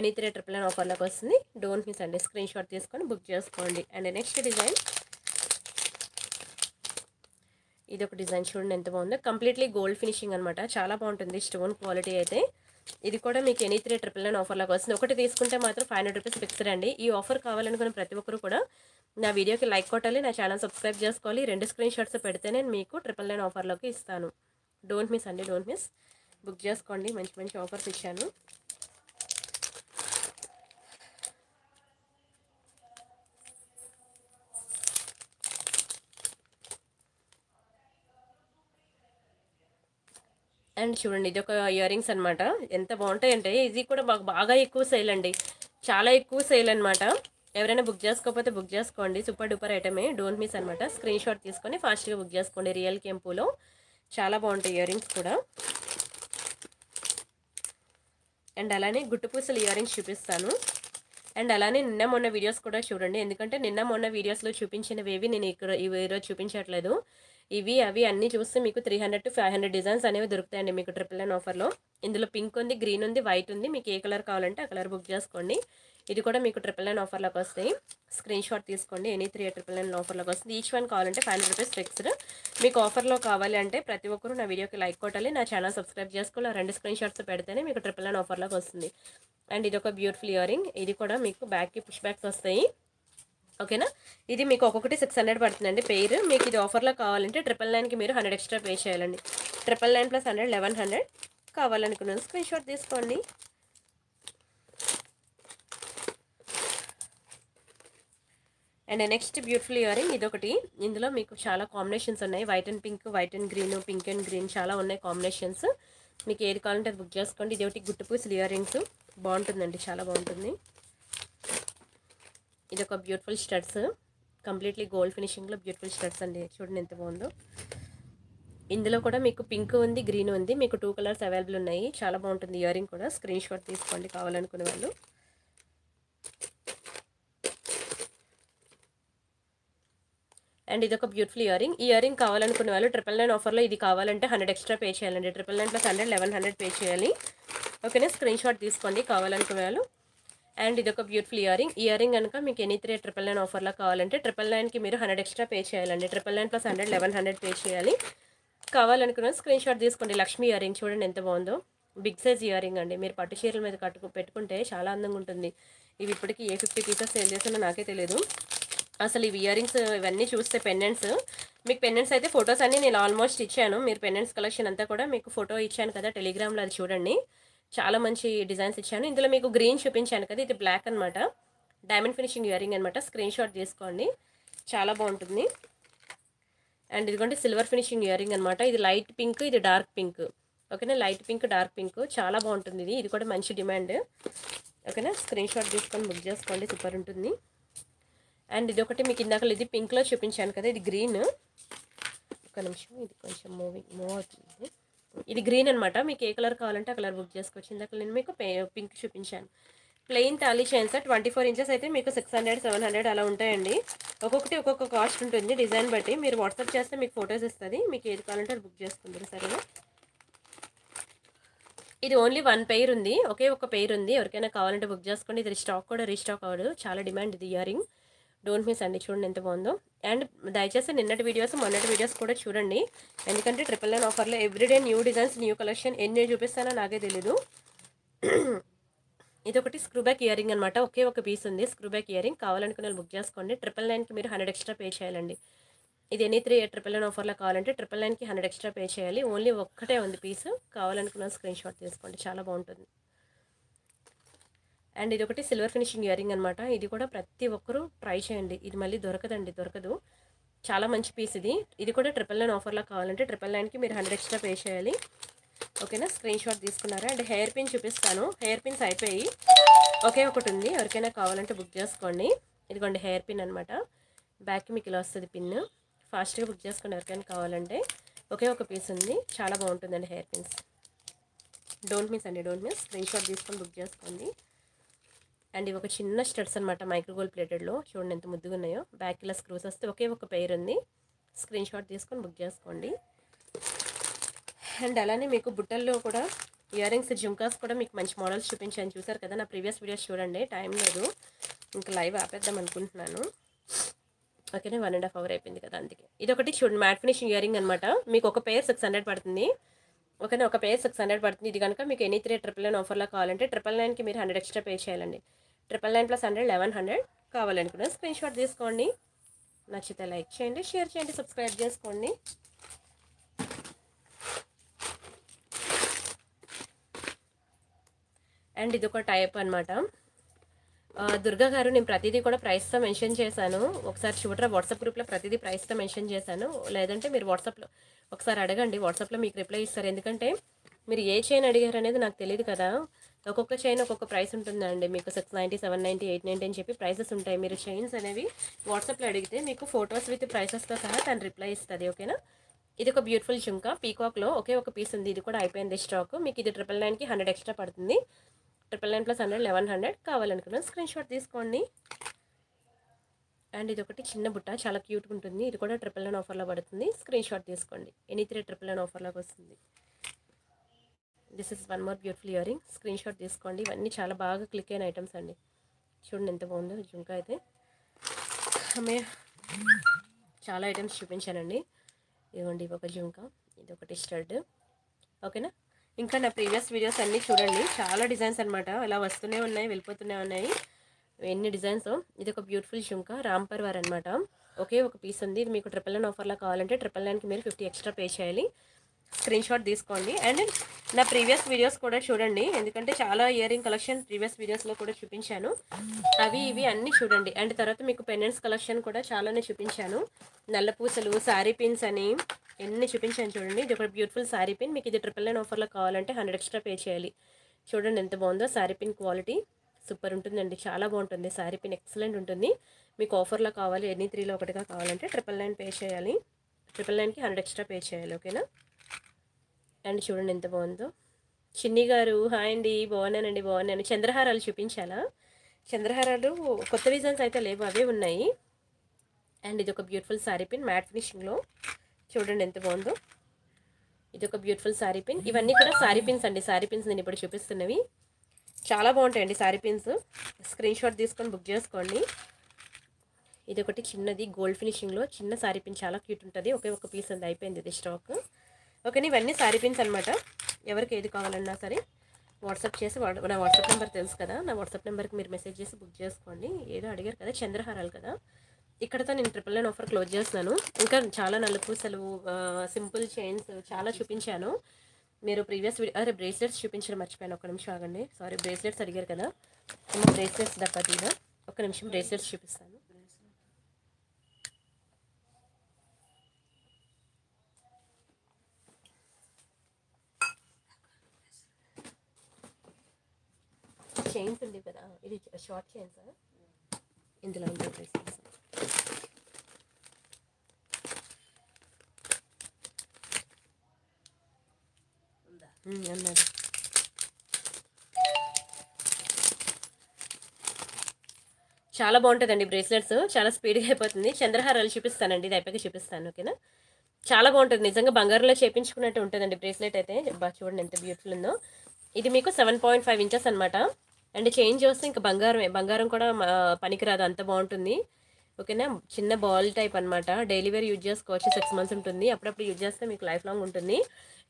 ఎనీ త్రీ ట్రిపుల్ నైన్ ఆఫర్లోకి వస్తుంది, డోంట్ మిస్ అండి. స్క్రీన్ షాట్ తీసుకొని బుక్ చేసుకోండి. అండ్ నెక్స్ట్ డిజైన్, ఇది ఒక డిజైన్ చూడండి ఎంత బాగుందో, కంప్లీట్లీ గోల్డ్ ఫినిషింగ్ అనమాట, చాలా బాగుంటుంది స్టోన్ క్వాలిటీ అయితే. ఇది కూడా మీకు ఎనీ త్రీ ట్రిపుల్ నైన్ ఆఫర్లాగా వస్తుంది. ఒకటి తీసుకుంటే మాత్రం ఫైవ్ హండ్రెడ్ రూపీస్ ఫిక్స్డ్ అండి. ఈ ఆఫర్ కావాలనుకున్న ప్రతి ఒక్కరు కూడా నా వీడియోకి లైక్ కొట్టాలి, నా ఛానల్ సబ్స్క్రైబ్ చేసుకోవాలి. రెండు స్క్రీన్ షాట్స్ పెడితే నేను మీకు ట్రిపుల్ నైన్ ఆఫర్లోకి ఇస్తాను, డోంట్ మిస్ అండి, డోంట్ మిస్. బుక్ చేసుకోండి, మంచి మంచి ఆఫర్స్ ఇచ్చాను. అండ్ చూడండి ఇది ఒక ఇయర్ రింగ్స్ అనమాట, ఎంత బాగుంటాయంటే ఇది కూడా బాగా ఎక్కువ సేల్ అండి, చాలా ఎక్కువ సేల్ అనమాట. ఎవరైనా బుక్ చేసుకోకపోతే బుక్ చేసుకోండి, సూపర్ డూపర్ ఐటమే, డోంట్ మిస్ అనమాట. స్క్రీన్ షాట్ తీసుకొని ఫాస్ట్గా బుక్ చేసుకోండి. రియల్ కెంపులో చాలా బాగుంటాయి ఇయర్ రింగ్స్ కూడా. అండ్ అలానే గుట్టుపూసలు ఇయర్ రింగ్స్ చూపిస్తాను. అండ్ అలానే నిన్న మొన్న వీడియోస్ కూడా చూడండి, ఎందుకంటే నిన్న మొన్న వీడియోస్లో చూపించినవేవి నేను ఇక్కడ ఈరోజు చూపించట్లేదు. ఇవి అవి అన్నీ చూస్తే మీకు three hundred to five hundred designs అనేవి దొరుకుతాయండి మీకు ట్రిపుల్ నైన్ ఆఫర్లో. ఇందులో పింక్ ఉంది, గ్రీన్ ఉంది, వైట్ ఉంది, మీకు ఏ కలర్ కావాలంటే ఆ కలర్ బుక్ చేసుకోండి. ఇది కూడా మీకు ట్రిపుల్ నైన్ ఆఫర్లోకి వస్తాయి. స్క్రీన్ షాట్ తీసుకోండి, ఎనీ త్రీ ట్రిపుల్ నైన్ ఆఫర్లోకి వస్తుంది. ఈచ్ వన్ కావాలంటే ఫైవ్ హండ్రెడ్ రూపీస్ ఫిక్స్డ్. మీకు ఆఫర్లో కావాలి అంటే ప్రతి ఒక్కరు నా వీడియోకి లైక్ కొట్టాలి, నా ఛానల్ సబ్స్క్రైబ్ చేసుకోవాలి. రెండు స్క్రీన్ షాట్స్ పెడితేనే మీకు ట్రిపుల్ నైన్ ఆఫర్లోకి వస్తుంది. అండ్ ఇది ఒక బ్యూటిఫుల్ ఇయర్ రింగ్, ఇది కూడా మీకు బ్యాక్కి పుష్ బ్యాక్స్ వస్తాయి. ఓకేనా, ఇది మీకు ఒక్కొక్కటి సిక్స్ హండ్రెడ్ పడుతుందండి పేరు. మీకు ఇది ఆఫర్లో కావాలంటే ట్రిపుల్ నైన్కి మీరు హండ్రెడ్ ఎక్స్ట్రా పే చేయాలండి, triple nine plus hundred eleven hundred కావాలనుకున్నాను. స్క్రీన్ షాట్ తీసుకోండి. And next beautiful ear ring, ఇదొకటి. ఇందులో మీకు చాలా కాంబినేషన్స్ ఉన్నాయి, white and pink, white and green, pink and green, చాలా ఉన్నాయి కాంబినేషన్స్. మీకు ఏది కావాలంటే అది బుక్ చేసుకోండి. ఇది ఒకటి గుట్టుపూసలు ఇయర్ రింగ్స్, బాగుంటుందండి, చాలా బాగుంటుంది. ఇది ఒక బ్యూటిఫుల్ స్టడ్స్, కంప్లీట్లీ గోల్డ్ ఫినిషింగ్లో బ్యూటిఫుల్ స్టడ్స్ అండి. చూడండి ఎంత బాగుందో. ఇందులో కూడా మీకు పింక్ ఉంది, గ్రీన్ ఉంది, మీకు టూ కలర్స్ అవైలబుల్ ఉన్నాయి. చాలా బాగుంటుంది ఇయర్ రింగ్ కూడా. స్క్రీన్ షాట్ తీసుకోండి కావాలనుకునే వాళ్ళు. అండ్ ఇది ఒక బ్యూటిఫుల్ ఇయర్ రింగ్. ఈ ఇయర్ రింగ్ కావాలనుకునే వాళ్ళు ట్రిపుల్ నైన్ ఆఫర్లో ఇది కావాలంటే హండ్రెడ్ ఎక్స్ట్రా పే చేయాలండి. Triple nine plus hundred eleven hundred pay చేయాలి. ఓకేనా, స్క్రీన్ షాట్ తీసుకోండి కావాలనుకునే వాళ్ళు. అండ్ ఇది ఒక beautiful ear ring. Ear ring కనుక మీకు ఎనీ త్రీ ట్రిపుల్ నైన్ ఆఫర్లో కావాలంటే ట్రిపుల్ నైన్కి మీరు హండ్రెడ్ ఎక్స్ట్రా పే చేయాలండి. Triple nine plus hundred eleven hundred pay చేయాలి. కావాలనుకున్న స్క్రీన్ షాట్ తీసుకోండి. లక్ష్మీ ఇయర్ రింగ్ చూడండి ఎంత బాగుందో. బిగ్ సైజ్ ఇయర్ రింగ్ అండి. మీరు పట్టు చీరల మీద కట్టుకు పెట్టుకుంటే చాలా అందంగా ఉంటుంది. ఇవి ఇప్పటికీ ఏ ఫిఫ్టీ పీసెస్ సేల్ చేస్తున్నా నాకే తెలియదు అసలు. ఇవి ఇయర్ రింగ్స్ ఇవన్నీ చూస్తే పెండెంట్స్, మీకు పెండెంట్స్ అయితే ఫొటోస్ అన్నీ నేను ఆల్మోస్ట్ ఇచ్చాను. మీరు పెండెంట్స్ కలెక్షన్ అంతా కూడా మీకు ఫోటో ఇచ్చాను కదా టెలిగ్రామ్లో, అది చూడండి. చాలా మంచి డిజైన్స్ ఇచ్చాను. ఇందులో మీకు గ్రీన్ చూపించాను కదా, ఇది బ్లాక్ అనమాట. డైమండ్ ఫినిషింగ్ ఇయర్ రింగ్ అనమాట. స్క్రీన్ షాట్ తీసుకోండి, చాలా బాగుంటుంది. అండ్ ఇదిగోండి సిల్వర్ ఫినిషింగ్ ఇయర్ రింగ్ అనమాట. ఇది లైట్ పింక్, ఇది డార్క్ పింక్. ఓకేనా, లైట్ పింక్ డార్క్ పింక్ చాలా బాగుంటుంది. ఇది ఇది కూడా మంచి డిమాండ్. ఓకేనా, స్క్రీన్ షాట్ తీసుకొని బుక్ చేసుకోండి, సూపర్ ఉంటుంది. అండ్ ఇది ఒకటి మీకు ఇందాక ఇది పింక్లో చూపించాను కదా, ఇది గ్రీన్. ఒక నిమిషం, ఇది కొంచెం మూవింగ్ మూవ్ అవుతుంది. ఇది గ్రీన్ అనమాట. మీకు ఏ కలర్ కావాలంటే ఆ కలర్ బుక్ చేసుకోవచ్చు. ఇందాక నేను మీకు పింక్ చూపించాను. Plain thali chains twenty four inches అయితే మీకు సిక్స్ హండ్రెడ్ సెవెన్ హండ్రెడ్ అలా ఉంటాయండి. ఒక్కొక్కటి ఒక్కొక్క కాస్ట్ ఉంటుంది డిజైన్ బట్టి. మీరు వాట్సాప్ చేస్తే మీకు ఫొటోస్ ఇస్తుంది. మీకు ఏది కావాలంటే అది బుక్ చేసుకుంటారు. సరేనా, ఇది ఓన్లీ వన్ పెయిర్ ఉంది, ఒకే ఒక పెయిర్ ఉంది. ఎవరికైనా కావాలంటే బుక్ చేసుకోండి. ఇది స్టాక్ కూడా రీస్టాక్ అవ్వదు, చాలా డిమాండ్ ఇది ఇయర్ రింగ్. డోంట్ మిస్ అండి, చూడండి ఎంత బాగుందో. అండ్ దయచేసి నిన్నటి వీడియోస్ మొన్నటి వీడియోస్ కూడా చూడండి, ఎందుకంటే ట్రిపుల్ నైన్ ఆఫర్లో everyday new designs new collection. ఎన్ని చూపిస్తానో నాకే తెలీదు. ఇదొకటి స్క్రూ బ్యాక్ ఇయర్ రింగ్ అనమాట. ఒకే ఒక పీస్ ఉంది స్క్రూ బ్యాక్ ఇయర్ రింగ్. కావాలనుకునే బుక్ చేసుకోండి. ట్రిపుల్ నైన్కి మీరు హండ్రెడ్ ఎక్స్ట్రా పే చేయాలండి. ఇది ఎనీ త్రీ ట్రిపుల్ నైన్ ఆఫర్లో కావాలంటే ట్రిపుల్ నైన్కి హండ్రెడ్ ఎక్స్ట్రా పే చేయాలి. ఓన్లీ ఒక్కటే ఉంది పీస్. కావాలనుకున్న స్క్రీన్ షాట్ తీసుకోండి, చాలా బాగుంటుంది. అండ్ ఇది ఒకటి సిల్వర్ ఫినిషింగ్ ఇయర్ రింగ్ అనమాట. ఇది కూడా ప్రతి ఒక్కరూ ట్రై చేయండి. ఇది మళ్ళీ దొరకదండి, దొరకదు. చాలా మంచి పీస్ ఇది. ఇది కూడా ట్రిపుల్ నైన్ ఆఫర్లో కావాలంటే ట్రిపుల్ నైన్కి మీరు హండ్రెడ్ ఎక్స్ట్రా పే చేయాలి. ఓకేనా, స్క్రీన్ షాట్ తీసుకున్నారా. అండ్ హెయిర్ పిన్ చూపిస్తాను. హెయిర్ పిన్స్ అయిపోయి ఒకే ఒకటి ఉంది, ఎవరికైనా కావాలంటే బుక్ చేసుకోండి. ఇదిగోండి హెయిర్ పిన్ అనమాట. బ్యాక్ మీకు ఇలా వస్తుంది పిన్. ఫాస్ట్గా బుక్ చేసుకోండి ఎవరికైనా కావాలంటే. ఒకే ఒక పీస్ ఉంది, చాలా బాగుంటుందండి హెయిర్ పిన్స్. డోంట్ మిస్ అండి, డోంట్ మిస్. స్క్రీన్ షాట్ తీసుకొని బుక్ చేసుకోండి. అండ్ ఇవి ఒక చిన్న స్టడ్స్ అనమాట, మైక్రోగోల్డ్ ప్లేటెడ్లో. చూడండి ఎంత ముద్దుగా ఉన్నాయో. బ్యాక్ ఇలా స్క్రూస్ వస్తే ఒకే ఒక పెయిర్ ఉంది. స్క్రీన్ షాట్ తీసుకొని బుక్ చేసుకోండి. అండ్ అలానే మీకు బుట్టల్లో కూడా ఇయర్ రింగ్స్ జుంకాస్ కూడా మీకు మంచి మోడల్స్ చూపించాను. చూసారు కదా నా ప్రీవియస్ వీడియోస్ చూడండి. టైం లేదు, ఇంకా లైవ్ ఆపేద్దాం అనుకుంటున్నాను. ఓకేనే, వన్ అండ్ హాఫ్ అవర్ అయిపోయింది కదా అందుకే. ఇదొకటి చూడండి మ్యాట్ ఫినిషింగ్ ఇయర్ రింగ్ అనమాట. మీకు ఒక పేర్ సిక్స్ హండ్రెడ్ పడుతుంది. ఓకేనా, ఒక పేర్ సిక్స్ హండ్రెడ్ పడుతుంది. ఇది కనుక మీకు ఎనీ త్రీ ట్రిపుల్ నైన్ ఆఫర్లో కావాలంటే ట్రిపుల్ నైన్కి మీరు హండ్రెడ్ ఎక్స్ట్రా పే చేయాలండి. Triple nine plus hundred eleven hundred కావాలనుకున్నా స్క్రీన్ షాట్ తీసుకోండి. నచ్చితే లైక్ చేయండి, షేర్ చేయండి, సబ్స్క్రైబ్ చేసుకోండి. అండ్ ఇది ఒక టైప్ అనమాట. దుర్గా గారు, నేను ప్రతిదీ కూడా ప్రైస్తో మెన్షన్ చేశాను. ఒకసారి చూడరా, వాట్సాప్ గ్రూప్లో ప్రతిదీ ప్రైస్తో మెన్షన్ చేశాను. లేదంటే మీరు వాట్సాప్లో ఒకసారి అడగండి, వాట్సాప్లో మీకు రిప్లై ఇస్తారు. ఎందుకంటే మీరు ఏ చైన్ అడిగారు అనేది నాకు తెలియదు కదా. ఒక్కొక్క చైన్ ఒక్కొక్క ప్రైస్ ఉంటుందండి. మీకు six ninety seven ninety eight ninety అని చెప్పి ప్రైసెస్ ఉంటాయి. మీరు చైన్స్ అనేవి వాట్సాప్లో అడిగితే మీకు ఫొటోస్ విత్ ప్రైసెస్తో సహా తను రిప్లై ఇస్తుంది. ఓకేనా, ఇది ఒక బ్యూటిఫుల్ జుంకా పీకాక్లో ఒకే ఒక పీస్ ఉంది. ఇది కూడా అయిపోయింది స్టాక్. మీకు ఇది ట్రిపుల్ నైన్కి హండ్రెడ్ ఎక్స్ట్రా పడుతుంది. Triple nine plus hundred eleven hundred కావాలనుకున్నాను స్క్రీన్ షాట్ తీసుకోండి. అండ్ ఇది ఒకటి చిన్న బుట్ట, చాలా క్యూట్గా ఉంటుంది. ఇది కూడా ట్రిపుల్ నైన్ ఆఫర్లో పడుతుంది. స్క్రీన్ షాట్ తీసుకోండి. ఎనీ త్రీ ట్రిపుల్ నైన్ ఆఫర్లోకి వస్తుంది. This is one more beautiful ear ring. Screen shot తీసుకోండి. ఇవన్నీ చాలా బాగా క్లిక్ అయిన ఐటమ్స్ అండి. చూడండి ఎంత బాగుందో జుంకా అయితే. ఆమె చాలా ఐటమ్స్ చూపించానండి. ఇవ్వండి ఇవి ఒక జుంకా, ఇది ఒకటి స్టడ్. ఓకేనా, ఇంకా నా ప్రీవియస్ వీడియోస్ అన్నీ చూడండి. చాలా డిజైన్స్ అనమాట, ఇలా వస్తూనే ఉన్నాయి, వెళ్ళిపోతూనే ఉన్నాయి. ఎన్ని డిజైన్స్. ఇది ఒక బ్యూటిఫుల్ జుంకా రాంపర్ వార్ అనమాట. ఒకే ఒక పీస్ ఉంది. ఇది మీకు ట్రిపుల్ నైన్ ఆఫర్లో కావాలంటే ట్రిపుల్ నైన్కి మీరు ఫిఫ్టీ ఎక్స్ట్రా పే చేయాలి. స్క్రీన్ షాట్ తీసుకోండి. అండ్ నా ప్రీవియస్ వీడియోస్ కూడా చూడండి, ఎందుకంటే చాలా ఇయర్ రింగ్ కలెక్షన్ ప్రీవియస్ వీడియోస్లో కూడా చూపించాను. అవి ఇవి అన్నీ చూడండి. అండ్ తర్వాత మీకు పెండెంట్స్ కలెక్షన్ కూడా చాలానే చూపించాను. నల్ల పూసలు, శారీ పిన్స్ అని ఎన్ని చూపించాను చూడండి. ఇది ఒక బ్యూటిఫుల్ శారీ పిన్. మీకు ఇది ట్రిపుల్ నైన్ ఆఫర్లో కావాలంటే హండ్రెడ్ ఎక్స్ట్రా పే చేయాలి. చూడండి ఎంత బాగుందో శారీ పిన్ క్వాలిటీ. సూపర్ ఉంటుందండి, చాలా బాగుంటుంది శారీ పిన్, ఎక్సలెంట్ ఉంటుంది. మీకు ఆఫర్లో కావాలి, ఎన్ని త్రీలో ఒకటిగా కావాలంటే ట్రిపుల్ నైన్ పే చేయాలి, ట్రిపుల్ నైన్కి హండ్రెడ్ ఎక్స్ట్రా పే చేయాలి, ఓకేనా. అండ్ చూడండి ఎంత బాగుందో. చిన్ని గారు హాయ్ అండి, బాగున్నానండి, బాగున్నాను. చంద్రహారాలు చూపించాలా? చంద్రహారాలు కొత్త డిజైన్స్ అయితే లేవు, అవే ఉన్నాయి. అండ్ ఇది ఒక బ్యూటిఫుల్ శారీ పిన్ మ్యాట్ ఫినిషింగ్లో, చూడండి ఎంత బాగుందో. ఇది ఒక బ్యూటిఫుల్ శారీ పిన్. ఇవన్నీ కూడా శారీ పిన్స్ అండి, శారీ పిన్స్ నేను ఇప్పుడు చూపిస్తున్నవి. చాలా బాగుంటాయండి శారీ పిన్స్, స్క్రీన్ షాట్ తీసుకొని బుక్ చేసుకోండి. ఇది ఒకటి చిన్నది గోల్డ్ ఫినిషింగ్లో చిన్న శారీ పిన్, చాలా క్యూట్ ఉంటుంది. ఒకే ఒక పీస్ ఉంది, అయిపోయింది ఇది స్టాక్, ఓకేనా. ఇవన్నీ శారీ పిన్స్ అనమాట. ఎవరికి ఏది కావాలన్నా సరే వాట్సాప్ చేసి, నా వాట్సాప్ నెంబర్ తెలుసు కదా, నా వాట్సాప్ నెంబర్కి మీరు మెసేజ్ చేసి బుక్ చేసుకోండి. ఏదో అడిగారు కదా చంద్రహారాలు కదా, ఇక్కడతో నేను ట్రిపుల్ నైన్ ఆఫర్ క్లోజ్ చేస్తున్నాను. ఇంకా చాలా నలుపూసలు, సింపుల్ చైన్స్ చాలా చూపించాను. మీరు ప్రీవియస్ వీడియో అదే బ్రేస్లెట్స్ చూపించడం మర్చిపోయాను, ఒక్క నిమిషం ఆగండి. సారీ, బ్రేస్లెట్స్ అడిగారు కదా, నేను బ్రేస్లెట్స్ దప్పతీగా ఒక్క నిమిషం బ్రేస్లెట్స్ చూపిస్తాను. చైన్స్ ఉంది కదా, ఇది షార్ట్ చైన్స్, ఇందులో ఉంది బ్రేస్లెట్స్. అన్నారు చాలా బాగుంటుందండి బ్రేస్లెట్స్, చాలా స్పీడ్గా అయిపోతుంది. చంద్రహారాలు చూపిస్తానండి, ఇది అయిపోయి చూపిస్తాను, ఓకేనా. చాలా బాగుంటుంది, నిజంగా బంగారంలో చేయించుకున్నట్టు ఉంటుందండి బ్రేస్లెట్ అయితే. బాగా చూడండి ఎంత బ్యూటిఫుల్ ఉందో. ఇది మీకు సెవెన్ పాయింట్ ఫైవ్ ఇంచెస్ అనమాట. అండ్ చేంజ్ వస్తే ఇంకా బంగారమే, బంగారం కూడా పనికిరాదు, అంత బాగుంటుంది, ఓకేనా. చిన్న బాల్ టైప్ అనమాట, డైలీ వేర్ యూజ్ చేసుకోవచ్చు, సిక్స్ మంత్స్ ఉంటుంది, అప్పుడప్పుడు యూజ్ చేస్తే మీకు లైఫ్ లాంగ్ ఉంటుంది.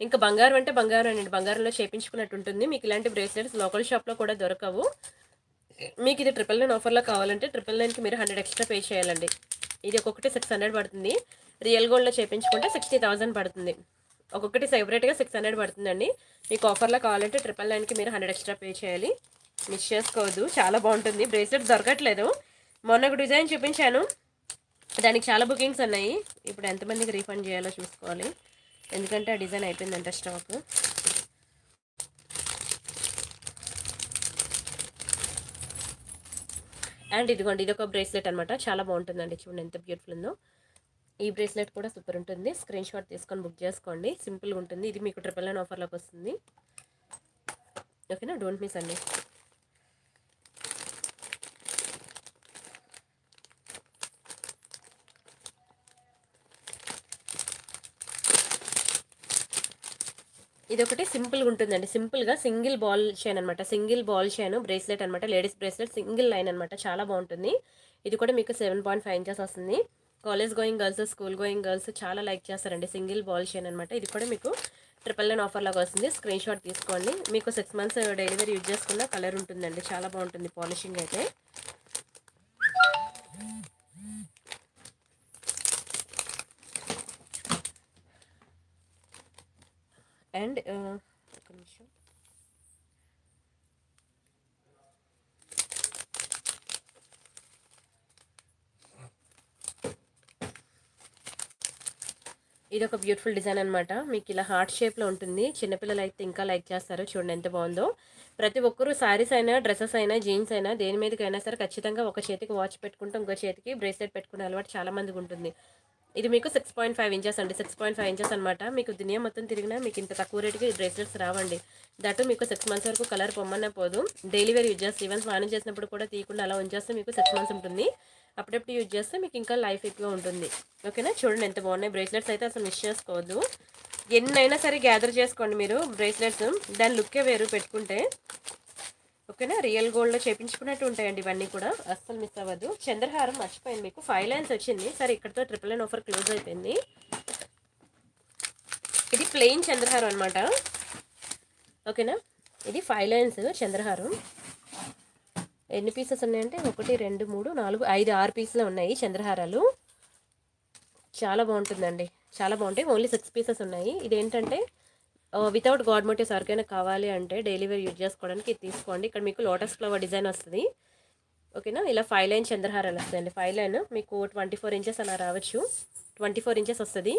ఇంకా బంగారం అంటే బంగారం అండి, బంగారంలో చేయించుకున్నట్టు ఉంటుంది. మీకు ఇలాంటి బ్రేస్లెట్స్ లోకల్ షాప్లో కూడా దొరకవు. మీకు ఇది ట్రిపుల్ నైన్ ఆఫర్లో కావాలంటే ట్రిపుల్ నైన్కి మీరు హండ్రెడ్ ఎక్స్ట్రా పే చేయాలండి. ఇది ఒక్కొక్కటి సిక్స్ హండ్రెడ్ పడుతుంది, రియల్ గోల్డ్లో చేయించుకుంటే సిక్స్టీ థౌసండ్ పడుతుంది, ఒక్కొక్కటి సెపరేట్గా సిక్స్ హండ్రెడ్ పడుతుందండి. మీకు ఆఫర్లో కావాలంటే ట్రిపుల్ నైన్కి మీరు హండ్రెడ్ ఎక్స్ట్రా పే చేయాలి, మిస్ చేసుకోవద్దు. చాలా బాగుంటుంది, బ్రేస్లెట్ దొరకట్లేదు. మొన్న ఒక డిజైన్ చూపించాను, దానికి చాలా బుకింగ్స్ ఉన్నాయి. ఇప్పుడు ఎంతమందికి రీఫండ్ చేయాలో చూసుకోవాలి, ఎందుకంటే ఆ డిజైన్ అయిపోయిందంట స్టాక్. అండ్ ఇదిగోండి, ఇది ఒక బ్రేస్లెట్ అనమాట, చాలా బాగుంటుందండి. చూడండి ఎంత బ్యూటిఫుల్ ఉందో. ఈ బ్రేస్లెట్ కూడా సూపర్ ఉంటుంది, స్క్రీన్ షాట్ తీసుకొని బుక్ చేసుకోండి, సింపుల్గా ఉంటుంది. ఇది మీకు ట్రిపుల్ నైన్ ఆఫర్లోకి వస్తుంది, ఓకేనా. డోంట్ మిస్ అండి. ఇదొకటి సింపుల్గా ఉంటుందండి, సింపుల్గా సింగిల్ బాల్ చైన్ అనమాట, సింగిల్ బాల్ చైన్ బ్రేస్లెట్ అనమాట, లేడీస్ బ్రేస్లెట్ సింగిల్ లైన్ అనమాట, చాలా బాగుంటుంది. ఇది కూడా మీకు సెవెన్ పాయింట్ ఫైవ్ ఇంచెస్ వస్తుంది. College going girls, school going girls చాలా లైక్ చేస్తారండి సింగిల్ బాల్ చైన్ అనమాట. ఇది కూడా మీకు ట్రిపుల్ నైన్ ఆఫర్ లాగా వస్తుంది, స్క్రీన్ షాట్ తీసుకోండి. మీకు సిక్స్ మంత్స్ డైలీ యూజ్ చేసుకున్న కలర్ ఉంటుందండి, చాలా బాగుంటుంది పాలిషింగ్ అయితే. అండ్ ఒక నిమిషం, ఇది ఒక బ్యూటిఫుల్ డిజైన్ అనమాట. మీకు ఇలా హార్ట్ షేప్లో ఉంటుంది, చిన్నపిల్లలు అయితే ఇంకా లైక్ చేస్తారు. చూడండి ఎంత బాగుందో. ప్రతి ఒక్కరూ శారీస్ అయినా, డ్రెస్సెస్ అయినా, జీన్స్ అయినా, దేని మీదకైనా సరే ఖచ్చితంగా ఒక చేతికి వాచ్ పెట్టుకుంటూ ఇంకో చేతికి బ్రేస్లెట్ పెట్టుకునే అలవాటు చాలా మందికి ఉంటుంది. ఇది మీకు సిక్స్ పాయింట్ ఫైవ్ ఇంచెస్ అండి, సిక్స్ పాయింట్ ఫైవ్ ఇంచెస్ అనమాట. మీకు దునియా మొత్తం తిరిగినా మీకు ఇంత తక్కువ రేటుకి బ్రేస్లెట్స్ రావండి. దట్ మీకు సిక్స్ మంత్స్ వరకు కలర్ పొమ్మన్నా పోదు, డైలీ వేర్ యూజ్ చేస్తే, ఈవెన్ స్నానం చేసినప్పుడు కూడా తీయకుండా అలా ఉంచేస్తే మీకు సిక్స్ మంత్స్ ఉంటుంది. అప్పుడప్పుడు యూజ్ చేస్తే మీకు ఇంకా లైఫ్ ఎక్కువ ఉంటుంది, ఓకేనా. చూడండి ఎంత బాగున్నాయి బ్రేస్లెట్స్ అయితే, అసలు మిస్ చేసుకోవద్దు. ఎన్నైనా సరే గ్యాదర్ చేసుకోండి మీరు బ్రేస్లెట్స్, దాని లుక్కే వేరు పెట్టుకుంటే, ఓకేనా. రియల్ గోల్డ్లో చేయించుకున్నట్టు ఉంటాయండి ఇవన్నీ కూడా, అస్సలు మిస్ అవ్వదు. చంద్రహారం మర్చిపోయింది, మీకు ఫైవ్ లైన్స్ వచ్చింది. సరే, ఇక్కడతో ట్రిపుల్ నైన్ ఆఫర్ క్లోజ్ అయిపోయింది. ఇది ప్లెయిన్ చంద్రహారం అనమాట, ఓకేనా. ఇది ఫైవ్ లైన్స్ చంద్రహారం. ఎన్ని పీసెస్ ఉన్నాయంటే ఒకటి, రెండు, మూడు, నాలుగు, ఐదు, ఆరు పీసులు ఉన్నాయి చంద్రహారాలు. చాలా బాగుంటుందండి, చాలా బాగుంటాయి. ఓన్లీ సిక్స్ పీసెస్ ఉన్నాయి. ఇదేంటంటే వితౌట్ గాడ్ మోటివ్స్ ఎవరికైనా కావాలి అంటే డైలీ వేర్ యూజ్ చేసుకోవడానికి ఇది తీసుకోండి. ఇక్కడ మీకు లోటస్ ఫ్లవర్ డిజైన్ వస్తుంది, ఓకేనా. ఇలా ఫైవ్ లైన్ చంద్రహారాలు వస్తాయండి. ఫైవ్ లైన్ మీకు ట్వంటీ ఫోర్ ఇంచెస్ అలా రావచ్చు, ట్వంటీ ఫోర్ ఇంచెస్ వస్తుంది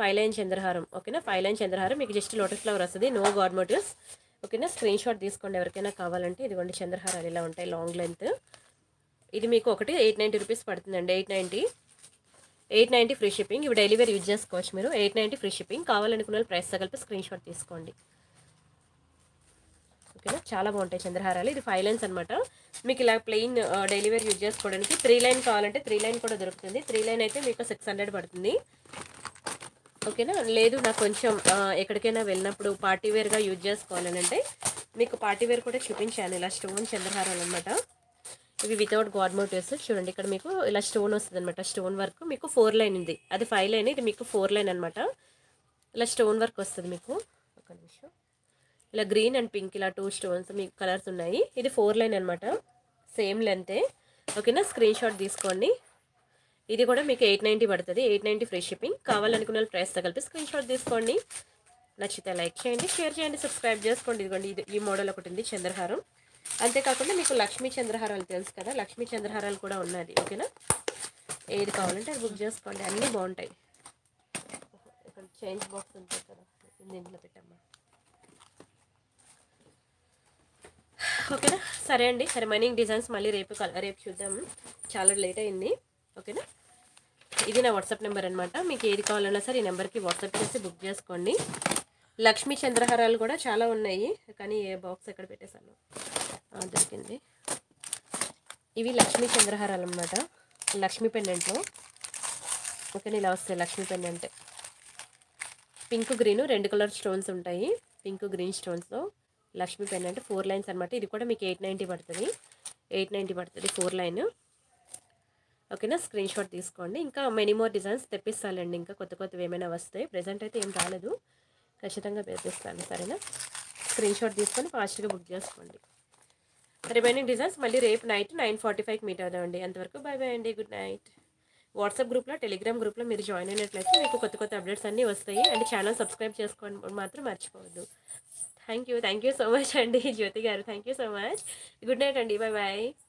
ఫైవ్ లైన్ చంద్రహారం, ఓకేనా. ఫైవ్ లైన్ చంద్రహారం మీకు జస్ట్ లోటస్ ఫ్లవర్ వస్తుంది, నో గాడ్ మోటివ్స్, ఓకేనా. స్క్రీన్ షాట్ తీసుకోండి ఎవరికైనా కావాలంటే. ఇదిగోండి చంద్రహారాలు ఇలా ఉంటాయి, లాంగ్ లెంత్. ఇది మీకు ఒకటి ఎయిట్ నైంటీ రూపీస్ పడుతుందండి. Eight ninety eight ninety free shipping. ఇవి డైలీ వేర్ యూజ్ చేసుకోవచ్చు మీరు. Eight ninety free shipping. కావాలనుకున్న వాళ్ళు ప్రైస్ తగిలిపి స్క్రీన్ షాట్ తీసుకోండి ఓకేనా. చాలా బాగుంటాయి చంద్రహారాలు. ఇది ఫైవ్ లైన్స్ అనమాట. మీకు ఇలా ప్లెయిన్ డైలీ వేర్ యూజ్ చేసుకోవడానికి. త్రీ లైన్ కావాలంటే త్రీ లైన్ కూడా దొరుకుతుంది. త్రీ లైన్ అయితే మీకు సిక్స్ హండ్రెడ్ పడుతుంది ఓకేనా. లేదు నాకు కొంచెం ఎక్కడికైనా వెళ్ళినప్పుడు పార్టీ వేర్గా యూజ్ చేసుకోవాలని అంటే మీకు పార్టీ వేర్ కూడా చూపించాను. ఇలా స్టోన్ చంద్రహారాలు అనమాట. ఇవి వితౌట్ గాడ్ మోటివ్స్. చూడండి ఇక్కడ మీకు ఇలా స్టోన్ వస్తుంది అనమాట. స్టోన్ వర్క్ మీకు ఫోర్ లైన్ ఉంది. అది ఫైవ్ లైన్, ఇది మీకు ఫోర్ లైన్ అనమాట. ఇలా స్టోన్ వర్క్ వస్తుంది మీకు. ఒక నిమిషం, ఇలా గ్రీన్ అండ్ పింక్ ఇలా టూ స్టోన్స్ మీకు కలర్స్ ఉన్నాయి. ఇది ఫోర్ లైన్ అనమాట, సేమ్ లెంతే ఓకేనా. స్క్రీన్ షాట్ తీసుకోండి. ఇది కూడా మీకు ఎయిట్ నైంటీ పడుతుంది. Eight ninety free shipping. కావాలనుకున్న వాళ్ళు ప్రైస్తో కలిపి స్క్రీన్ షాట్ తీసుకోండి. నచ్చితే లైక్ చేయండి, షేర్ చేయండి, సబ్స్క్రైబ్ చేసుకోండి. ఇదిగోండి ఇది ఈ మోడల్ ఒకటి ఉంది చంద్రహారం. అంతేకాకుండా మీకు లక్ష్మీ చంద్రహారాలు తెలుసు కదా, లక్ష్మీ చంద్రహారాలు కూడా ఉన్నది ఓకేనా. ఏది కావాలంటే అది బుక్ చేసుకోండి, అన్నీ బాగుంటాయి. చేంజ్ బాక్స్ ఉంటుంది కదా, దీంట్లో పెట్టమ్మా ఓకేనా. సరే అండి, రిమైనింగ్ డిజైన్స్ మళ్ళీ రేపు రేపు చూద్దాము. చాలా లేట్ అయింది ఓకేనా. ఇది నా వాట్సాప్ నెంబర్ అనమాట. మీకు ఏది కావాలన్నా సరే ఈ నెంబర్కి వాట్సాప్ చేసి బుక్ చేసుకోండి. లక్ష్మీ చంద్రహారాలు కూడా చాలా ఉన్నాయి, కానీ ఏ బాక్స్ ఎక్కడ పెట్టేశాను దొరికింది. ఇవి లక్ష్మీ చంద్రహారాలు అనమాట. లక్ష్మీ పెండెంట్లో ఓకేనా ఇలా వస్తాయి. లక్ష్మీ పెండెంట్ పింక్ గ్రీను రెండు కలర్ స్టోన్స్ ఉంటాయి. పింక్ గ్రీన్ స్టోన్స్లో లక్ష్మీ పెండెంట్ ఫోర్ లైన్స్ అనమాట. ఇది కూడా మీకు ఎయిట్ నైంటీ పడుతుంది. ఎయిట్ నైంటీ పడుతుంది ఫోర్ లైన్ ఓకేనా. స్క్రీన్ షాట్ తీసుకోండి. ఇంకా మెనీ మోర్ డిజైన్స్ తెప్పిస్తానండి. ఇంకా కొత్త కొత్తవి ఏమైనా వస్తాయి. ప్రజెంట్ అయితే ఏం రాలేదు, ఖచ్చితంగా తెప్పిస్తాను సరేనా. స్క్రీన్ షాట్ తీసుకొని ఫాస్ట్గా బుక్ చేసుకోండి. రిమైనింగ్ డిజైన్స్ మళ్ళీ రేపు నైట్ నైన్ ఫార్టీ ఫైవ్కి మీట్ అవుదామండి. అంతవరకు బై బై అండి, గుడ్ నైట్. వాట్సాప్ గ్రూప్లో టెలిగ్రామ్ గ్రూప్లో మీరు జాయిన్ అయినట్లయితే మీకు కొత్త కొత్త అప్డేట్స్ అన్నీ వస్తాయి. అండ్ ఛానల్ సబ్స్క్రైబ్ చేసుకోవడం మాత్రం మర్చిపోవద్దు. Thank you thank you so much అండి జ్యోతి గారు. Thank you so much. Good night అండి, బాయ్ బాయ్.